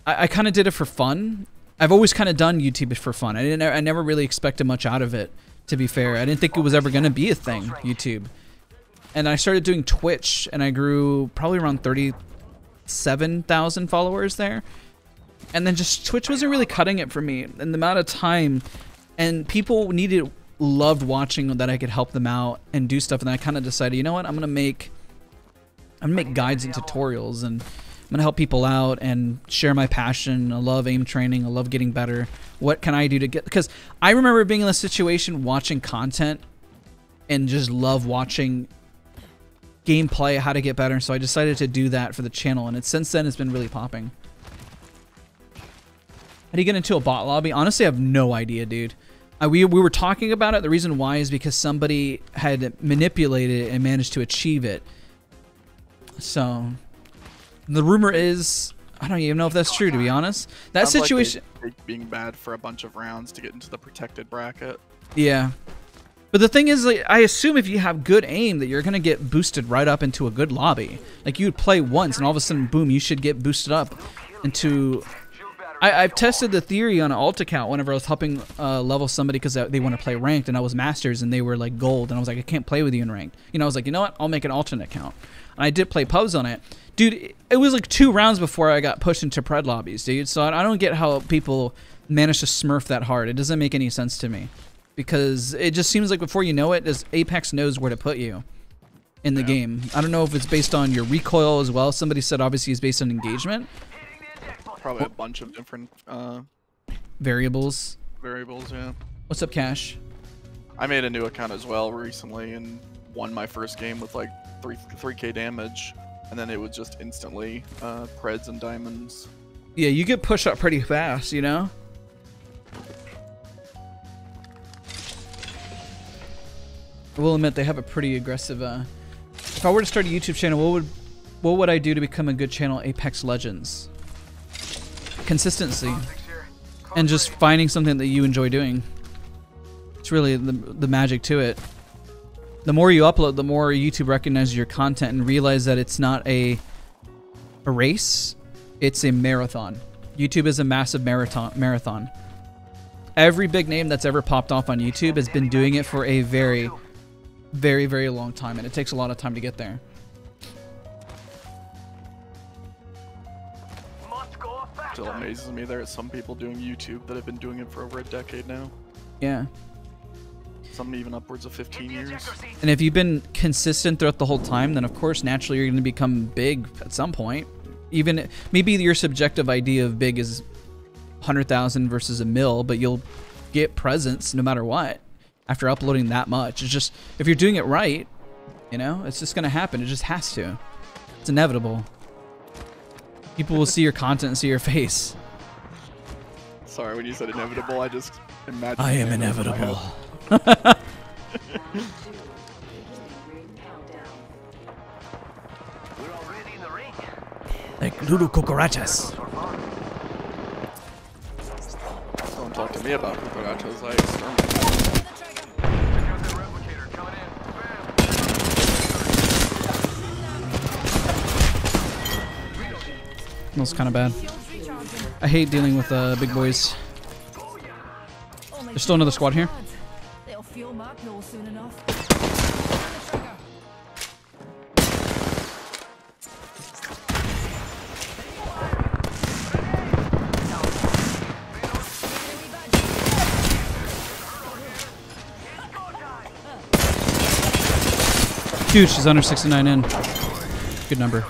I kind of did it for fun. I've always kind of done YouTube for fun. I never really expected much out of it, to be fair. I didn't think it was ever going to be a thing, YouTube. And I started doing Twitch, and I grew probably around 37,000 followers there. And then just Twitch wasn't really cutting it for me. And the amount of time, and people loved watching that I could help them out and do stuff. And I kind of decided, you know what, I'm gonna make guides and tutorials, and I'm going to help people out and share my passion. I love aim training. I love getting better. What can I do to get... Because I remember being in this situation watching content and just love watching gameplay, how to get better. So I decided to do that for the channel. And since then, it's been really popping. How do you get into a bot lobby? Honestly, I have no idea, dude. We were talking about it. The reason why is because somebody had manipulated it and managed to achieve it. So... The rumor is, I don't even know if that's true, to be honest. That situation... Like being bad for a bunch of rounds to get into the protected bracket. Yeah. But the thing is, like, I assume if you have good aim that you're going to get boosted right up into a good lobby. Like, you would play once and all of a sudden, boom, you should get boosted up into I've tested the theory on an alt account whenever I was helping level somebody because they want to play ranked, and I was masters and they were like gold, and I was like, I can't play with you in ranked. You know, I was like, you know what? I'll make an alternate account. And I did play pubs on it. Dude, it was like 2 rounds before I got pushed into pred lobbies, dude. So I don't get how people manage to smurf that hard. It doesn't make any sense to me. Because it just seems like before you know it, Apex knows where to put you in the game. I don't know if it's based on your recoil as well. Somebody said obviously it's based on engagement. Probably a bunch of different variables. Variables, yeah. What's up, Cash? I made a new account as well recently and won my first game with like 3k damage, and then it was just instantly preds and diamonds. Yeah, you get pushed up pretty fast, you know. I will admit they have a pretty aggressive. If I were to start a YouTube channel, what would I do to become a good channel? Apex Legends. Consistency, and just finding something that you enjoy doing. It's really the magic to it. The more you upload, the more YouTube recognizes your content and realize that it's not a race, it's a marathon. YouTube is a massive marathon. Every big name that's ever popped off on YouTube has been doing it for a very, very, very long time, and it takes a lot of time to get there. Still amazes me there are some people doing YouTube that have been doing it for over a decade now. Yeah. Some even upwards of 15 years. And if you've been consistent throughout the whole time, then of course naturally you're going to become big at some point. Even maybe your subjective idea of big is 100,000 versus a mil, but you'll get presence no matter what after uploading that much. It's just, if you're doing it right, you know, it's just going to happen. It just has to. It's inevitable. People will see your content and see your face. Sorry, when you said inevitable, I just imagined... I am inevitable. Like little cucarachas. Don't talk to me about cucarachas. I exterminate. That's kind of bad. I hate dealing with big boys. There's still another squad here. Dude, she's under 69 in. Good number.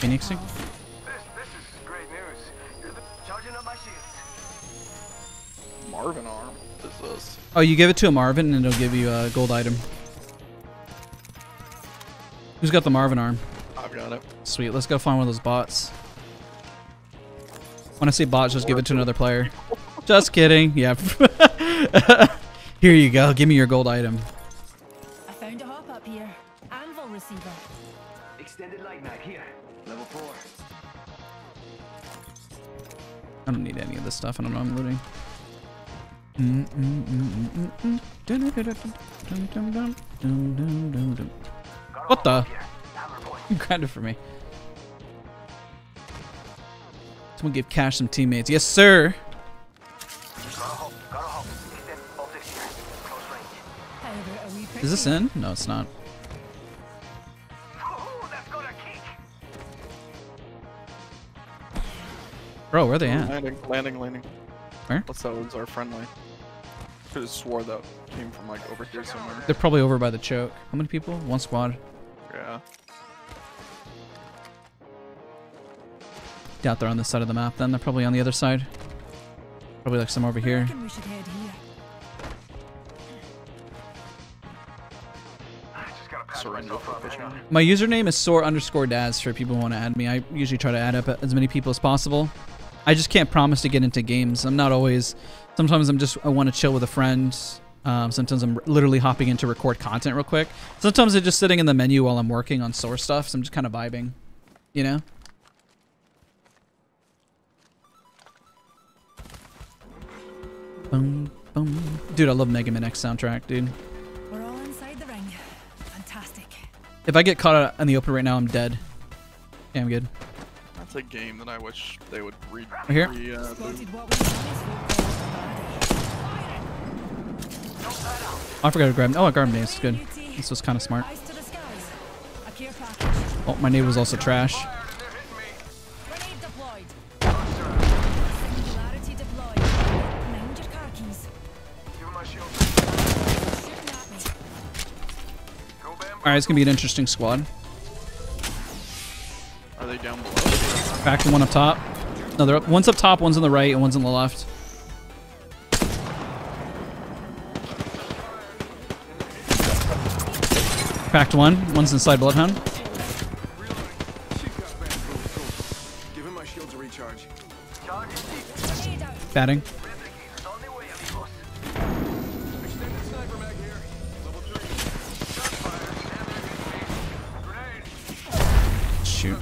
Phoenixing? This is great news. You're charging up my shields. Marvin arm. What is this? Oh, you give it to a Marvin and it'll give you a gold item. Who's got the Marvin arm? I've got it. Sweet. Let's go find one of those bots. When I say bots, just give it to another player. Just kidding. Yeah. Here you go. Give me your gold item. I found a hop up here. Anvil receiver. Extended light mag here. Level 4. I don't need any of this stuff. I don't know what I'm looting. What the? You grabbed it for me. Someone give Cash some teammates. Yes, sir. Is this in? No, it's not. Bro, where are they at? Landing. Where? What's that? Ones are friendly. Could have swore that came from like over here somewhere. They're probably over by the choke. How many people? One squad. Yeah. Doubt they're on this side of the map then. They're probably on the other side. Probably like some over here. I reckon we should head here. My username is Soar_Daz for people who want to add me. I usually try to add up as many people as possible. I just can't promise to get into games. I'm not always. Sometimes I want to chill with a friend. Sometimes I'm literally hopping in to record content real quick. Sometimes I'm just sitting in the menu while I'm working on Soar stuff. So I'm just kind of vibing, you know. Boom, boom. Dude, I love Mega Man X soundtrack, dude. If I get caught out in the open right now, I'm dead. Yeah, I'm good. That's a game that I wish they would oh, I forgot to grab. Oh, I grabbed nades. Good. This was kind of smart. Oh, my nade was also trash. Alright, it's gonna be an interesting squad. Are they down below? Back to one up top. No, they're up. One's up top, one's on the right, and one's on the left. Cracked one. One's inside Bloodhound. Batting. Shoot.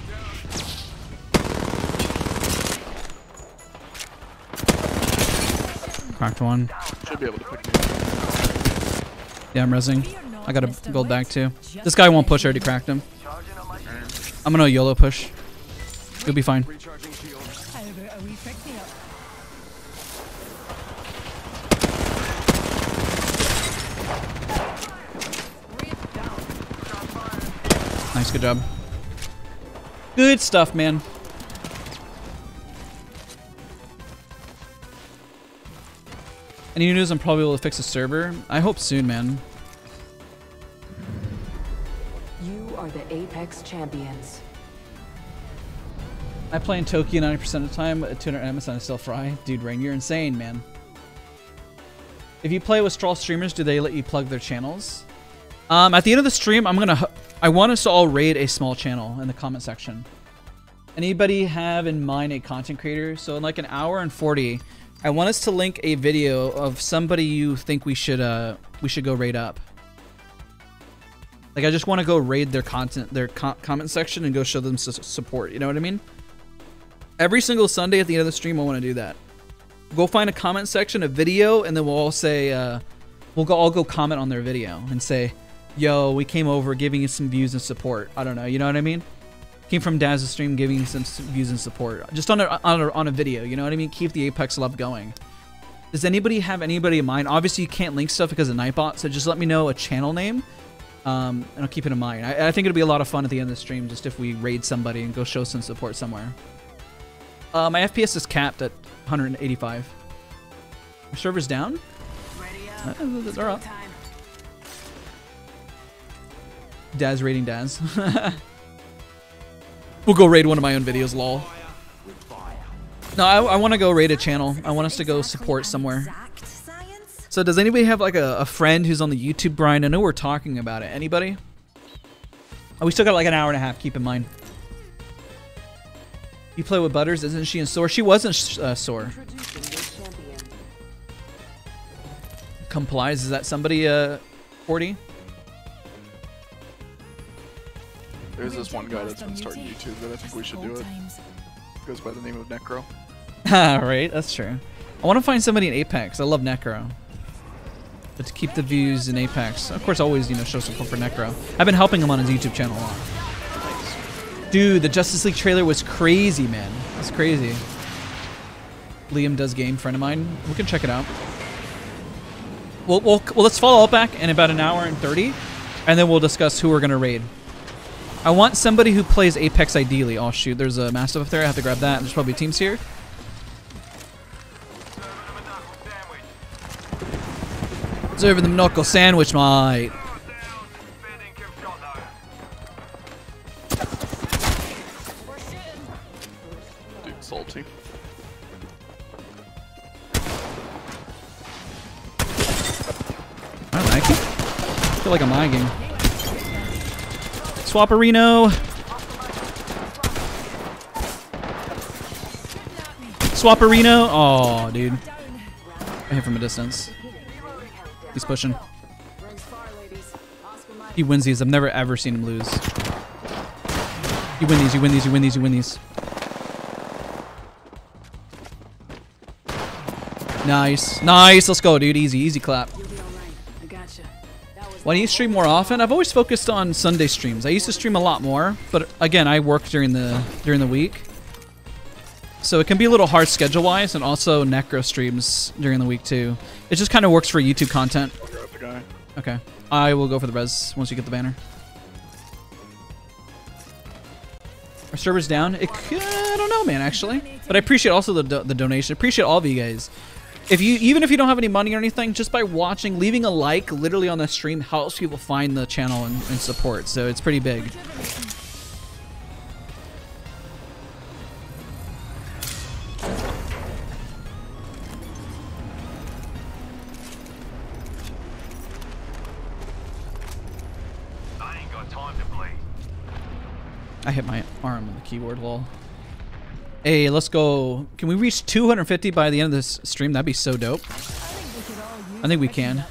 Cracked one. Should be able to pick me up. Yeah, I'm rezzing. I got a gold back too. This guy won't push. I already cracked him. I'm gonna YOLO push. You'll be fine. Nice, good job. Good stuff, man. Any news? I'm probably able to fix the server. I hope soon, man. The Apex champions. I play in Tokyo 90% of the time, 200 MS and I still fry. Dude, Rain, you're insane, man. If you play with straw streamers, do they let you plug their channels? At the end of the stream, I want us to all raid a small channel in the comment section. Anybody have in mind a content creator? So in like an hour and 40, I want us to link a video of somebody you think we should go raid up. Like, I just want to go raid their content, their comment section and go show them support. You know what I mean? Every single Sunday at the end of the stream, I want to do that. Go find a comment section, a video, and then we'll all say, we'll all go comment on their video and say, yo, we came over giving you some views and support. I don't know. You know what I mean? Came from Daz's stream giving you some views and support. Just on a video. You know what I mean? Keep the Apex love going. Does anybody have anybody in mind? Obviously, you can't link stuff because of Nightbot, so just let me know a channel name. And I'll keep it in mind. I think it'll be a lot of fun at the end of the stream just if we raid somebody and go show some support somewhere. My FPS is capped at 185. Our server's down? They're up. Daz raiding Daz. We'll go raid one of my own videos, lol. No, I want to go raid a channel. I want us to go support somewhere. So does anybody have like a friend who's on the YouTube grind? I know we're talking about it. Anybody? Oh, we still got like an hour and a half. Keep in mind. You play with Butters, isn't she in Soar? She wasn't Soar. Complies. Is that somebody 40? There's this one guy that's been starting YouTube that I think we should do it. Goes by the name of Necro. Right, that's true. I want to find somebody in Apex. I love Necro. But to keep the views in Apex, of course, always, you know, show support for Necro. I've been helping him on his YouTube channel a lot. Dude, the Justice League trailer was crazy, man. It's crazy. Liam Does Game, friend of mine. We can check it out. Well, let's follow up back in about an hour and 30, and then we'll discuss who we're gonna raid. I want somebody who plays Apex ideally. Oh shoot, there's a Mastiff up there. I have to grab that. There's probably teams here. Serving them knuckle sandwich, mate. Dude, salty. I like it. I feel like I'm lagging. Swapperino. Swapperino. Oh, dude. I hit from a distance. He's pushing. He wins these. I've never ever seen him lose. You win these, you win these, you win these, you win these. Nice. Nice. Let's go, dude. Easy, easy clap. When you stream more often, I've always focused on Sunday streams. I used to stream a lot more, but again, I work during the week. So it can be a little hard schedule-wise, and also Necro streams during the week too. It just kind of works for YouTube content. I'll grab the guy. Okay. I will go for the res once you get the banner. Our server's down. It could, I don't know, man, actually. But I appreciate also the donation. I appreciate all of you guys. If you, even if you don't have any money or anything, just by watching, leaving a like literally on the stream helps people find the channel and support. So it's pretty big. I hit my arm on the keyboard, lol. Hey, let's go. Can we reach 250 by the end of this stream? That'd be so dope. I think we can.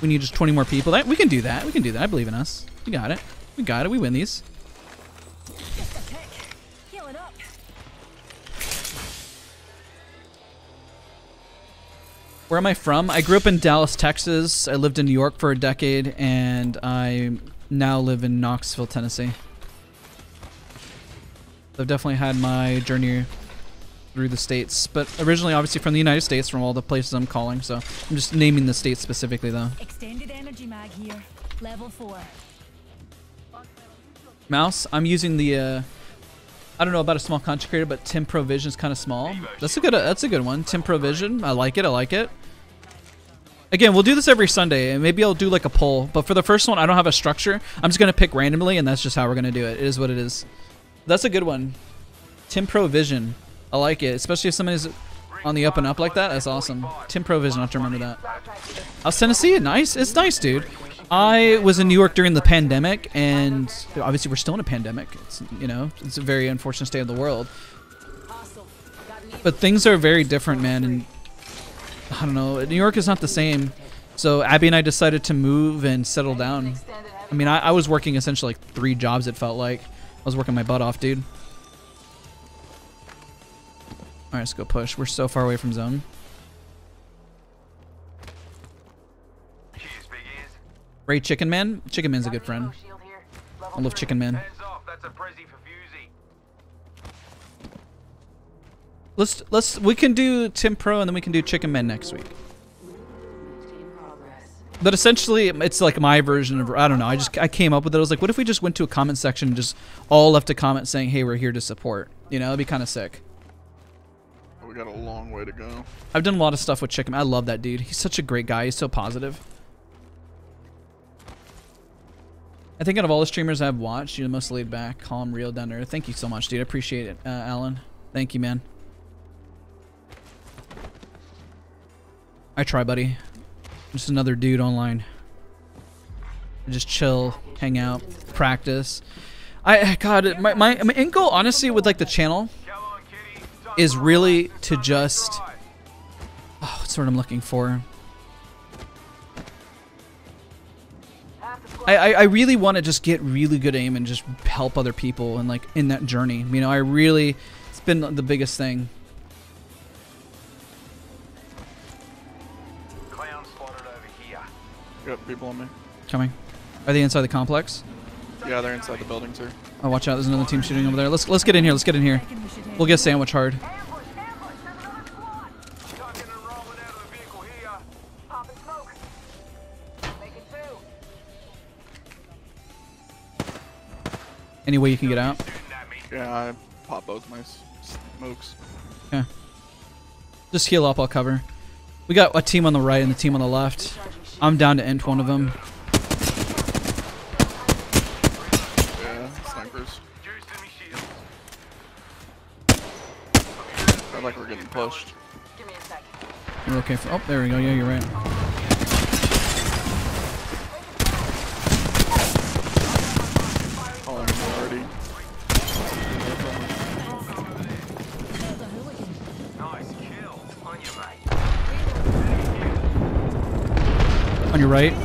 We need just 20 more people. We can do that. We can do that. I believe in us. We got it. We got it. We win these. Where am I from? I grew up in Dallas, Texas. I lived in New York for a decade, and I now live in Knoxville, Tennessee. I've definitely had my journey through the states, but originally obviously from the United States, from all the places I'm calling, so I'm just naming the states specifically though. Extended energy mag here, level 4. Mouse, I'm using the I don't know about a small content creator, but Tim Provision is kind of small. That's a good one. Tim Provision. I like it. I like it. Again, we'll do this every Sunday, and maybe I'll do like a poll, but for the first one, I don't have a structure. I'm just going to pick randomly, and that's just how we're going to do it. It is what it is. That's a good one. Tim Provision. I like it, especially if somebody's on the up and up like that. That's awesome. Tim Provision, I have to remember that. How's Tennessee? Nice. It's nice, dude. I was in New York during the pandemic, and obviously we're still in a pandemic. It's, you know, it's a very unfortunate state of the world. But things are very different, man. And I don't know. New York is not the same. So Abby and I decided to move and settle down. I mean, I was working essentially like 3 jobs, it felt like. I was working my butt off, dude. Alright, let's go push. We're so far away from zone. Ray Chicken Man? Chicken Man's a good friend. I love Chicken Man. We can do Tim Pro and then we can do Chicken Man next week. But essentially, it's like my version of, I don't know, I came up with it. I was like, what if we just went to a comment section and just all left a comment saying, hey, we're here to support. You know, it'd be kind of sick. We got a long way to go. I've done a lot of stuff with Chicken Man. I love that dude. He's such a great guy. He's so positive. I think out of all the streamers I've watched, you're the most laid back, calm, real, down to earth. Thank you so much, dude. I appreciate it, Alan. Thank you, man. I try, buddy. Just another dude online. Just chill, hang out, practice. My end goal, honestly, with like the channel is really to just, oh, what's the word I'm looking for? I really want to just get really good aim and just help other people and like in that journey. You know, it's been the biggest thing. Got people on me. Coming. Are they inside the complex? Yeah, they're inside the building too. Oh, watch out! There's another team shooting over there. Let's get in here. Let's get in here. We'll get sandwich hard. Any way you can get out? Yeah, I pop both my smokes. Yeah. Just heal up. I'll cover. We got a team on the right and a team on the left. I'm down to end one of them. Yeah, snipers. I like we're getting pushed. We're okay for. Oh, there we go. Yeah, you're right. Oh, I'm already. On your right. Yep.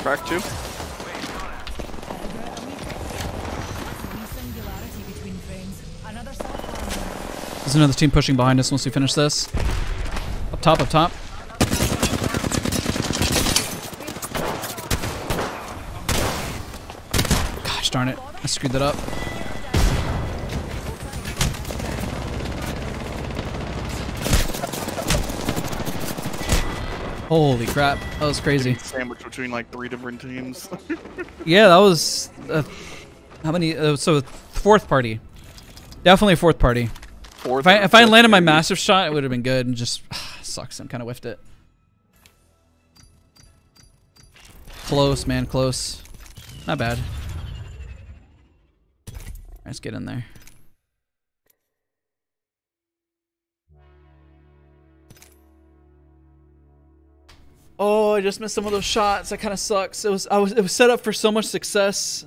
Crack 2. There's another team pushing behind us once we finish this. Up top, up top. Gosh darn it. I screwed that up. Holy crap. That was crazy. Sandwiched between like 3 different teams. Yeah, that was... how many? So, 4th party. Definitely 4th party. If I landed my massive shot, it would have been good and just... sucks. I'm kind of whiffed it. Close, man. Close. Not bad. Let's get in there. Oh, I just missed some of those shots. That kind of sucks. It was set up for so much success.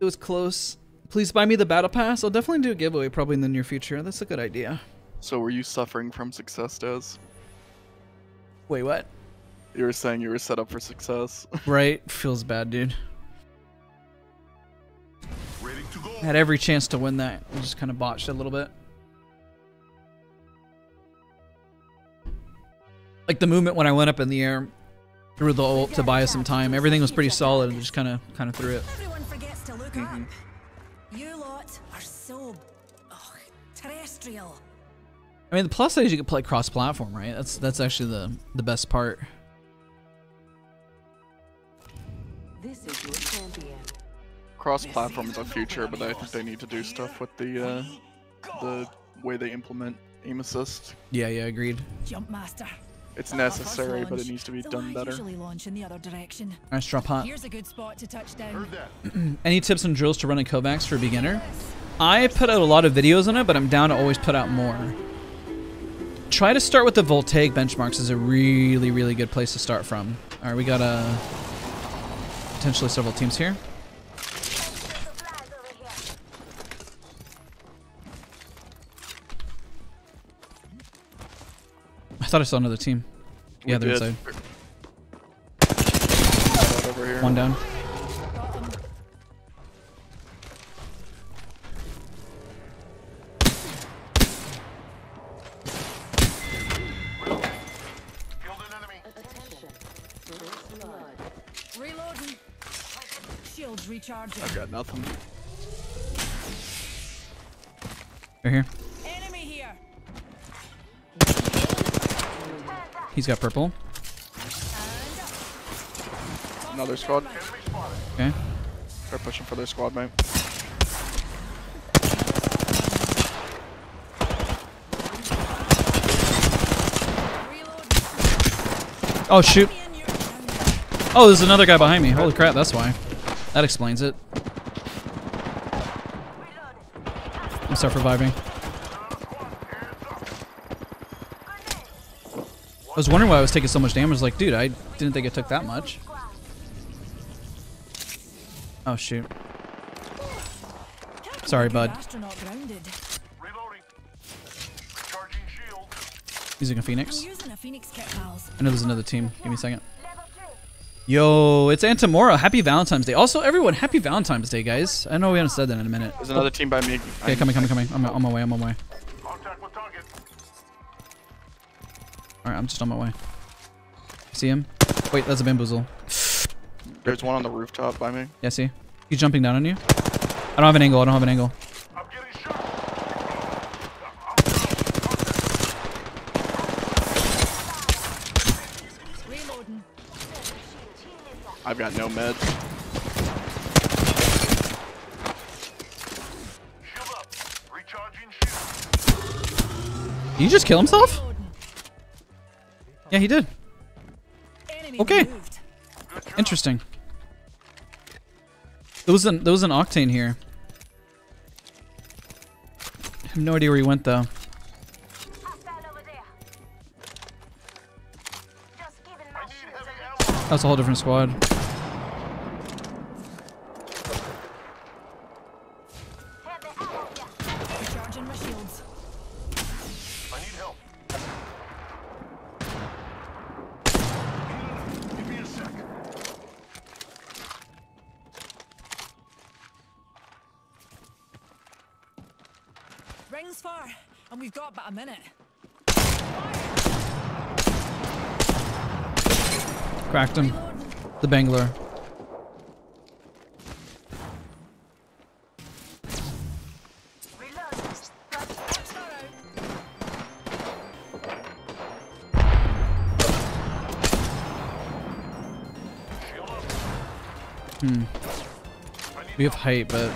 It was close. Please buy me the battle pass. I'll definitely do a giveaway probably in the near future. That's a good idea. So were you suffering from success, Daz? Wait, what? You were saying you were set up for success. Right. Feels bad, dude. Ready to go. Had every chance to win that. I just kind of botched it a little bit. Like the movement when I went up in the air through the ult to buy us some time. Everything was pretty solid and just kind of threw it. Everyone forgets to look up. You lot are so terrestrial. I mean, the plus side is you can play cross-platform, right? That's actually the best part. This is your champion. Cross-platform is a future, but I think they need to do stuff with the way they implement aim assist. Yeah, yeah, agreed. Jump master. It's necessary, but it needs to be done better. Nice drop hot. Here's a good spot to touch down. Any tips and drills to running Kovaak's for a beginner? I put out a lot of videos on it, but I'm down to always put out more. Try to start with the Voltaic benchmarks is a really, really good place to start from. All right, we got potentially several teams here. I thought I saw another team. Yeah, they're inside. Over here. One down. I've got nothing. They're here. He's got purple. Another squad. Okay. They're pushing for their squad, mate. Oh, shoot. Oh, there's another guy behind me. Holy crap, that's why. That explains it. I'm start reviving. I was wondering why I was taking so much damage. I was like, dude, I didn't think it took that much. Oh, shoot. Sorry, bud. Using a Phoenix. I know there's another team. Give me a second. Yo, it's Antamora. Happy Valentine's Day. Also, everyone, happy Valentine's Day, guys. I know we haven't said that in a minute. There's another team by me. Okay, coming. I'm on my way, Alright, I'm just on my way. See him? Wait, that's a bamboozle. There's one on the rooftop by me. Yeah, see? He's jumping down on you. I don't have an angle. I'm getting shot. I've got no meds. Did he just kill himself? Yeah, he did. Okay. Interesting. There was an octane here. I have no idea where he went though. That's a whole different squad. Rings far, and we've got but a minute. Cracked him. The Bangler. Hmm. We have height, but...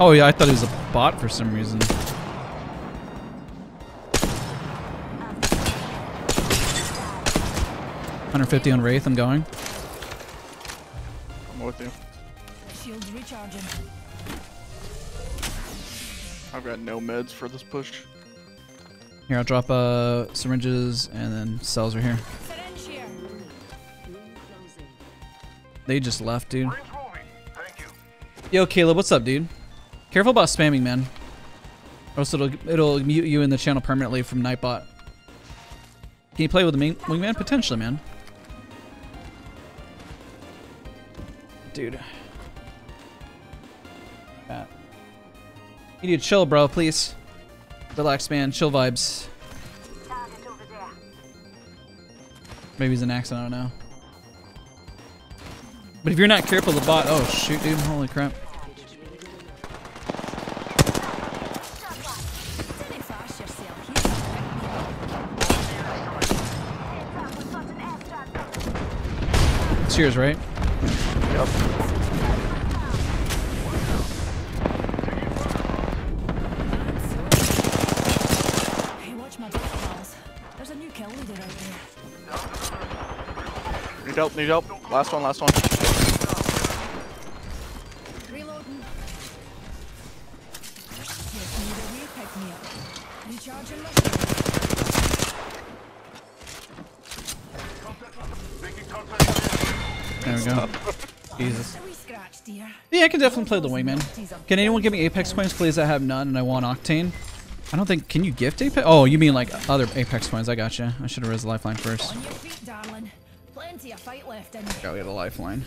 Oh yeah, I thought he was a bot for some reason. $150 on Wraith, I'm going. I'm with you. Shields recharging. I've got no meds for this push. Here, I'll drop syringes and then cells are here. They just left, dude. Yo, Caleb, what's up, dude? Careful about spamming, man. Or else it'll mute you in the channel permanently from Nightbot. Can you play with the wingman? Potentially, man. Dude. Yeah. You need to chill, bro, please. Relax, man. Chill vibes. Maybe he's an accent, I don't know. But if you're not careful, the bot... Oh, shoot, dude. Holy crap. It's yours, right? Yep. Hey, watch my dog files. There's a new kill leader out there. Need help, need help. Last one. Reloading. There we go. Jesus. Yeah, I can definitely play the wingman. Can anyone give me Apex coins, please? I have none, and I want Octane. I don't think. Can you gift Apex? Oh, you mean like other Apex coins? I gotcha. I should have raised the lifeline first. Gotta get a lifeline.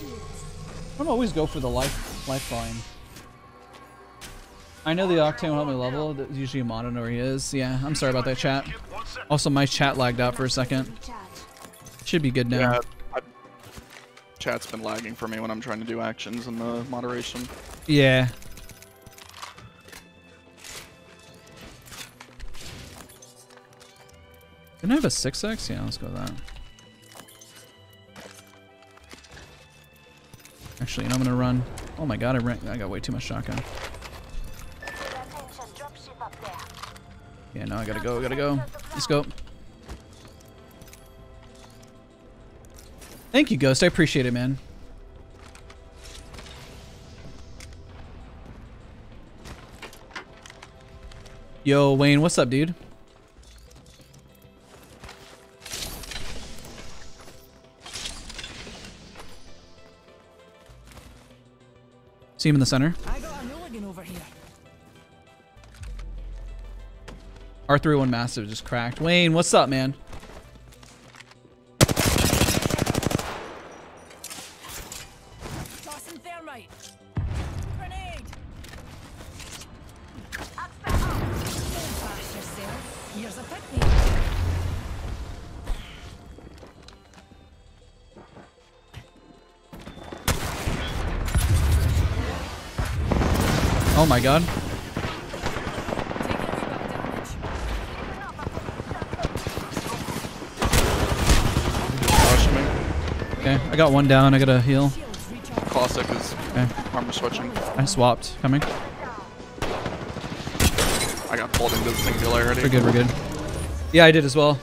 I don't always go for the lifeline. I know the Octane will help me level. That's usually a mod where he is. Yeah, I'm sorry about that, chat. Also, my chat lagged out for a second. Should be good now. Yeah, chat's been lagging for me when I'm trying to do actions in the moderation. Yeah. Didn't I have a 6x? Yeah, let's go with that. Actually, I'm gonna run. Oh my god, I got way too much shotgun. Yeah, no, I gotta go. Let's go. Thank you, Ghost. I appreciate it, man. Yo, Wayne, what's up, dude? See him in the center. R31 massive just cracked. Wayne, what's up, man? Oh my god. Okay, I got one down. I got a heal. Classic is okay. Armor switching. I swapped. Coming. I got pulled into the singularity. We're good. Yeah, I did as well.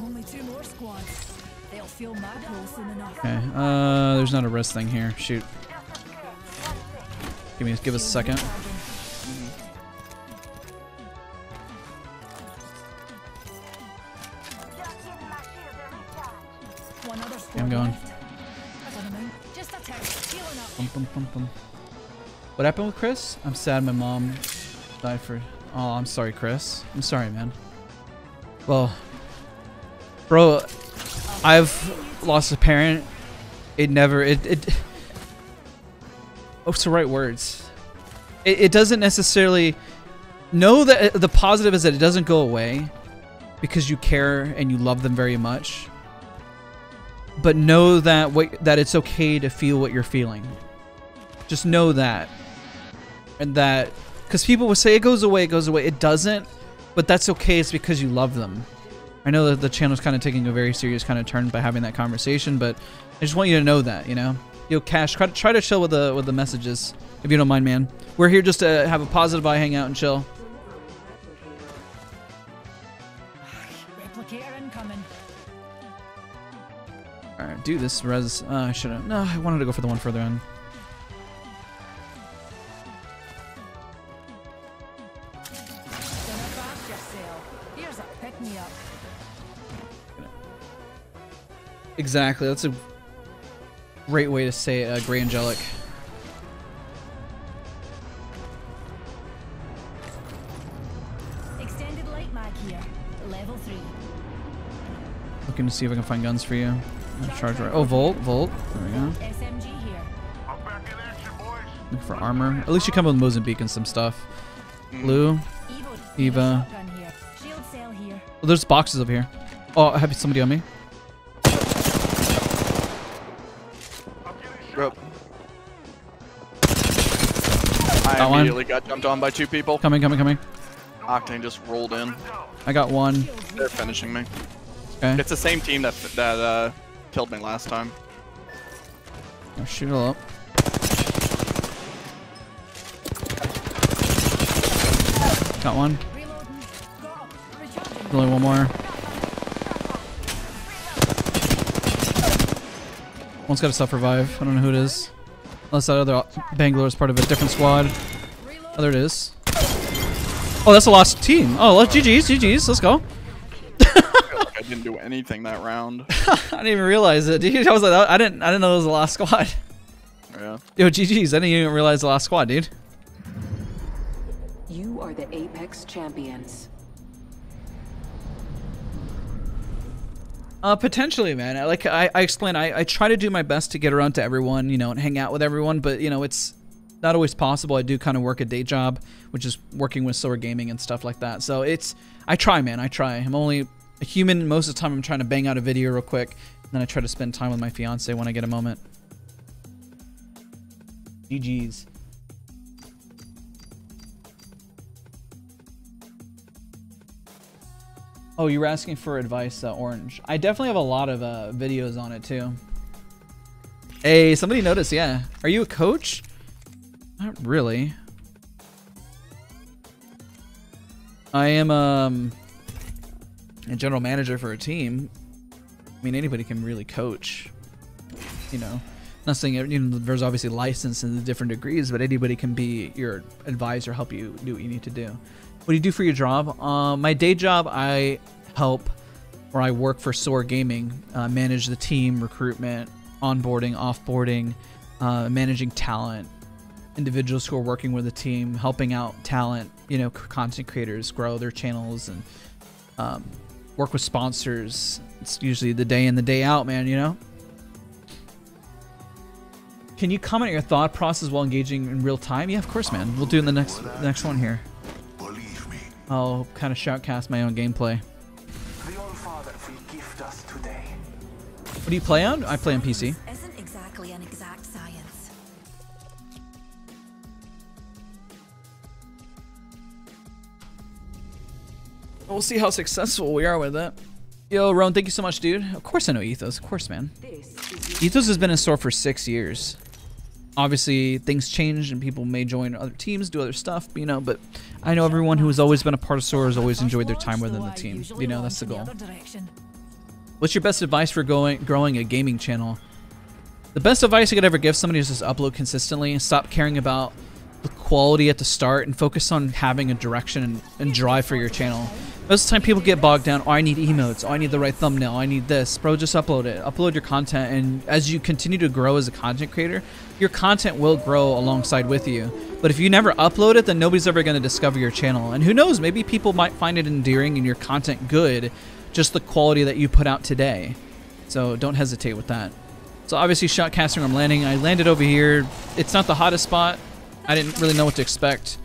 Only two more squads. They'll feel my pull soon enough. Okay. There's not a rest thing here. Shoot. Give us a second. I'm going. What happened with Chris? I'm sad my mom died for... Oh, I'm sorry, Chris. I'm sorry, man. Well, bro, I've lost a parent. It never, what's the right words? It doesn't necessarily know that the positive is that it doesn't go away because you care and you love them very much. But know that that it's okay to feel what you're feeling. Just know that. And that, because people will say it goes away, it goes away. It doesn't, but that's okay. It's because you love them. I know that the channel's kind of taking a very serious kind of turn by having that conversation, but I just want you to know that, you know? Yo, Cash, try to chill with the messages, if you don't mind, man. We're here just to have a positive eye, hang out, and chill. Alright, dude, this res... I should've... No, I wanted to go for the one further in. Exactly, that's a great way to say it, Grey Angelic. Extended light mag here, level 3. Looking to see if I can find guns for you. Charge right. Oh, Volt. There we go. SMG here. I'm back in action, boys. Looking for armor. At least you come with Mozambique and some stuff. Blue, Eva. Shield cell here. Oh, there's boxes up here. Oh, I have somebody on me. Rope. I immediately got jumped on by two people. Coming. Octane just rolled in. I got one. They're finishing me. Okay. It's the same team that killed me last time. I'll shoot up. Got one. There's only one more. One's got a self-revive. I don't know who it is. Unless that other Bangalore is part of a different squad. Oh, there it is. Oh, that's a lost team. Oh, let's GG's. Let's go. I didn't do anything that round. I didn't even realize it, dude. I was like, I didn't know it was the last squad. Yeah. Yo, GG's. I didn't even realize the last squad, dude. You are the Apex champions. Potentially, man. Like I explained, I try to do my best to get around to everyone, you know, and hang out with everyone, but, you know, it's not always possible. I do kind of work a day job, which is working with Soar Gaming and stuff like that. So it's, I try, man. I try. I'm only a human. Most of the time, I'm trying to bang out a video real quick, and then I try to spend time with my fiance when I get a moment. GG's. Oh, you were asking for advice, Orange. I definitely have a lot of videos on it, too. Hey, somebody noticed, yeah. Are you a coach? Not really. I am a general manager for a team. I mean, anybody can really coach. You know, not saying, you know, there's obviously license in the different degrees, but anybody can be your advisor, help you do what you need to do. What do you do for your job? My day job, I help, or I work for Soar Gaming, manage the team, recruitment, onboarding, offboarding, managing talent, individuals who are working with the team, helping out talent, you know, content creators grow their channels and work with sponsors. It's usually the day in, the day out, man, you know? Can you comment on your thought process while engaging in real time? Yeah, of course, man. We'll do it in the next one here. I'll kind of shoutcast my own gameplay. The All Father will gift us today. What do you play on? I play on PC. Isn't exactly an exact science. We'll see how successful we are with it. Yo, Roan, thank you so much, dude. Of course I know Ethos. Of course, man. Ethos has been in Soar for 6 years. Obviously, things change and people may join other teams, do other stuff, you know, but I know everyone who has always been a part of Soar has always enjoyed their time within the team. You know, that's the goal. What's your best advice for growing a gaming channel? The best advice I could ever give somebody is just upload consistently and stop caring about the quality at the start and focus on having a direction and drive for your channel. Most of the time people get bogged down, oh, I need emotes, oh, I need the right thumbnail, oh, I need this. Bro, just upload it. Upload your content, and as you continue to grow as a content creator, your content will grow alongside with you. But if you never upload it, then nobody's ever going to discover your channel. And who knows, maybe people might find it endearing and your content good, just the quality that you put out today. So don't hesitate with that. So obviously shot casting where I'm landing. I landed over here. It's not the hottest spot. I didn't really know what to expect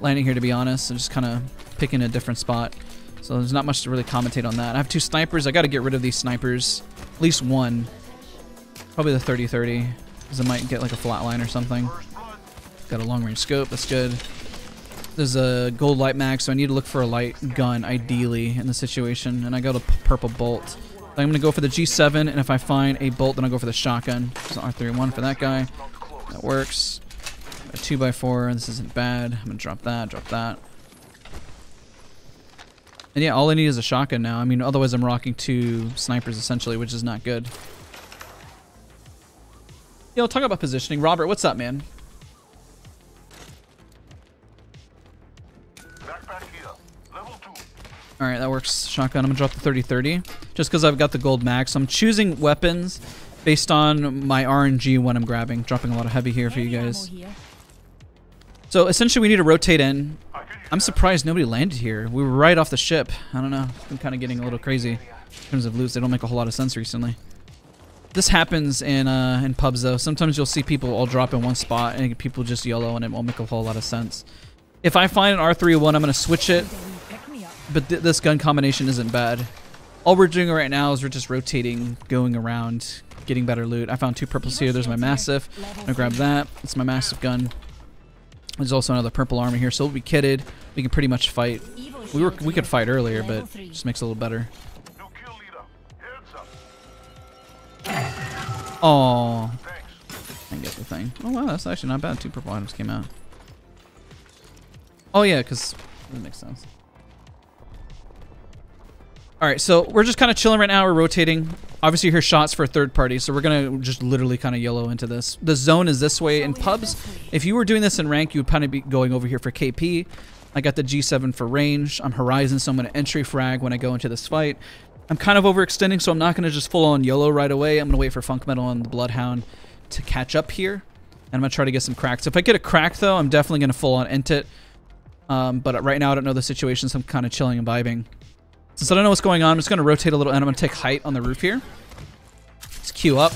landing here, to be honest. I'm just kind of picking a different spot. So there's not much to really commentate on that. I have two snipers. I got to get rid of these snipers. At least one. Probably the 30-30. Because I might get like a flatline or something. Got a long-range scope. That's good. There's a gold light mag, so I need to look for a light gun, ideally, in the situation. And I got a purple bolt. I'm going to go for the G7, and if I find a bolt, then I'll go for the shotgun. There's an R31 for that guy. That works. A 2x4. This isn't bad. I'm going to drop that, drop that. And yeah, all I need is a shotgun now. I mean, otherwise I'm rocking two snipers essentially, which is not good. Yo, talk about positioning. Robert, what's up, man? Alright, that works. Shotgun. I'm going to drop the 30-30 just because I've got the gold mag. So I'm choosing weapons based on my RNG when I'm grabbing. Dropping a lot of heavy here for you guys. So essentially we need to rotate in. I'm surprised nobody landed here. We were right off the ship. I don't know. I'm kind of getting a little crazy in terms of loots. They don't make a whole lot of sense recently. This happens in pubs though. Sometimes you'll see people all drop in one spot and people just YOLO and it won't make a whole lot of sense. If I find an R31, I'm going to switch it. But this gun combination isn't bad. All we're doing right now is we're just rotating, going around, getting better loot. I found two purples here. There's my massive. I'm gonna grab that. It's my massive gun. There's also another purple armor here, so we'll be kitted. We can pretty much fight. We could fight earlier, but it just makes it a little better. Oh, I can get the thing. Oh wow, that's actually not bad. Two purple items came out. Oh yeah, because that makes sense. Alright, so we're just kind of chilling right now. We're rotating. Obviously, you hear shots for a third party, so we're going to just literally kind of YOLO into this. The zone is this way in pubs. If you were doing this in rank, you would kind of be going over here for KP. I got the G7 for range. I'm Horizon, so I'm going to entry frag when I go into this fight. I'm kind of overextending, so I'm not going to just full-on YOLO right away. I'm going to wait for Funk Metal and the Bloodhound to catch up here. And I'm going to try to get some cracks. If I get a crack, though, I'm definitely going to full-on int it. But right now, I don't know the situation, so I'm kind of chilling and vibing. Since I don't know what's going on, I'm just going to rotate a little, and I'm going to take height on the roof here. Let's queue up.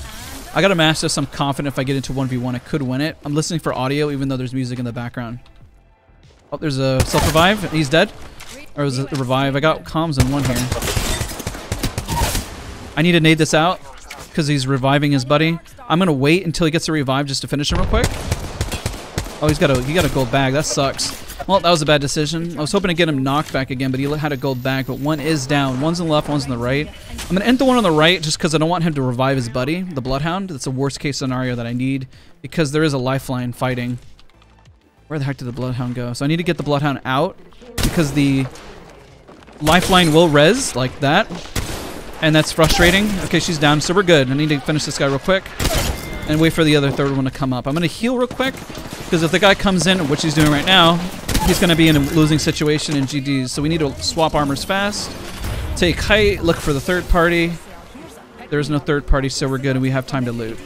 I got a master, so I'm confident if I get into 1v1, I could win it. I'm listening for audio, even though there's music in the background. Oh, there's a self-revive. He's dead. Or was it a revive? I got comms in one here. I need to nade this out because he's reviving his buddy. I'm going to wait until he gets a revive just to finish him real quick. Oh, he got a gold bag. That sucks. Well, that was a bad decision. I was hoping to get him knocked back again, but he had a gold bag. But one is down. One's on the left, one's on the right. I'm going to end the one on the right just because I don't want him to revive his buddy, the Bloodhound. That's the worst case scenario that I need because there is a lifeline fighting. Where the heck did the Bloodhound go? So I need to get the Bloodhound out because the lifeline will res like that. And that's frustrating. Okay, she's down, so we're good. I need to finish this guy real quick and wait for the other third one to come up. I'm going to heal real quick because if the guy comes in, which he's doing right now, he's going to be in a losing situation in GDs, so we need to swap armors fast. Take height, look for the third party. There's no third party, so we're good and we have time to loot.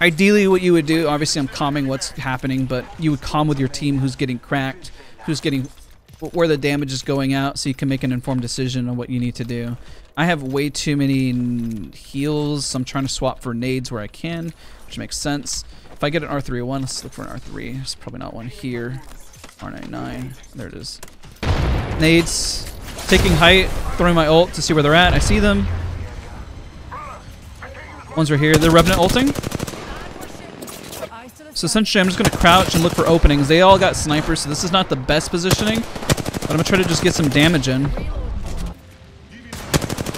Ideally, what you would do, obviously I'm calming what's happening, but you would calm with your team who's getting cracked, who's getting where the damage is going out, so you can make an informed decision on what you need to do. I have way too many heals, so I'm trying to swap for nades where I can, which makes sense. If I get an R301, let's look for an R3. There's probably not one here. R99. There it is. Nades. Taking height. Throwing my ult to see where they're at. I see them. Ones right here. They're Revenant ulting. So essentially, I'm just going to crouch and look for openings. They all got snipers, so this is not the best positioning. But I'm going to try to just get some damage in.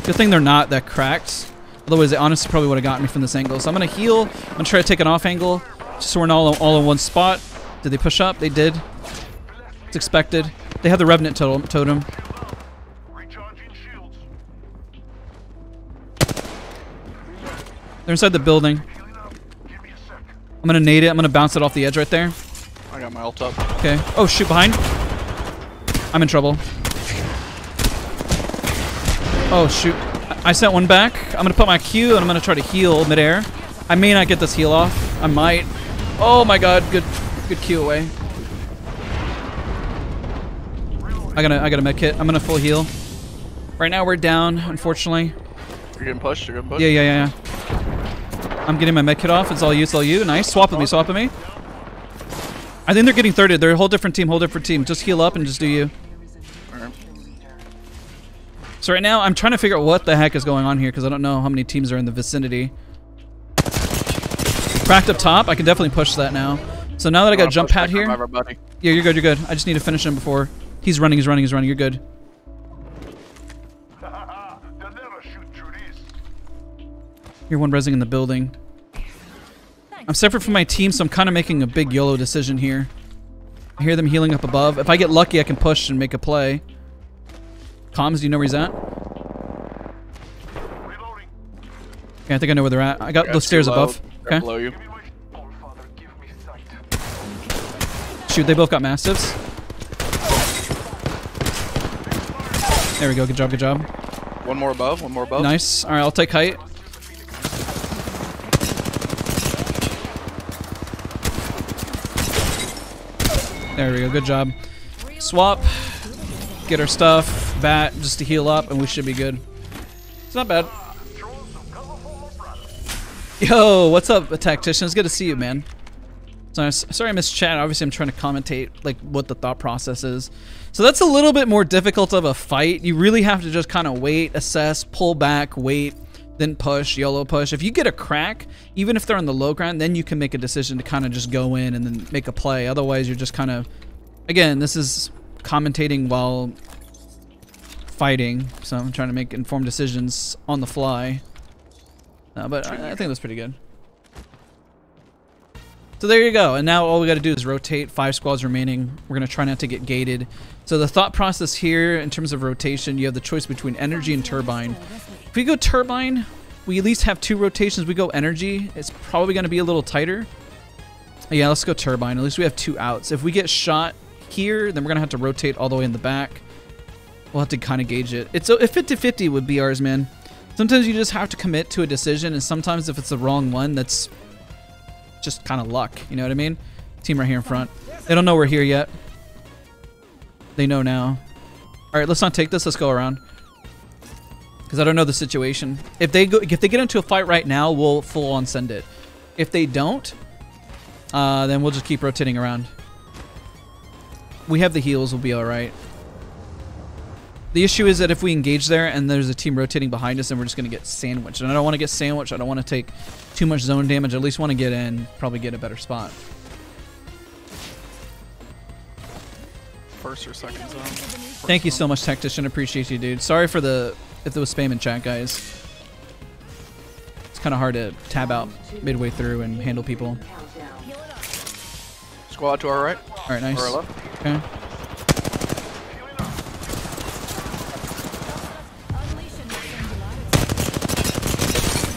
Good thing they're not that cracked. Otherwise, they honestly probably would have gotten me from this angle. So I'm going to heal. I'm going to try to take an off angle. Just so we're not all in one spot. Did they push up? They did. It's expected. They have the Revenant totem. They're inside the building. I'm going to nade it. I'm going to bounce it off the edge right there. I got my ult up. Okay. Oh, shoot, behind. I'm in trouble. Oh, shoot. I sent one back. I'm going to put my Q, and I'm going to try to heal midair. I may not get this heal off. I might. Oh, my God. Good Q away. I got a med kit. I'm going to full heal. Right now, we're down, unfortunately. You're getting pushed. Yeah. I'm getting my med kit off. It's all you. Nice. Swap with me. I think they're getting thirded. They're a whole different team. Just heal up and just do you. So right now, I'm trying to figure out what the heck is going on here because I don't know how many teams are in the vicinity. Cracked up top. I can definitely push that now. So now that I got jump pad here. Yeah, you're good. I just need to finish him before. He's running. You're good. You're one resing in the building. I'm separate from my team, so I'm kind of making a big YOLO decision here. I hear them healing up above. If I get lucky, I can push and make a play. Comms, do you know where he's at? Okay, I think I know where they're at. I got those stairs above. Okay. Below you. Shoot, they both got massives. There we go. Good job. One more above. Nice. All right, I'll take height. There we go. Good job. Swap. Get our stuff. Bat just to heal up and we should be good. It's not bad. Yo, what's up, Tactician? It's good to see you, man. Sorry I missed chat. Obviously I'm trying to commentate like what the thought process is. So that's a little bit more difficult of a fight. You really have to just kind of wait, assess, pull back, wait, then push, YOLO push. If you get a crack, even if they're on the low ground, then you can make a decision to kind of just go in and then make a play. Otherwise you're just kind of, again, this is commentating while fighting, so I'm trying to make informed decisions on the fly. But I think that's pretty good. So there you go. And now all we got to do is rotate. 5 squads remaining. We're going to try not to get gated. So the thought process here in terms of rotation, you have the choice between energy and turbine. If we go turbine, we at least have 2 rotations. We go energy, it's probably going to be a little tighter. Yeah, let's go turbine. At least we have 2 outs. If we get shot here, then we're going to have to rotate all the way in the back. We'll have to kind of gauge it. It's 50-50 would be ours, man. Sometimes you just have to commit to a decision, and sometimes if it's the wrong one, that's just kind of luck. You know what I mean? Team right here in front. They don't know we're here yet. They know now. All right, let's not take this. Let's go around because I don't know the situation. If they get into a fight right now, we'll full on send it. If they don't, then we'll just keep rotating around. We have the heals. We'll be all right. The issue is that if we engage there and there's a team rotating behind us, then we're just going to get sandwiched. And I don't want to get sandwiched. I don't want to take too much zone damage. I at least want to get in, probably get a better spot. First or second zone. Thank you so much, Tactician. Appreciate you, dude. Sorry for the if there was spam in chat, guys. It's kind of hard to tab out midway through and handle people. Squad to our right. All right, nice. Okay.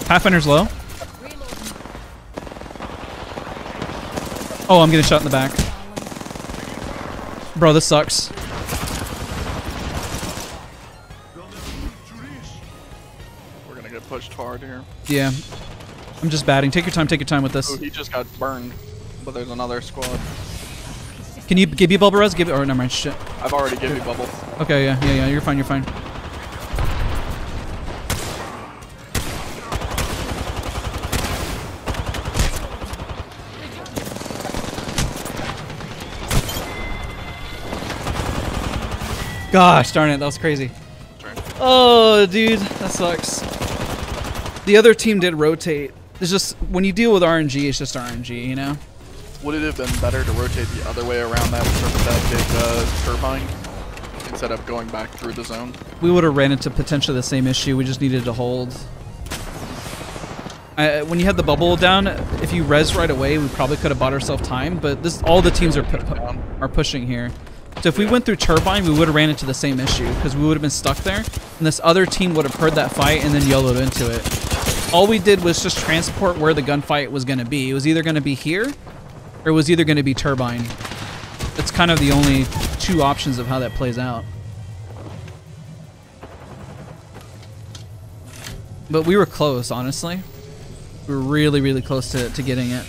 Pathfinder's low. Oh, I'm getting shot in the back. Bro, this sucks. We're gonna get pushed hard here. Yeah. I'm just batting. Take your time. With this. Oh, he just got burned, but there's another squad. Can you give me a bubble res? Give it. Oh, never mind. Shit. I've already given you bubble. Okay. Yeah. You're fine. Gosh darn it, that was crazy. Oh, dude, that sucks. The other team did rotate. It's just, when you deal with RNG, it's just RNG, you know? Would it have been better to rotate the other way around that big turbine instead of going back through the zone? We would have ran into potentially the same issue. We just needed to hold. When you had the bubble down, if you res right away, we probably could have bought ourselves time, but this all the teams are pushing here. So if we went through turbine, we would have ran into the same issue because we would have been stuck there, and this other team would have heard that fight and then YOLO'd into it. All we did was just transport where the gunfight was going to be. It was either going to be here Or it was either going to be Turbine. It's kind of the only two options of how that plays out. But we were close, honestly. We were really, really close to getting it.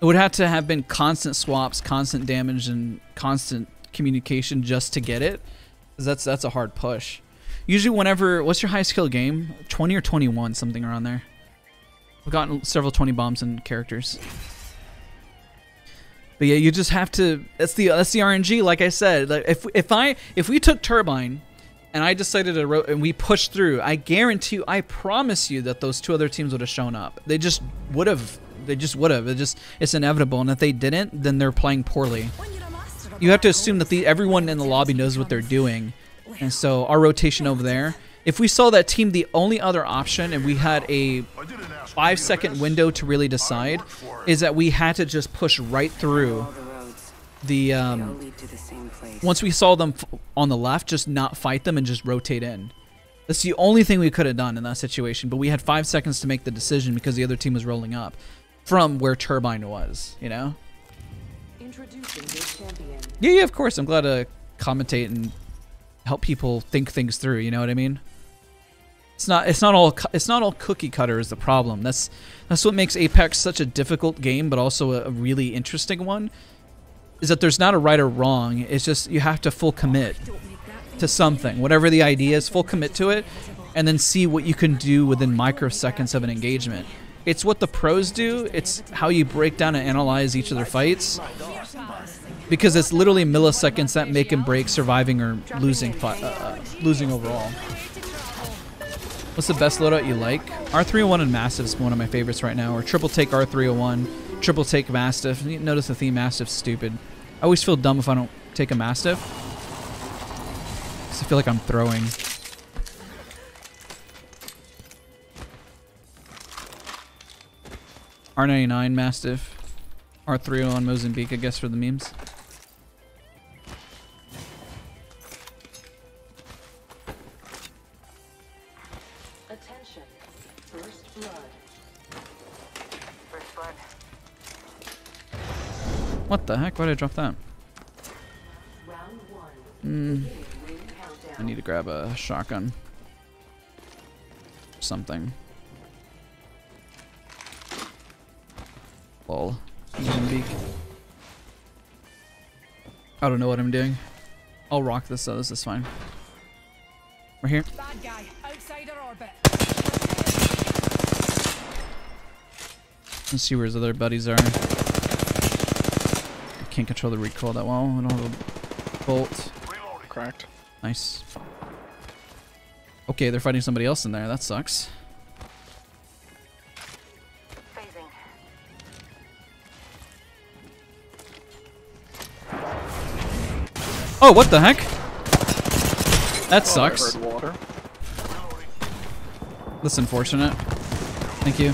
It would have to have been constant swaps, constant damage, and constant communication just to get it. Because that's a hard push. Usually whenever... What's your highest kill game? 20 or 21, something around there. We've gotten several 20 bombs and characters. But yeah, you just have to... That's the RNG, like I said. Like if we took Turbine... And I decided to rotate, and we pushed through. I guarantee you, I promise you that those two other teams would have shown up. They just would have. They just would have. It's inevitable. And if they didn't, then they're playing poorly. You have to assume that everyone in the lobby knows what they're doing. And so our rotation over there. If we saw that team, the only other option, and we had a 5-second window to really decide, is that we had to just push right through. Once we saw them on the left, just not fight them and just rotate in. That's the only thing we could have done in that situation, but we had 5 seconds to make the decision because the other team was rolling up from where Turbine was, you know? Introducing the champion. Yeah, of course. I'm glad to commentate and help people think things through, you know what I mean? It's not all cookie cutter is the problem. That's what makes Apex such a difficult game, but also a really interesting one. Is that there's not a right or wrong. It's just you have to full commit to something. Whatever the idea is, full commit to it, and then see what you can do within microseconds of an engagement. It's what the pros do. It's how you break down and analyze each of their fights. Because it's literally milliseconds that make and break surviving or losing losing overall. What's the best loadout you like? R301 and Mastiff is one of my favorites right now, or Triple Take R301. Triple take Mastiff. Notice the theme Mastiff's stupid. I always feel dumb if I don't take a Mastiff. Because I feel like I'm throwing. R99 Mastiff. R30 on Mozambique, I guess, for the memes. Attention. First blood. First blood. What the heck? Why did I drop that? I need to grab a shotgun. Something. Lol. Mozambique. I don't know what I'm doing. I'll rock this though. This is fine. We're here. Bad guy outside our orbit. Let's see where his other buddies are. Can't control the recoil that well. I don't have a bolt. Cracked. Nice. Okay, they're fighting somebody else in there. That sucks. Phasing. Oh, what the heck? That sucks. That's unfortunate. Thank you.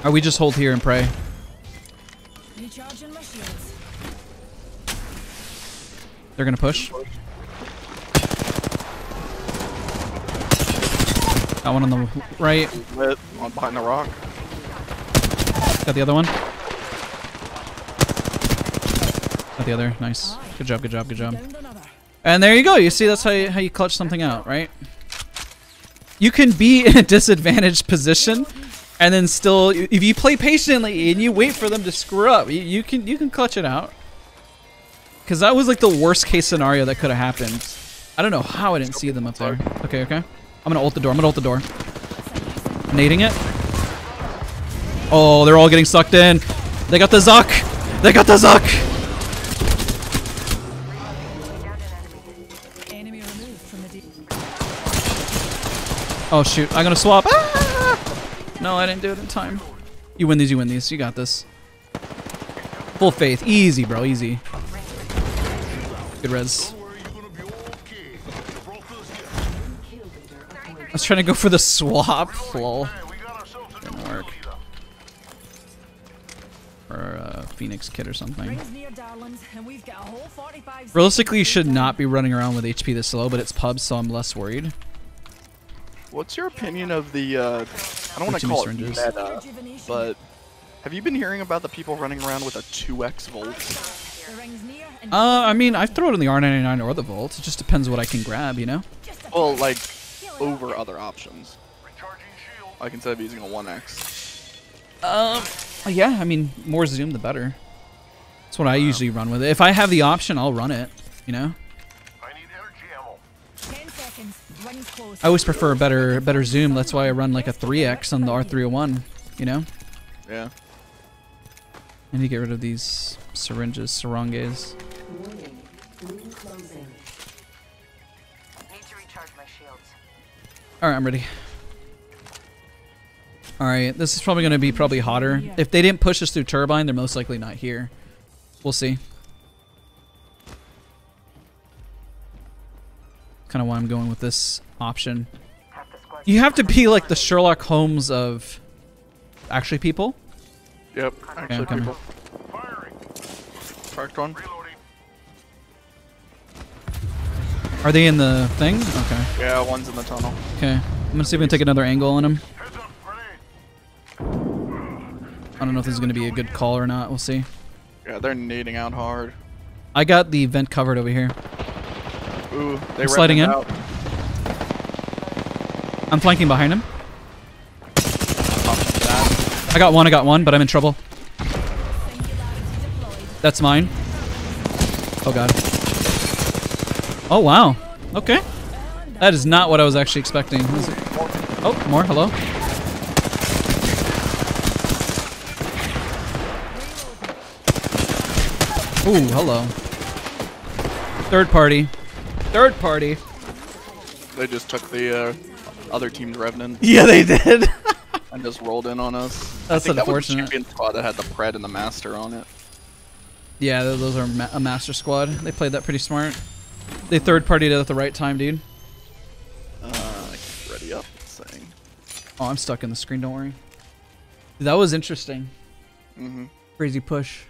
Alright, we just hold here and pray. They're gonna push. Got one on the right. One behind the rock. Got the other one. Got the other. Nice. Good job. Good job. Good job. And there you go. You see, that's how you clutch something out, right? You can be in a disadvantaged position, and then still, if you play patiently and you wait for them to screw up, you can clutch it out. Because that was like the worst case scenario that could have happened. I don't know how I didn't see them up there. Okay, okay. I'm gonna ult the door. Nading it. Oh, they're all getting sucked in. They got the Zuck. Oh shoot, I'm gonna swap. Ah! No, I didn't do it in time. You win these, You got this. Full faith. Easy, bro, easy. Good res. I was trying to go for the swap. Lol. Didn't work. Or a Phoenix kit or something. Realistically, you should not be running around with HP this low, but it's pubs, so I'm less worried. what's your opinion of the, I don't want to call it meta, but have you been hearing about the people running around with a 2x Volt? I mean, I throw it in the R99 or the Volt. It just depends what I can grab, you know? Well, like, over other options. Like, instead of using a 1x. Yeah, I mean, more zoom the better. That's what I usually run with it. If I have the option, I'll run it, you know? I always prefer a better zoom. That's why I run like a 3x on the R301, you know? Yeah. I need to get rid of these syringes, saronges. Alright, I'm ready. Alright, this is probably going to be probably hotter. If they didn't push us through turbine, they're most likely not here. We'll see. Kind of why I'm going with this option. You have to be like the Sherlock Holmes of actually people. Yep, actually people. Parked one. Are they in the thing? Okay. Yeah, one's in the tunnel. Okay, I'm gonna see if we can take another angle on him. I don't know if this is gonna be a good call or not. We'll see. Yeah, they're nading out hard. I got the vent covered over here. Ooh, they I'm sliding in. Out. I'm flanking behind him. I got one, but I'm in trouble. That's mine. Oh god. Oh wow. Okay. That is not what I was actually expecting. Oh, more. Hello. Ooh, hello. Third party. Third party. They just took the other team's Revenant. Yeah, they did. And just rolled in on us. That's I think unfortunate. That was the champion squad that had the Pred and the Master on it. Yeah, those are a Master squad. They played that pretty smart. They third partied it at the right time, dude. Ready up, saying. Oh, I'm stuck in the screen. Don't worry. That was interesting. Mm-hmm. Crazy push.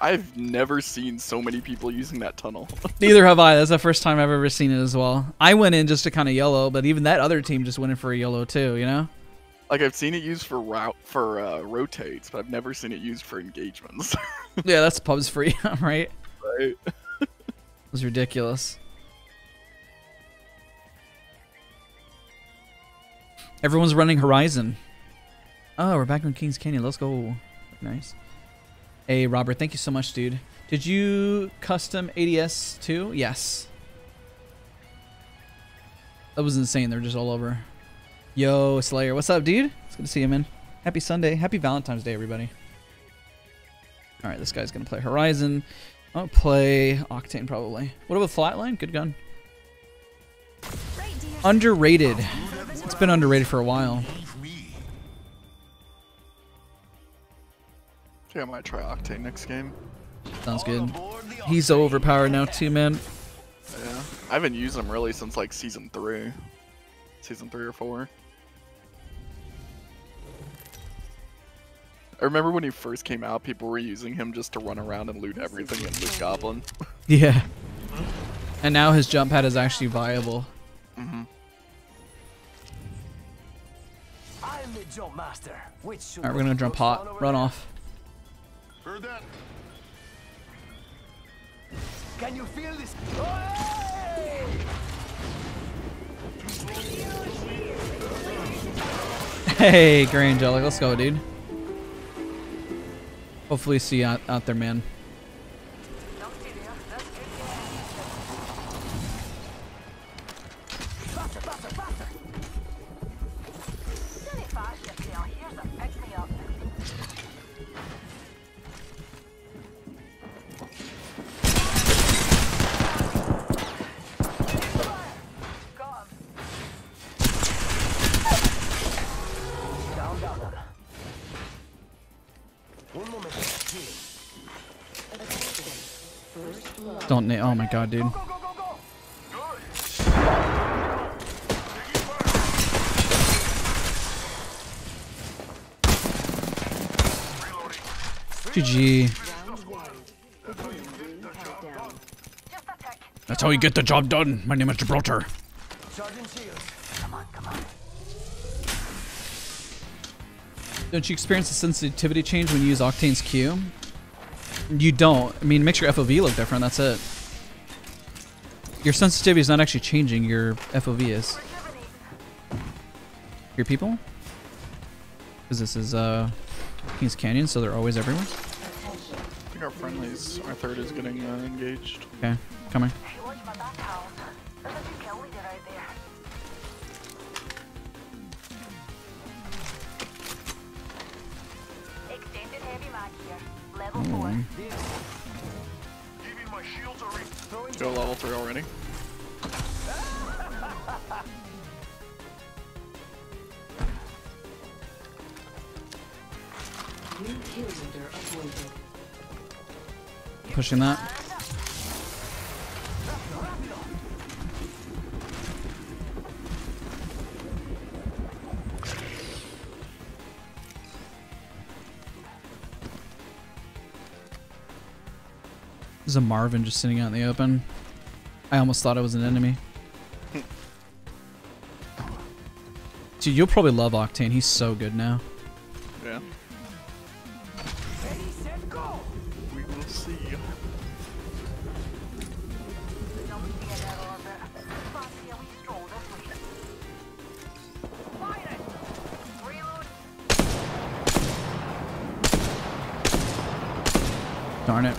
I've never seen so many people using that tunnel. Neither have I. That's the first time I've ever seen it as well. I went in just to kind of YOLO, but even that other team just went in for a YOLO too, you know? Like, I've seen it used for rotates, but I've never seen it used for engagements. Yeah, that's pubs free, right? Right. It was ridiculous. Everyone's running Horizon. Oh, we're back on Kings Canyon. Let's go. Nice. Hey, Robert, thank you so much, dude. Did you custom ADS too? Yes. That was insane. They're just all over. Yo, Slayer. What's up, dude? It's good to see you, man. Happy Sunday. Happy Valentine's Day, everybody. All right, this guy's going to play Horizon. I'm going to play Octane, probably. What about Flatline? Good gun. Underrated. It's been underrated for a while. I might try Octane next game. Sounds good. He's overpowered now too, man. Yeah, I haven't used him really since like season 3 or 4. I remember when he first came out, people were using him just to run around and loot everything and loot Goblin. Yeah. And now his jump pad is actually viable. Mm-hmm. All right, we're gonna jump hot, run off. Can you feel this? Hey, Grey Angelic, let's go, dude. Hopefully see you out there, man. Don't oh my god, dude. GG. That's how you get the job done. My name is Gibraltar. Come on, come on. Don't you experience a sensitivity change when you use Octane's Q? You don't. I mean, it makes your FOV look different, that's it. Your sensitivity is not actually changing, your FOV is. Your people? Because this is Kings Canyon, so they're always everywhere. I think our friendlies, our third is getting engaged. Okay, come here. Go level 3 already. Pushing that. There's a Marvin just sitting out in the open. I almost thought it was an enemy. Dude, you'll probably love Octane. He's so good now. Yeah. Ready, set, go. We will see. Darn it.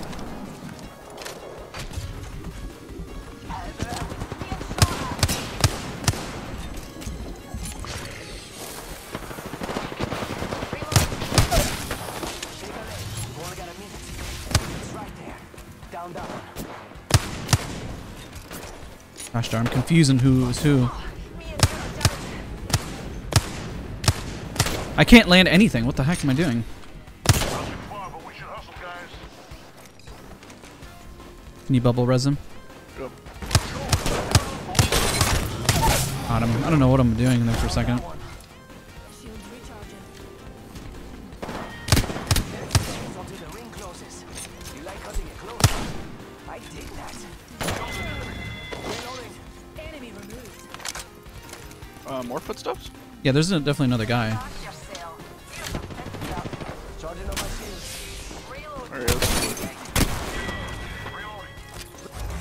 Gosh darn, I'm confusing who is who. I can't land anything. What the heck am I doing? Can you bubble res him? Yep. Got him. I don't know what I'm doing there for a second. More footsteps? Yeah, there's definitely another guy. There he is.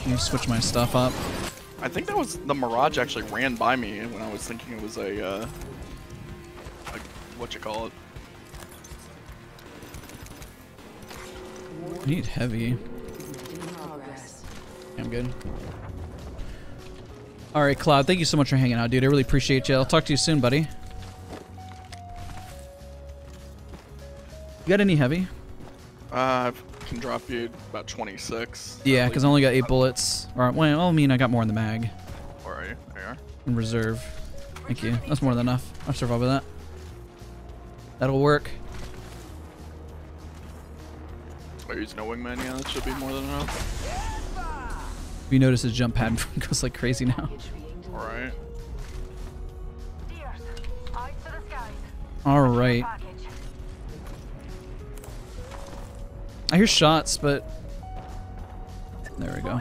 Can you switch my stuff up? I think that was the Mirage actually ran by me when I was thinking it was a what you call it. I need heavy. I'm good. All right, Cloud, thank you so much for hanging out, dude. I really appreciate you. I'll talk to you soon, buddy. You got any heavy? I can drop you about 26. Yeah, because I only got 8 bullets. Or, well, I mean, I got more in the mag. Where are you? There you are. In reserve. Thank you. That's more than enough. I'll survive with that. That'll work. Are you using a wingman? Yeah, that should be more than enough. You notice his jump pad goes like crazy now. Alright. Alright. I hear shots, but... There we go.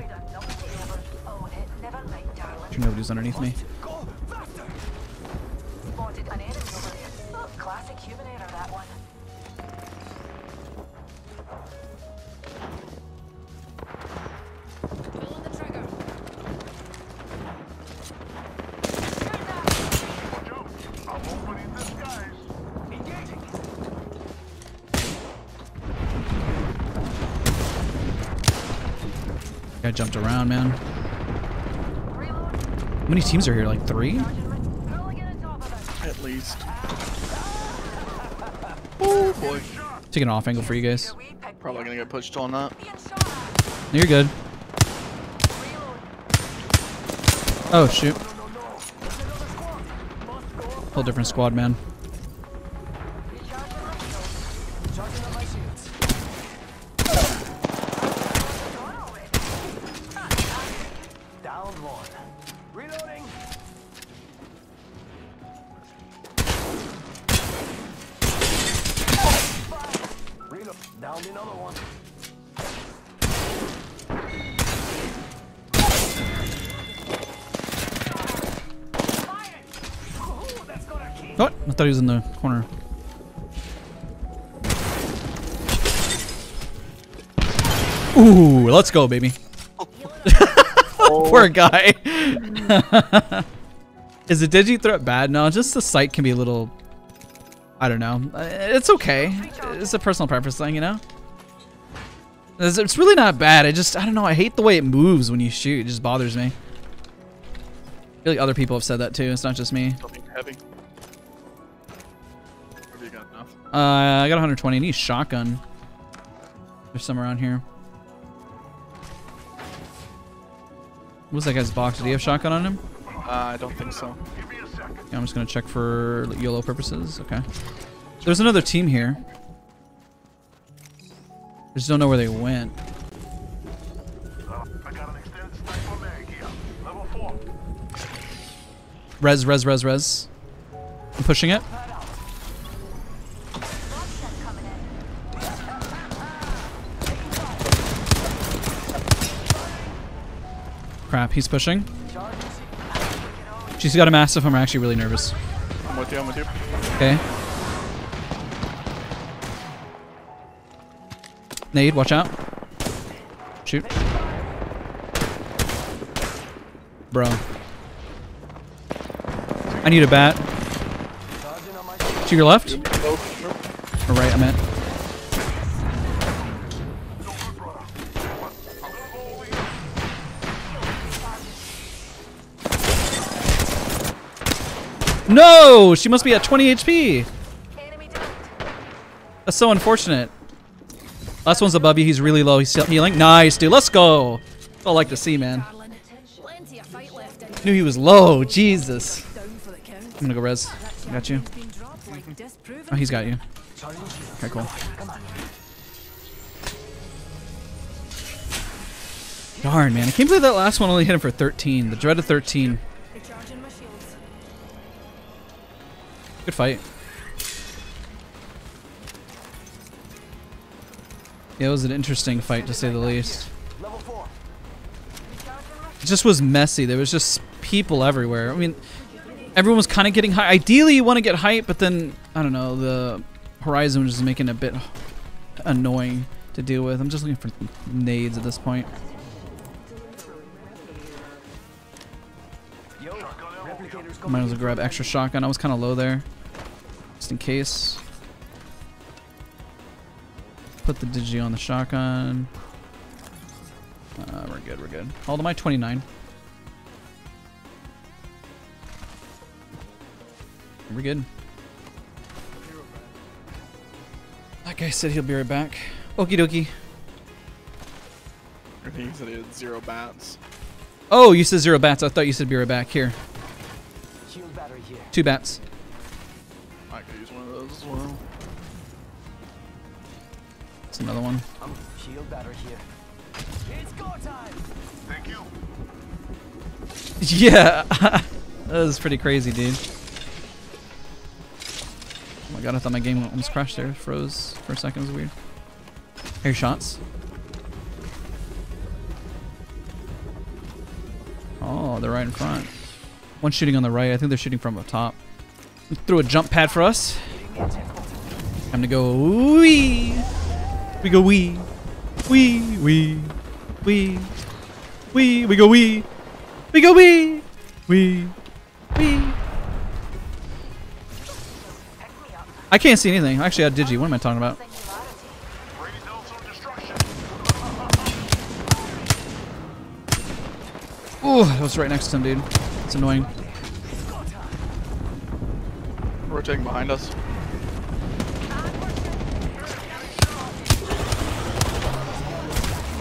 Sure nobody's underneath me. I jumped around, man. How many teams are here? Like 3? At least. Oh boy. Take an off angle for you guys. Probably gonna get pushed on that. You're good. Oh shoot. Whole different squad, man. What? I thought he was in the corner. Ooh, let's go, baby. Oh. Poor guy. Is the digi threat bad? No, just the sight can be a little... I don't know. It's okay. It's a personal preference thing, you know? It's really not bad. I don't know. I hate the way it moves when you shoot. It just bothers me. I feel like other people have said that too. It's not just me. Something heavy. Have you got enough? I got 120. I need a shotgun. There's some around here. What's that guy's box? Did he have shotgun on him? I don't think so. Yeah, I'm just gonna check for YOLO purposes. Okay. There's another team here. I just don't know where they went. Res. I'm pushing it. Crap, he's pushing. She's got a massive. I'm actually really nervous. I'm with you. Okay. Nade, watch out. Shoot. Bro. I need a bat. To your left? Or right, I'm at. No! She must be at 20 HP! That's so unfortunate. Last one's above you. He's really low. He's still healing. Nice, dude. Let's go! That's all I like to see, man. Knew he was low. Jesus. I'm gonna go res. Got you. Oh, he's got you. Okay, cool. Darn, man. I can't believe that last one only hit him for 13. The dreaded 13. Good fight. Yeah, it was an interesting fight to say the least. It just was messy. There was just people everywhere. I mean, everyone was kind of getting hype. Ideally, you want to get hype, but then, I don't know, the Horizon was just making it a bit annoying to deal with. I'm just looking for nades at this point. Might as well grab extra shotgun. I was kind of low there. Just in case. Put the digi on the shotgun. We're good. Hold on my 29. We're good. That guy said he'll be right back. Okie dokie. I think he said he had 0 bats. Oh, you said 0 bats. I thought you said be right back. Here. 2 bats. I could use one of those as well. It's another one. Shield battery here. It's go time. Thank you. Yeah, that was pretty crazy, dude. Oh my god, I thought my game almost crashed there. Froze for a second. It was weird. Air shots. Oh, they're right in front. One's shooting on the right. I think they're shooting from up top. We threw a jump pad for us. Time to go wee. We go wee. Wee, wee, wee. Wee, we go wee. We go wee. Wee, wee. I can't see anything. Actually, I had digi. What am I talking about? Ooh, that was right next to him, dude. It's annoying. Rotating behind us.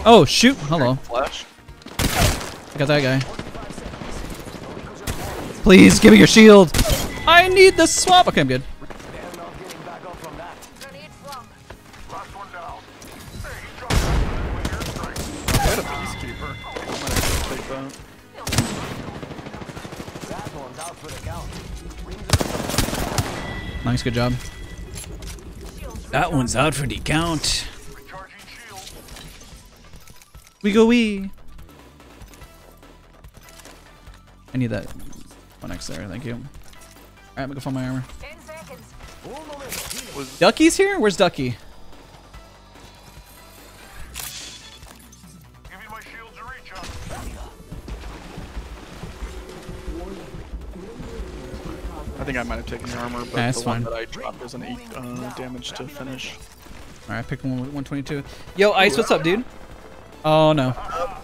Oh, shoot. Hello. Flash. I got that guy. Please give me your shield. I need the swap. Okay, I'm good. Nice, good job. That one's out for the count. We go wee. I need that 1x there, thank you. Alright, I'm gonna go find my armor. Ducky's here? Where's Ducky? think I might have taken the armor, but the one that I dropped was an 8 damage to finish. Alright, I picked one with 122. Yo, Ice, what's up, dude? Oh, no.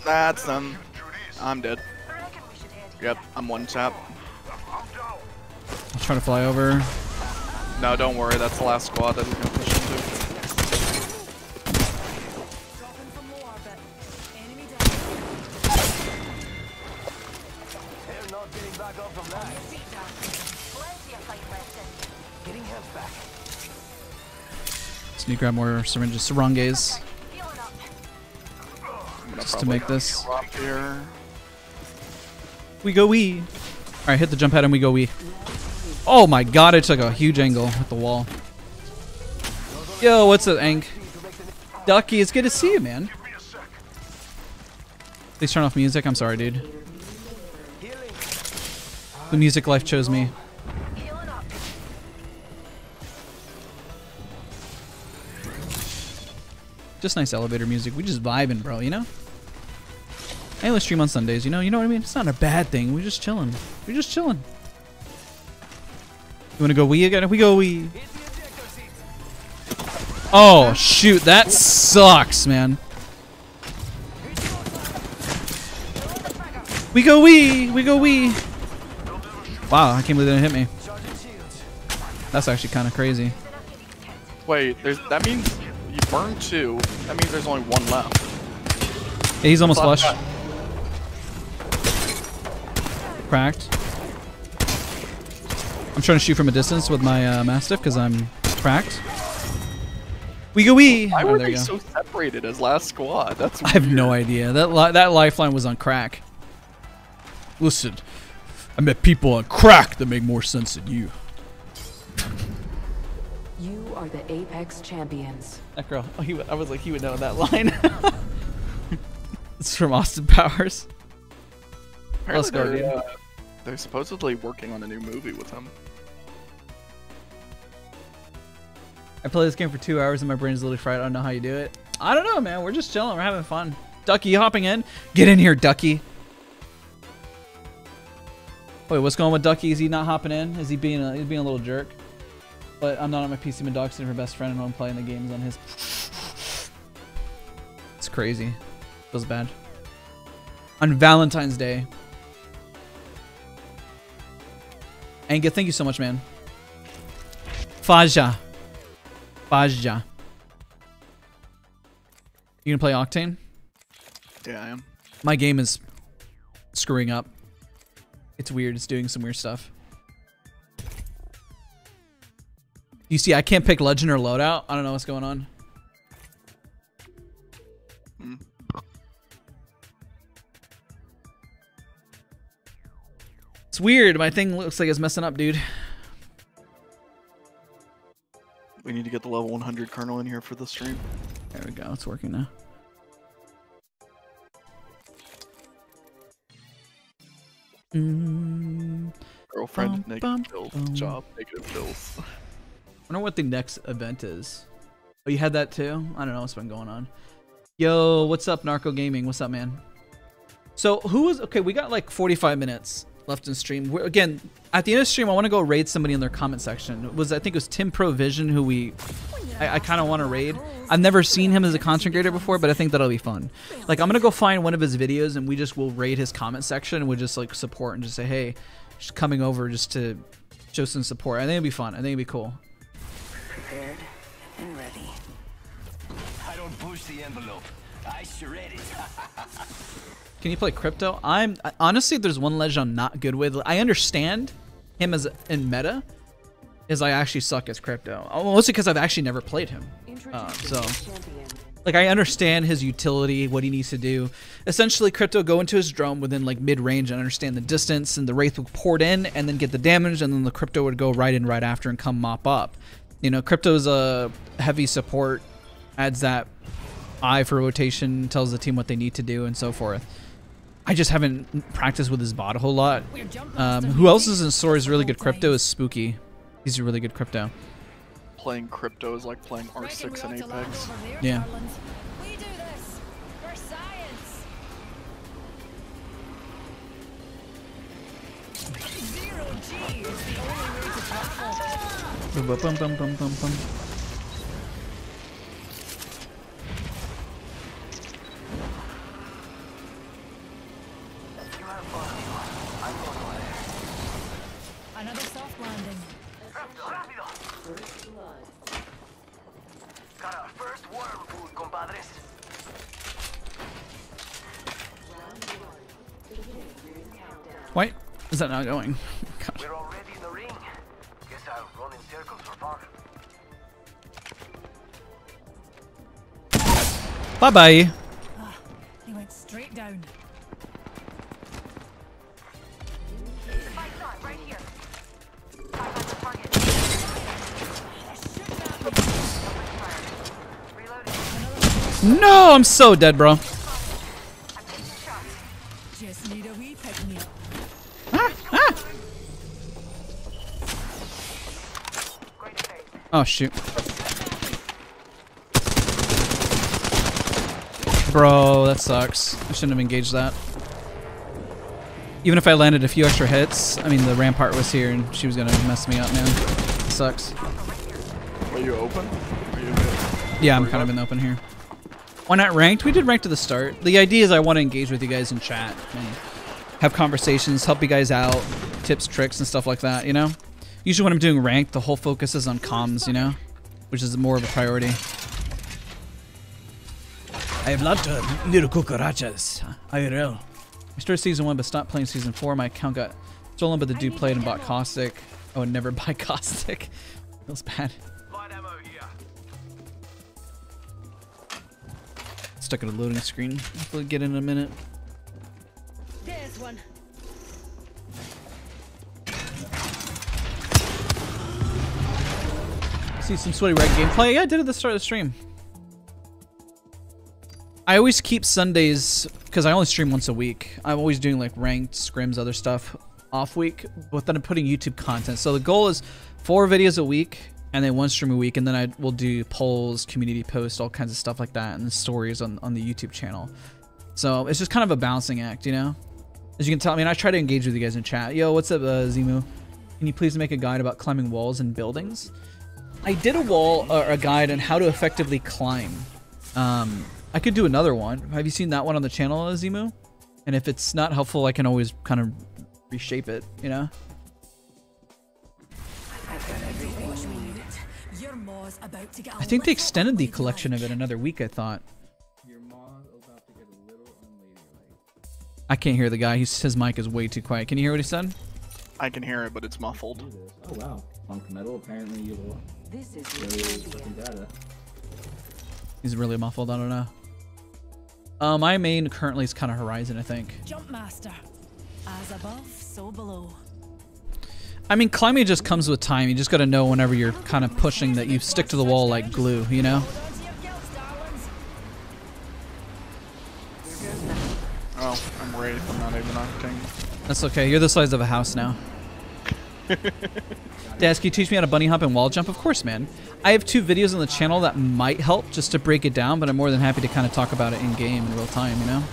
That's them. I'm dead. Yep, I'm one tap. I'll try to fly over. No, don't worry. That's the last squad that we're going to push into. Just need to grab more syringes, sarangays. Just to make this. We go wee. Alright, hit the jump pad and we go wee. Oh my god, I took a huge angle with the wall. Yo, what's up, Ank? Ducky, it's good to see you, man. Please turn off music. I'm sorry, dude. The music life chose me. Just nice elevator music. We just vibing, bro, you know? I only stream on Sundays, you know what I mean? It's not a bad thing. We're just chilling. We're just chilling. You wanna go Wii again? We go Wii. Oh shoot, that sucks, man. We go Wii! We go Wii! Wow, I can't believe they didn't hit me. That's actually kinda crazy. Wait, that means you burned two. That means there's only one left. Yeah, he's almost flush. Cracked. I'm trying to shoot from a distance with my Mastiff because I'm cracked. We go wee! Why were they so separated as last squad? That's weird. I have no idea. That lifeline was on crack. Listen, I met people on crack that make more sense than you. You are the Apex champions. That girl. Oh, I was like, he would know that line. It's from Austin Powers. Let's go, dude. They're supposedly working on a new movie with him. I play this game for 2 hours and my brain is literally fried. I don't know how you do it. I don't know, man. We're just chilling. We're having fun. Ducky hopping in. Get in here, Ducky. Wait, what's going on with Ducky? Is he not hopping in? Is he being a little jerk? But I'm not on my PC. My dog's sitting for best friend and I'm playing the games on his. It's crazy. Feels bad. On Valentine's Day. Anga, thank you so much, man. Faja. Faja. You gonna play Octane? Yeah, I am. My game is screwing up. It's weird. It's doing some weird stuff. You see, I can't pick Legend or Loadout. I don't know what's going on. Hmm. It's weird. My thing looks like it's messing up, dude. We need to get the level 100 Colonel in here for the stream. There we go. It's working now. Girlfriend, negative kills. Job, negative kills. I wonder what the next event is. Oh, you had that too? I don't know what's been going on. Yo, what's up, Narco Gaming? What's up, man? So, who was... Okay, we got like 45 minutes left in stream. We're, again, at the end of the stream, I want to go raid somebody in their comment section. I think it was Tim Provision who I kind of want to raid. I've never seen him as a content creator before, but I think that'll be fun. Like, I'm gonna go find one of his videos and we just will raid his comment section and we'll just like support and just say, hey, just coming over just to show some support. I think it'd be fun. I think it'd be cool. Prepared and ready. I don't push the envelope. I charade it. Can you play crypto? Honestly, there's one legend I'm not good with. I understand him as in meta, is I actually suck as crypto. Mostly because I've actually never played him. So, like, I understand his utility, what he needs to do. Essentially, crypto go into his drone within like mid range and understand the distance, and the Wraith will pour it in and then get the damage, and then the crypto would go right in right after and come mop up. You know, crypto's a heavy support, adds that eye for rotation, tells the team what they need to do, and so forth. I just haven't practiced with his bot a whole lot. Who else is in Soar is really good crypto is Spooky. He's a really good crypto. Playing crypto is like playing R6 and Apex. Yeah. Another soft landing. Got our first worm food, compadres. Wait, is that not going? God. We're already in the ring. Guess I'll run in circles for fun. Bye bye. Oh, he went straight down. No, I'm so dead, bro. Just need a wee pick me up. Ah, ah. Oh shoot. Bro, that sucks. I shouldn't have engaged that. Even if I landed a few extra hits, I mean the Rampart was here and she was gonna mess me up, man. It sucks. Are you open? Yeah, I'm kind of in the open here. Why not ranked? We did ranked at the start. The idea is I want to engage with you guys in chat and have conversations, help you guys out, tips, tricks, and stuff like that, you know? Usually when I'm doing ranked, the whole focus is on comms, you know? Which is more of a priority. I have lots of little cucarachas. IRL. I started season 1 but stopped playing season 4. My account got stolen but the dude played and bought Caustic. I would never buy Caustic. Feels bad. Stuck at a loading screen. We'll get in a minute. There's one. See some sweaty rag gameplay. Yeah, I did it at the start of the stream. I always keep Sundays because I only stream once a week. I'm always doing like ranked scrims, other stuff off week, but then I'm putting YouTube content. So the goal is 4 videos a week. And then 1 stream a week, and then I will do polls, community posts, all kinds of stuff like that, and the stories on the YouTube channel. So it's just kind of a balancing act, you know? As you can tell, I mean, I try to engage with you guys in chat. Yo, what's up, Zimu? Can you please make a guide about climbing walls and buildings? I did a wall, or a guide on how to effectively climb. I could do another one. Have you seen that one on the channel, Zimu? And if it's not helpful, I can always kind of reshape it, you know? I think they extended the collection of it another week, I thought. I can't hear the guy. His mic is way too quiet. Can you hear what he said? I can hear it, but it's muffled. Oh, wow. Punk metal, apparently you will. This is data. He's really muffled. I don't know. My main currently is kind of Horizon, I think. Jump master. As above, so below. I mean, climbing just comes with time. You just got to know whenever you're kind of pushing that you stick to the wall like glue, you know? Oh, I'm Wraith. I'm not even on King. That's okay. You're the size of a house now. Daz, can you teach me how to bunny hop and wall jump? Of course, man. I have 2 videos on the channel that might help just to break it down, but I'm more than happy to kind of talk about it in-game in real time, you know?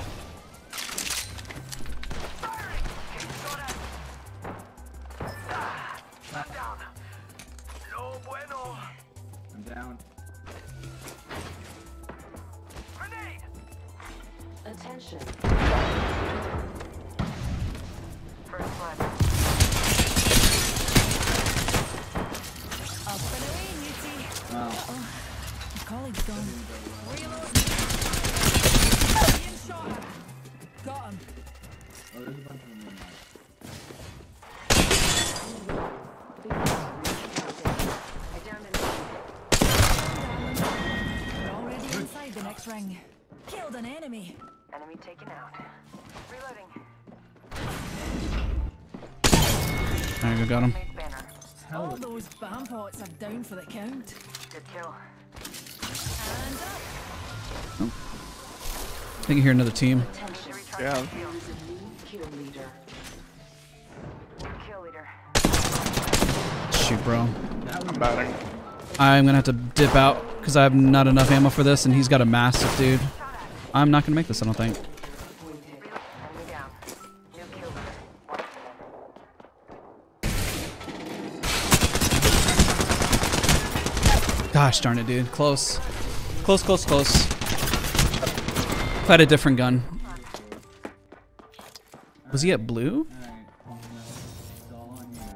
I think I hear another team. Yeah. Shoot, bro. I'm batting. I'm gonna have to dip out because I have not enough ammo for this, and he's got a massive dude. I'm not gonna make this, I don't think. Gosh darn it, dude. Close. Close, close, close. If I had a different gun. Was he at blue?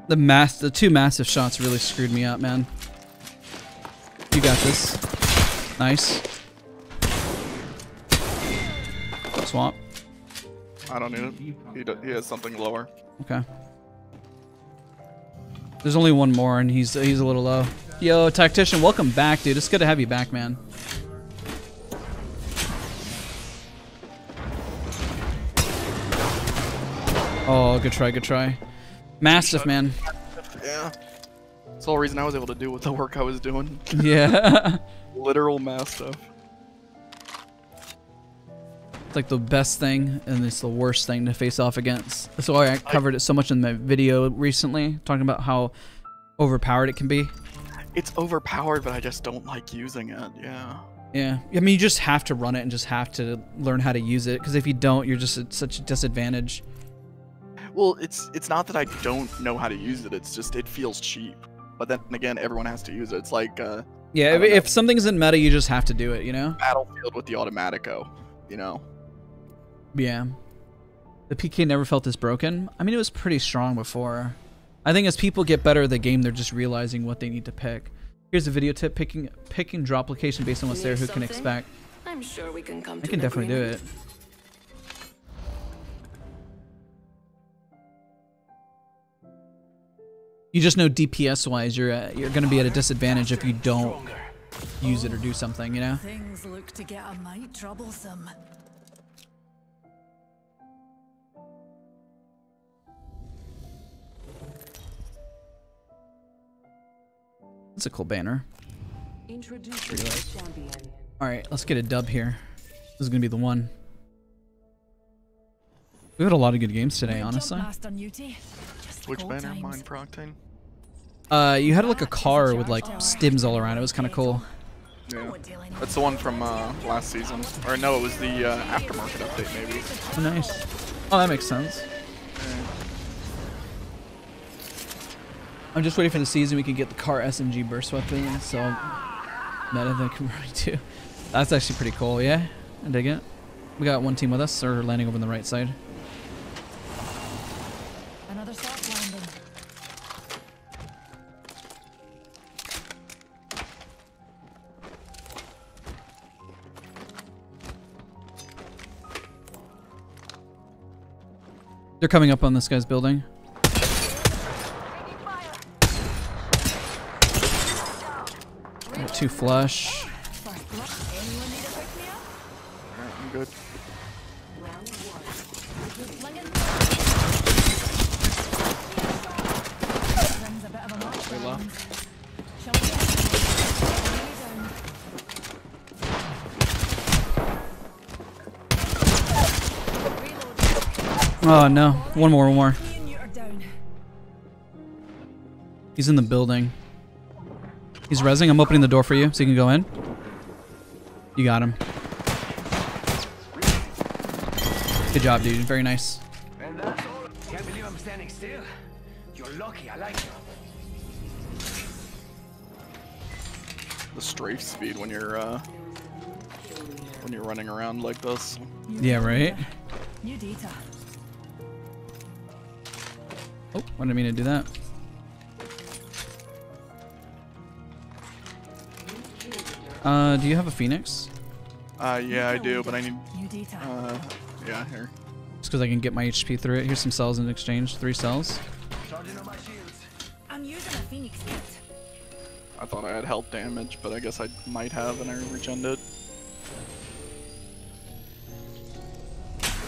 The two massive shots really screwed me up, man. You got this. Nice. Swamp. I don't need it. He has something lower. Okay. There's only one more, and he's a little low. Yo, Tactician, welcome back, dude. It's good to have you back, man. Oh, good try, good try. Massive, man. Yeah. It's the whole reason I was able to do what the work I was doing. Yeah. Literal massive. It's like the best thing, and it's the worst thing to face off against. That's why I covered it so much in my video recently, talking about how overpowered it can be. It's overpowered, but I just don't like using it, yeah. Yeah, I mean, you just have to run it and just have to learn how to use it, because if you don't, you're just at such a disadvantage. Well, it's not that I don't know how to use it, it's just it feels cheap. But then again, everyone has to use it. It's like... yeah, if something's in meta, you just have to do it, you know? Battlefield with the Automatico, you know? Yeah. The PK never felt this broken. I mean, it was pretty strong before. I think as people get better at the game, they're just realizing what they need to pick. Here's a video tip, picking droplocation based on what's there, who can expect. I'm sure we can come to an agreement. I can definitely do it. You just know DPS wise, you're gonna be at a disadvantage if you don't use it or do something, you know? Things look to get a mite troublesome. That's a cool banner. All right, let's get a dub here. This is gonna be the one. We had a lot of good games today, honestly. Which banner? Mine, Proctane? You had like a car with like stims all around. It was kind of cool. Yeah. That's the one from last season. Or no, it was the aftermarket update maybe. Oh, nice. Oh, that makes sense. Yeah. I'm just waiting for the season we can get the car SMG burst weapon. So meta that can run too. That's actually pretty cool. Yeah, I dig it. We got one team with us. They're landing over on the right side. They're coming up on this guy's building. Two flush. Alright, I'm good. Oh no, one more. He's in the building. He's rezzing. I'm opening the door for you so you can go in. You got him. Good job, dude. Very nice. Can't believe I'm standing still. You're lucky. I like you. The strafe speed when you're running around like this. Yeah, right. New data. Oh, I didn't mean to do that. Do you have a Phoenix? Yeah, I do, but I need... yeah, here. Just because I can get my HP through it. Here's some cells in exchange. 3 cells. I'm using a Phoenix kit. I thought I had health damage, but I guess I might have, and I regen it.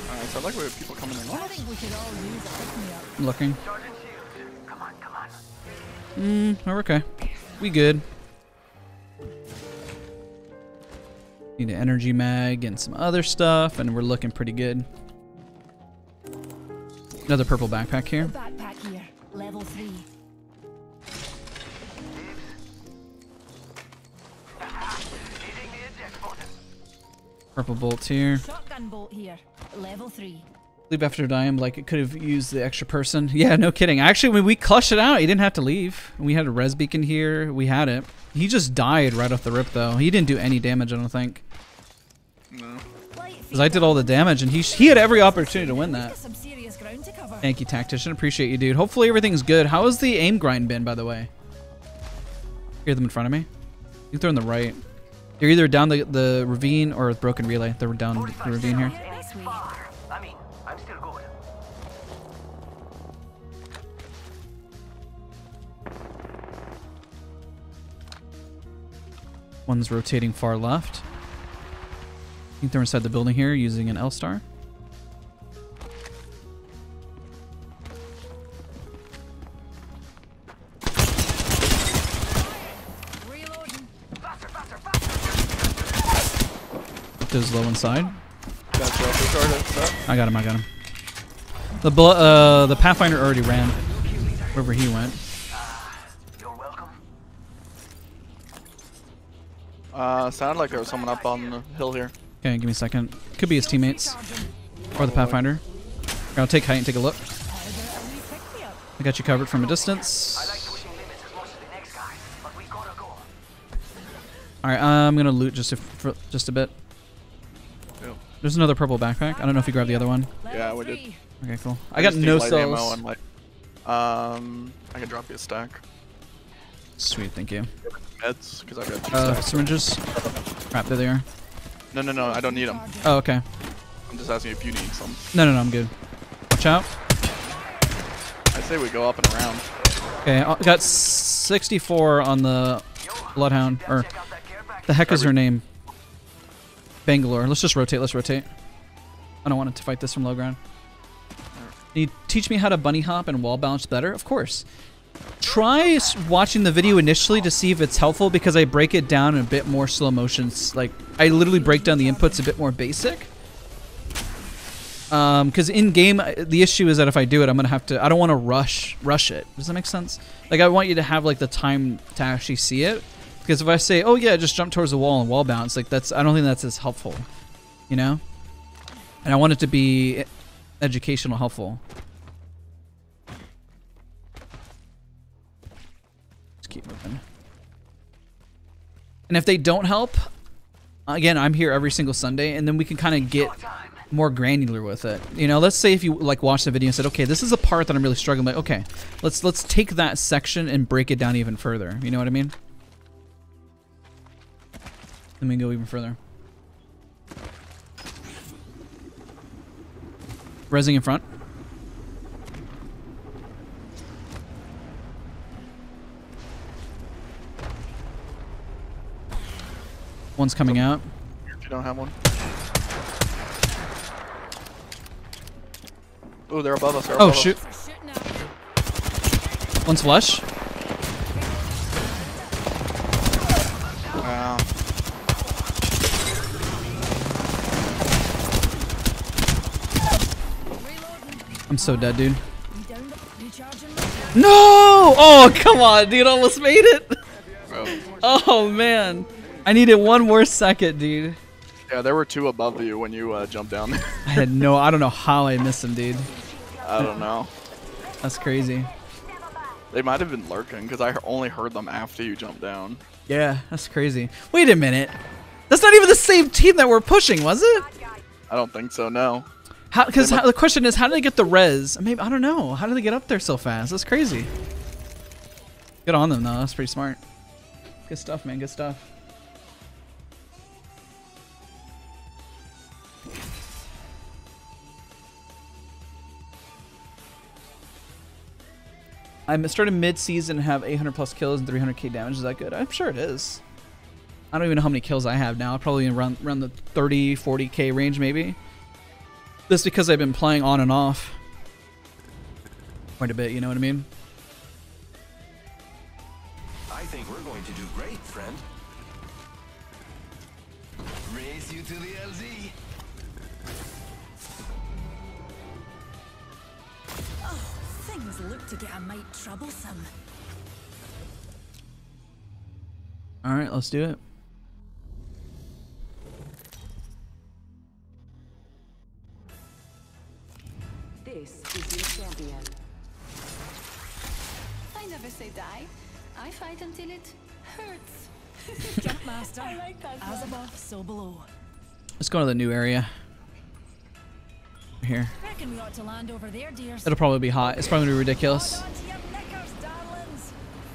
Alright, so I'd like we have people coming in. I think we could all use a pick-me-up. I'm looking. Come on. We're okay. We good. Need an energy mag and some other stuff, and we're looking pretty good. Another purple backpack here. Level 3. Purple bolt here. Shotgun bolt here. Level 3. Leave after dime, like it could have used the extra person. Yeah, no kidding. Actually, when we clutched it out, he didn't have to leave. We had a res beacon here. We had it. He just died right off the rip, though. He didn't do any damage, I don't think. No. Because I did all the damage, and he had every opportunity to win that. Thank you, Tactician. Appreciate you, dude. Hopefully everything's good. How has the aim grind been, by the way? Hear them in front of me. You can throw in the right. They're either down the ravine or broken relay. They're down the ravine here. One's rotating far left. I think they're inside the building here using an L star. Those low inside. I got him. The Pathfinder already ran wherever he went. Sounded like there was someone up on the hill here. Okay, give me a second. Could be his teammates. Or the Pathfinder. I'll take height and take a look. I got you covered from a distance. Alright, I'm going to loot just a bit. There's another purple backpack. I don't know if you grabbed the other one. Yeah, we did. Okay, cool. I got no cells. I can drop you a stack. Sweet, thank you. Meds, because I've got two syringes. Crap, there they are. No, I don't need them. Oh, okay. I'm just asking if you need some. No, I'm good. Watch out. I say we go up and around. Okay, I got 64 on the Bloodhound, or the heck is her name? Bangalore. Let's just rotate. I don't want to fight this from low ground. Can you teach me how to bunny hop and wall bounce better? Of course. Try watching the video initially to see if it's helpful, because I break it down in a bit more slow motions. Like, I literally break down the inputs a bit more basic. Because in game, the issue is that if I do it, I'm going to have to... I don't want to rush it. Does that make sense? Like, I want you to have, like, the time to actually see it. Because if I say, oh yeah, just jump towards the wall and wall bounce, like, that's... I don't think that's as helpful. You know? And I want it to be educational helpful. Keep moving. And if they don't help, again, I'm here every single Sunday, and then we can kind of get more granular with it. You know, let's say if you like watch the video and said, okay, this is a part that I'm really struggling with. Okay, let's take that section and break it down even further. You know what I mean? Let me go even further. Rezzing in front. One's coming out. If you don't have one. Oh, they're above us. Oh, shoot. One's flush. Wow. I'm so dead, dude. No! Oh, come on, dude. Almost made it. Oh, man. I needed one more second, dude. Yeah, there were two above you when you jumped down. I don't know how I missed them, dude. I don't know. That's crazy. They might have been lurking, because I only heard them after you jumped down. Yeah, that's crazy. Wait a minute. That's not even the same team that we're pushing, was it? I don't think so, no. Because the question is, how did they get the res? Maybe, I don't know. How did they get up there so fast? That's crazy. Good on them, though. That's pretty smart. Good stuff, man. Good stuff. I started mid-season and have 800 plus kills and 300k damage. Is that good? I'm sure it is. I don't even know how many kills I have now. Probably around the 30, 40k range maybe. This because I've been playing on and off quite a bit, you know what I mean? I think we're going to do great, friend. Raise you to the LZ. Look to get a mite troublesome. All right, let's do it. base is your champion. I never say die. I fight until it hurts. Jump master. I like that. As above, so below. Let's go to the new area. Here. Reckon we ought to land over there, dear. It'll probably be hot. It's probably ridiculous.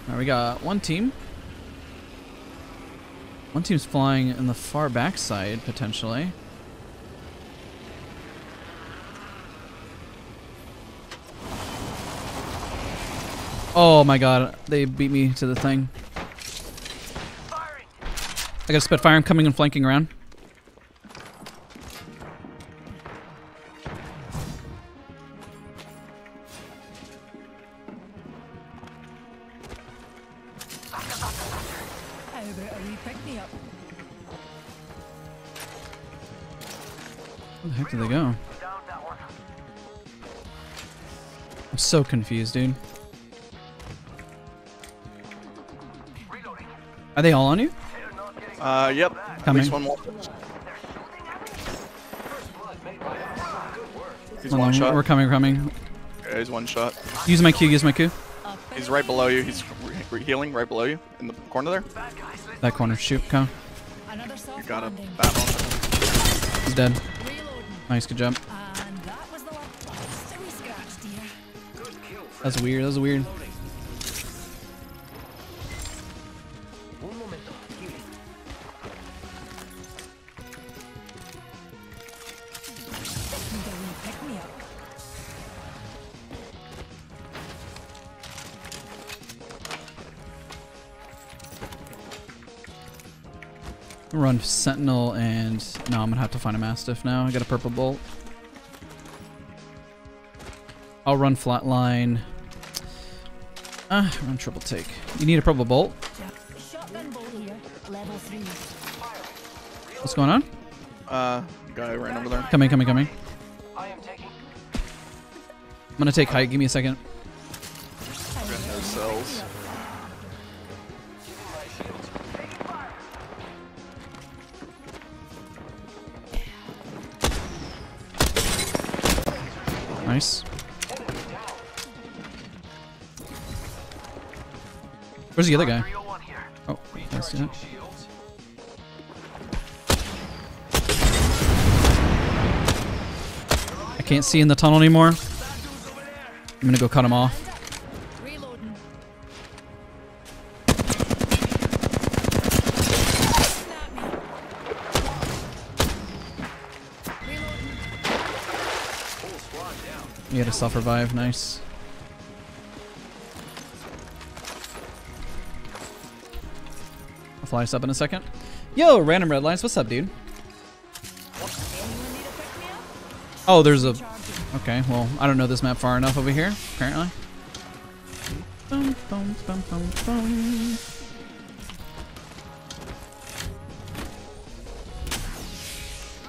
Alright, we got one team. One team's flying in the far backside, potentially. Oh my god, they beat me to the thing. I got a Spitfire, I'm coming and flanking around. Where the heck did they go? I'm so confused, dude. Are they all on you? Yep. Coming. One more. He's one shot. We're coming. Yeah, he's one shot. Use my Q. He's right below you. He's healing right below you in the corner there. That corner. Shoot, come. You got a battle. He's dead. Nice, good job. That's weird. Run Sentinel and no, I'm gonna have to find a Mastiff now. I got a purple bolt. I'll run Flatline. Run Triple Take. You need a purple bolt? Shotgun bolt here, level 3. What's going on? Guy ran over there. Coming. I'm gonna take height. Give me a second. No cells. Nice. Where's the other guy? Oh, that's it. I can't see in the tunnel anymore. I'm gonna go cut him off. You had a self revive, nice. I'll fly us up in a second. Yo, random red lines, what's up, dude? Oh, there's a. Okay, well, I don't know this map far enough over here, apparently.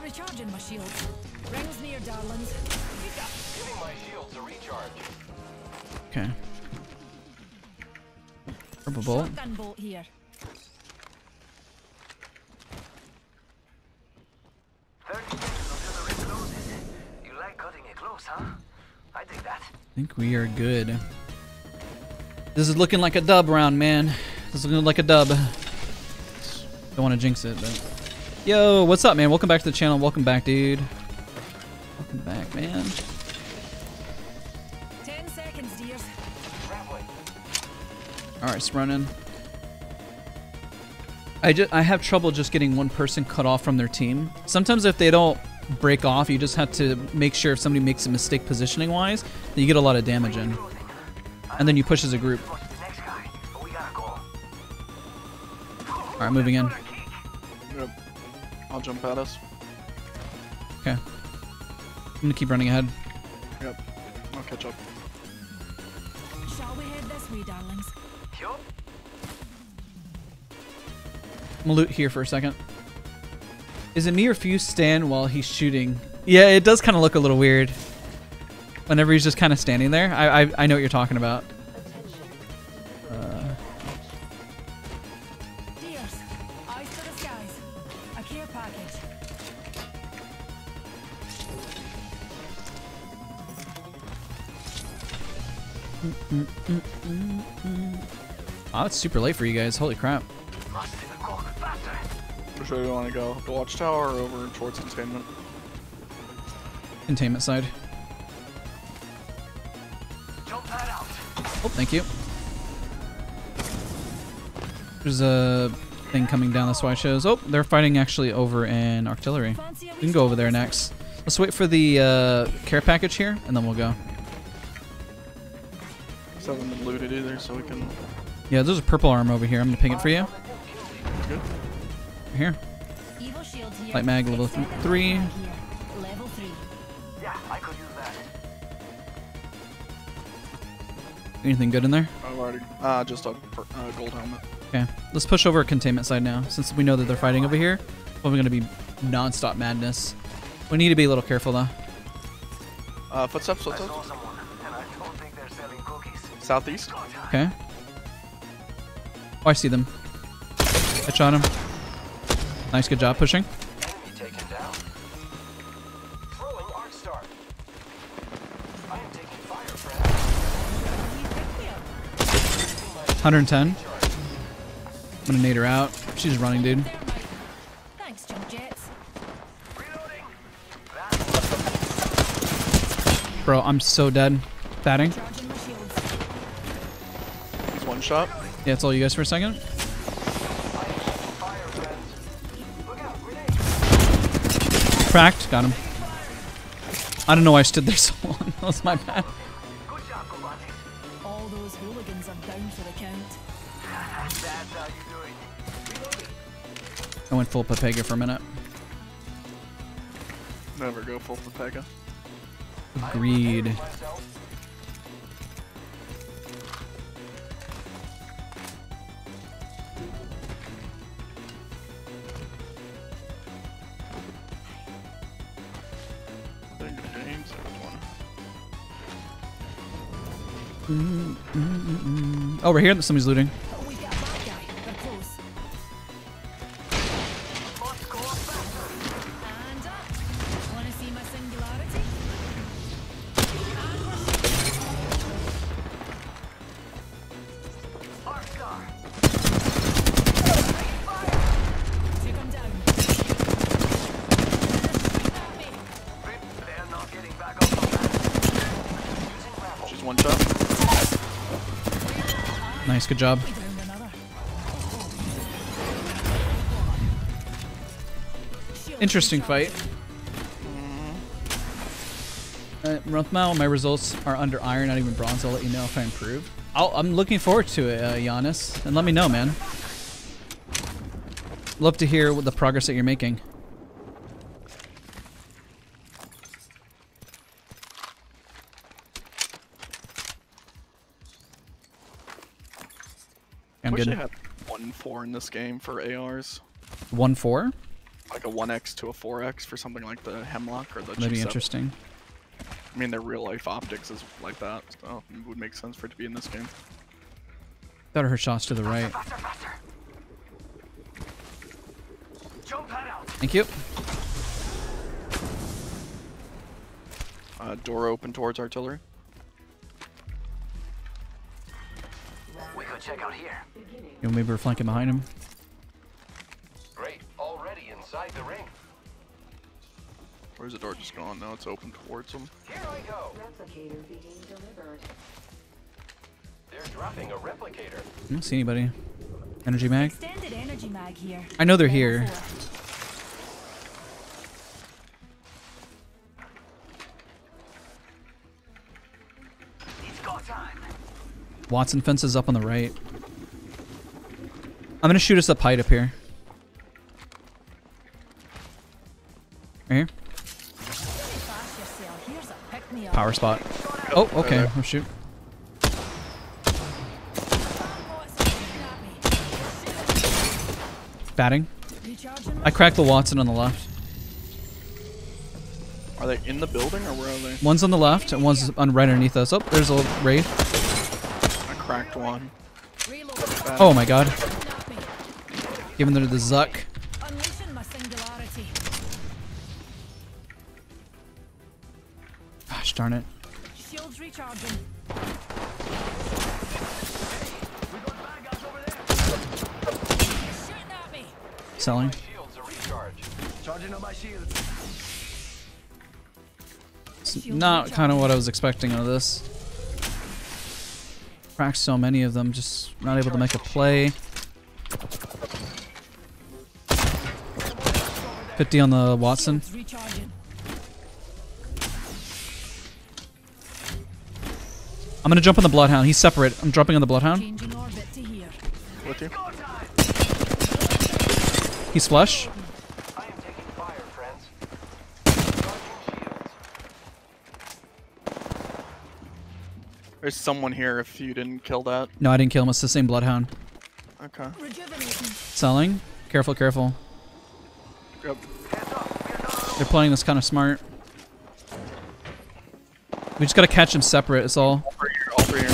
Recharging my shield. Rings near, darlings. Giving my shields a recharge. Okay. Purple bolt. Shotgun bolt here. You like cutting it close, huh? I dig that. I think we are good. This is looking like a dub round, man. This is looking like a dub. Don't want to jinx it, but. Yo, what's up, man? Welcome back to the channel. Welcome back, dude. Welcome back, man. 10 seconds, dear. Alright, it's running. I have trouble just getting one person cut off from their team. Sometimes if they don't break off, you just have to make sure if somebody makes a mistake positioning wise, that you get a lot of damage in. And then you push as a group. Alright, moving in. Yep. I'll jump at us. Okay. I'm gonna keep running ahead. Yep, I'll catch up. Shall we head this way, darlings? Yup. I'm gonna loot here for a second. Is it me or if you stand while he's shooting? Yeah, it does kind of look a little weird. Whenever he's just kind of standing there, I know what you're talking about. Dears, eyes to the skies. A care package. Wow, it's super late for you guys. Holy crap. Which way do we want to go? The watchtower or over towards containment? Containment side. Jump that out. Oh, thank you. There's a thing coming down, that's why I chose. Oh, they're fighting actually over in artillery. We can go over there next. Let's wait for the care package here, and then we'll go. It's not been looted either, so we can... Yeah, there's a purple arm over here. I'm going to ping it for you. Good. Here. Light mag, level 3. Yeah, I could use that. Anything good in there? I've already... just a gold helmet. Okay, let's push over containment side now. Since we know that they're fighting over here, probably going to be non-stop madness. We need to be a little careful, though. Footsteps, footsteps. I saw someone, and I don't think they're selling cookies. Southeast. Okay. Oh, I see them. Hitch on him. Nice, good job pushing. Enemy taken down. Throwing arc star. I am taking fire, friend. 110. I'm gonna nade her out. She's running, dude. Thanks, Jim Jets. Bro, I'm so dead. Batting. He's one shot. Yeah, it's all you guys for a second. Cracked. Got him. I don't know why I stood there so long. That was my bad. Good job, Kovaak's. All those hooligans are down for the count. That's how you do it. I went full Pepega for a minute. Never go full Pepega. Agreed. Oh, we're here. Somebody's looting. Oh, we got that guy. They're close. Must go and up. Wanna see my singularity? Take him down. They're not getting back up on that. Just one shot. Nice, good job. Interesting fight. Rumpmau, my results are under iron, not even bronze. I'll let you know if I improve. I'm looking forward to it, Giannis. And let me know, man. Love to hear what the progress that you're making. I wish I had 1-4 in this game for ARs. 1-4? Like a 1x to a 4x for something like the Hemlock or the G7. That'd be interesting. I mean, their real life optics is like that, so it would make sense for it to be in this game. Better her shots to the right. Faster, faster, faster. Jump that out. Thank you. Door open towards artillery. We could check out here. You know, maybe we're flanking behind him. Great, already inside the ring. Where's the door just gone? Now it's open towards him. Here I go. Replicator being delivered. They're dropping a replicator. I don't see anybody. Energy mag. Extended energy mag here. I know they're here. It's go time. Wattson fences up on the right. I'm gonna shoot us up height up here. Right here. Power spot. Oh, okay. I'll shoot. Batting. I cracked the Wattson on the left. Are they in the building or where are they? One's on the left and one's on right underneath us. Oh, there's a little raid. Cracked one. Oh my god. Giving them the Zuck. Gosh darn it. selling. It's not kind of what I was expecting out of this. Cracked so many of them, just not able to make a play. 50 on the Wattson. I'm gonna jump on the Bloodhound. He's separate. I'm dropping on the Bloodhound. He's flush. There's someone here if you didn't kill that. No, I didn't kill him. It's the same Bloodhound. Okay. Selling. Careful, careful. Yep. They're playing this kind of smart. We just gotta catch him separate, it's all. All for here, all for here.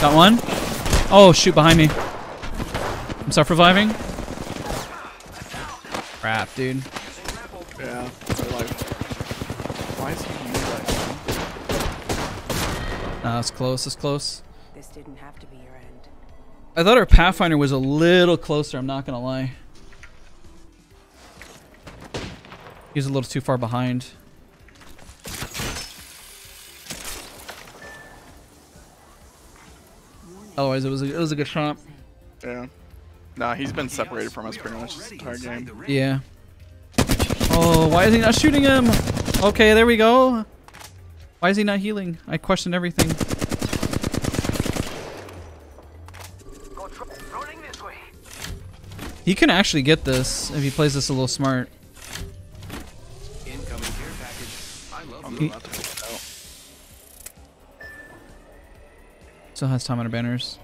Got one. Oh, shoot, behind me. I'm self-reviving. Crap, dude. Yeah, they're like... Why is he... Nah, it's close, it's close. This didn't have to be your end. I thought our Pathfinder was a little closer, I'm not gonna lie. He's a little too far behind. Otherwise, it was a good shot. Yeah. Nah, he's been separated from us pretty much this entire game. Yeah. Oh, why is he not shooting him? Okay, there we go. Why is he not healing? I question everything. He can actually get this if he plays this a little smart. Incoming care package. I love the laptop. Still has time on her banners.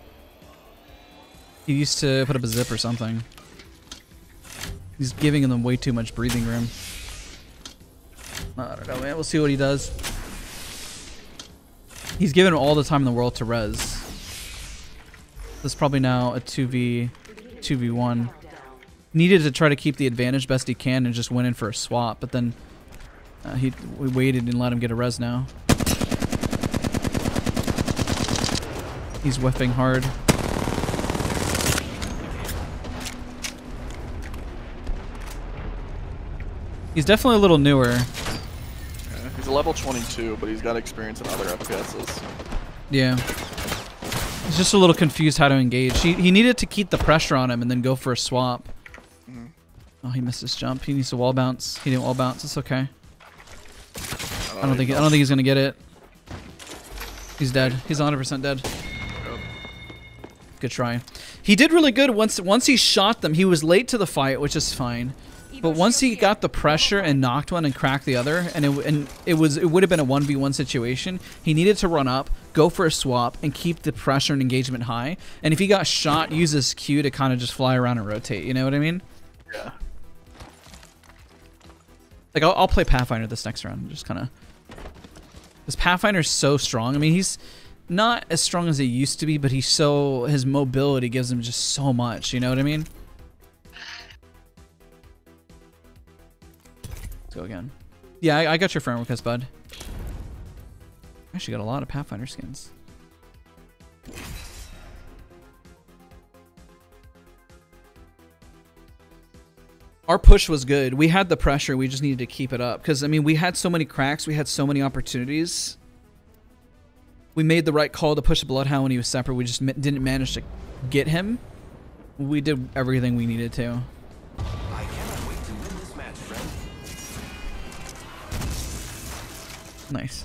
He used to put up a zip or something. He's giving them way too much breathing room. I don't know, man. We'll see what he does. He's given all the time in the world to res. This is probably now a 2v1. Needed to try to keep the advantage best he can and just went in for a swap, but then we waited and let him get a res now. He's whiffing hard. He's definitely a little newer. He's level 22, but he's got experience in other FPSs. Yeah. He's just a little confused how to engage. He needed to keep the pressure on him and then go for a swap. Mm. Oh, he missed his jump. He needs to wall bounce. He didn't wall bounce. It's okay. I don't think he's gonna get it. He's dead. He's 100% dead. Good try. He did really good once he shot them. He was late to the fight, which is fine. But once he got the pressure and knocked one and cracked the other, and it would have been a 1v1 situation, he needed to run up, go for a swap, and keep the pressure and engagement high. And if he got shot, use his Q to kind of just fly around and rotate. You know what I mean? Yeah. Like, I'll play Pathfinder this next round. Just kind of... This Pathfinder's so strong. I mean, he's not as strong as he used to be, but he's so... His mobility gives him just so much. You know what I mean? Go again. Yeah, I got your friend request, bud. I actually got a lot of Pathfinder skins. Our push was good. We had the pressure. We just needed to keep it up. Because, I mean, we had so many cracks. We had so many opportunities. We made the right call to push the Bloodhound when he was separate. We just didn't manage to get him. We did everything we needed to. Nice.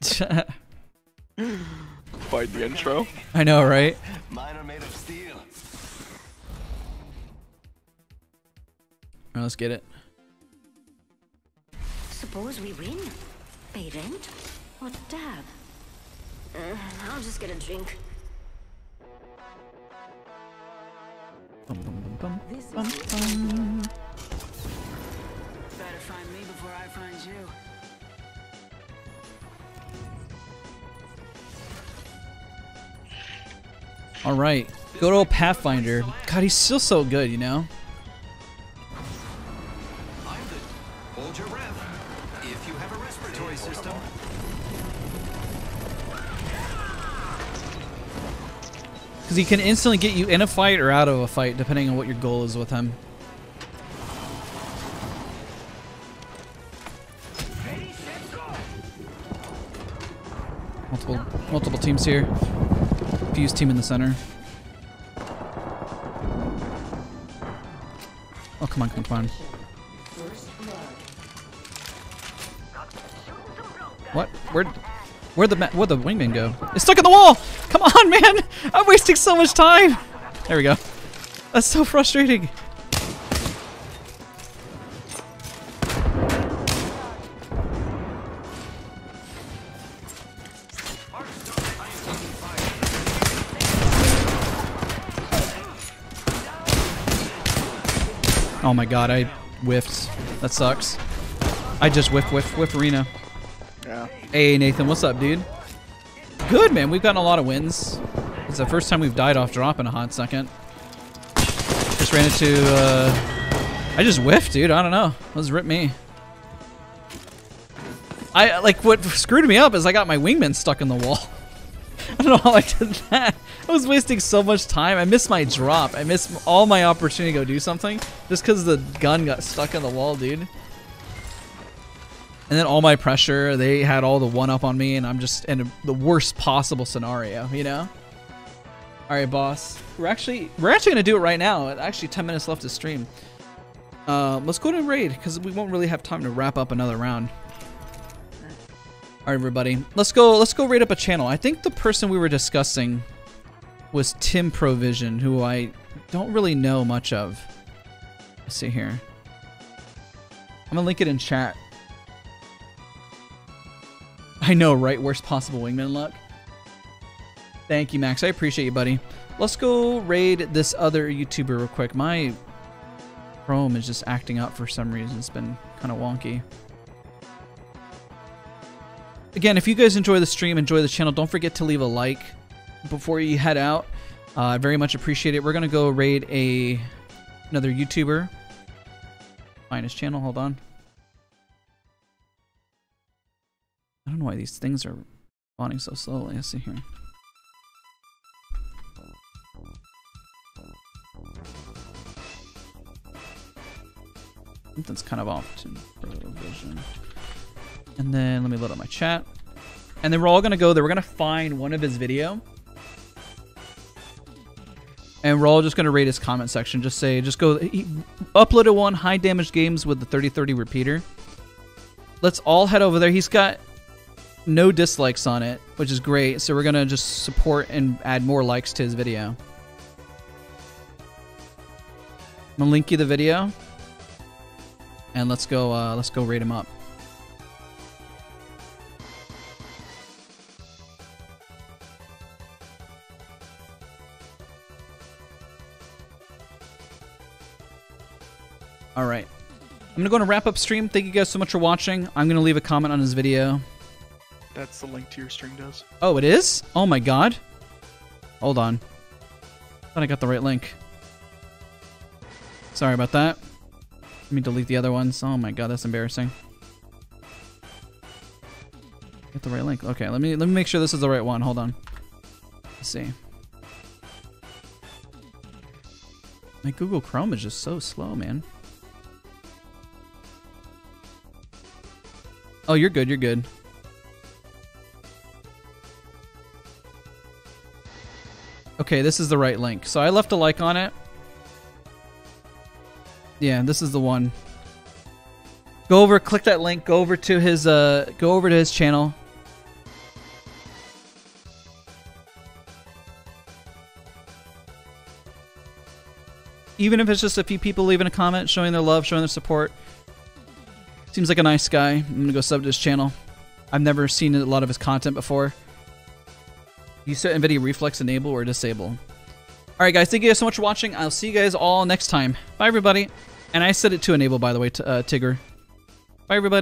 Fight the intro. I know, right? Mine are made of steel. All right, let's get it. Suppose we win. Pay rent or tab. I'll just get a drink. Bum, bum, bum, bum, bum, bum. Better find me before I find you. All right, good old Pathfinder. God, he's still so good, you know? Because he can instantly get you in a fight or out of a fight, depending on what your goal is with him. Multiple teams here. Fuse team in the center. Oh, come on, come on. What? Where'd the wingman go? It's stuck in the wall! Come on, man! I'm wasting so much time! There we go. That's so frustrating. Oh my god, I whiffed. That sucks. I just whiff arena. Yeah. Hey Nathan, what's up, dude? Good, man. We've gotten a lot of wins. It's the first time we've died off drop in a hot second. Just ran into... I just whiffed, dude. I don't know. Let's rip me. Like, what screwed me up is I got my wingman stuck in the wall. I don't know how I did that. I was wasting so much time. I missed my drop. I missed all my opportunity to go do something just because the gun got stuck in the wall, dude. And then all my pressure, they had all the one-up on me, and I'm just in the worst possible scenario, you know? All right, boss. We're actually going to do it right now. Actually, 10 minutes left to stream. Let's go to raid, because we won't really have time to wrap up another round. All right, everybody. Let's go raid up a channel. I think the person we were discussing was Tim Provision, who I don't really know much of. Let's see here. I'm going to link it in chat. I know, right? Worst possible wingman luck. Thank you, Max. I appreciate you, buddy. Let's go raid this other YouTuber real quick. My Chrome is just acting up for some reason. It's been kind of wonky. Again, if you guys enjoy the stream, enjoy the channel, don't forget to leave a like before you head out. I very much appreciate it. We're going to go raid another YouTuber. Find his channel. Hold on. I don't know why these things are spawning so slowly. Let's see here. Something's kind of off to Provision. And then let me load up my chat. And then we're all going to go there. We're going to find one of his video. And we're all just going to raid his comment section. Just go, he uploaded one, high damage games with the 3030 repeater. Let's all head over there. He's got no dislikes on it, which is great. So we're going to just support and add more likes to his video. I'm going to link you the video. And let's go raid him up. All right. I'm going to wrap up stream. Thank you guys so much for watching. I'm going to leave a comment on his video. That's the link to your stream, Daz. Oh, it is? Oh my god. Hold on. I thought I got the right link. Sorry about that. Let me delete the other ones. Oh my god, that's embarrassing. Get the right link. Okay, let me make sure this is the right one. Hold on. Let's see. My Google Chrome is just so slow, man. Oh, you're good, you're good. Okay, this is the right link. So I left a like on it. Yeah, this is the one. Go over, click that link, go over to his channel. Even if it's just a few people leaving a comment, showing their love, showing their support. Seems like a nice guy. I'm going to go sub to his channel. I've never seen a lot of his content before. You set NVIDIA Reflex enable or disable. All right, guys. Thank you guys so much for watching. I'll see you guys all next time. Bye, everybody. And I set it to enable, by the way, Tigger. Bye, everybody.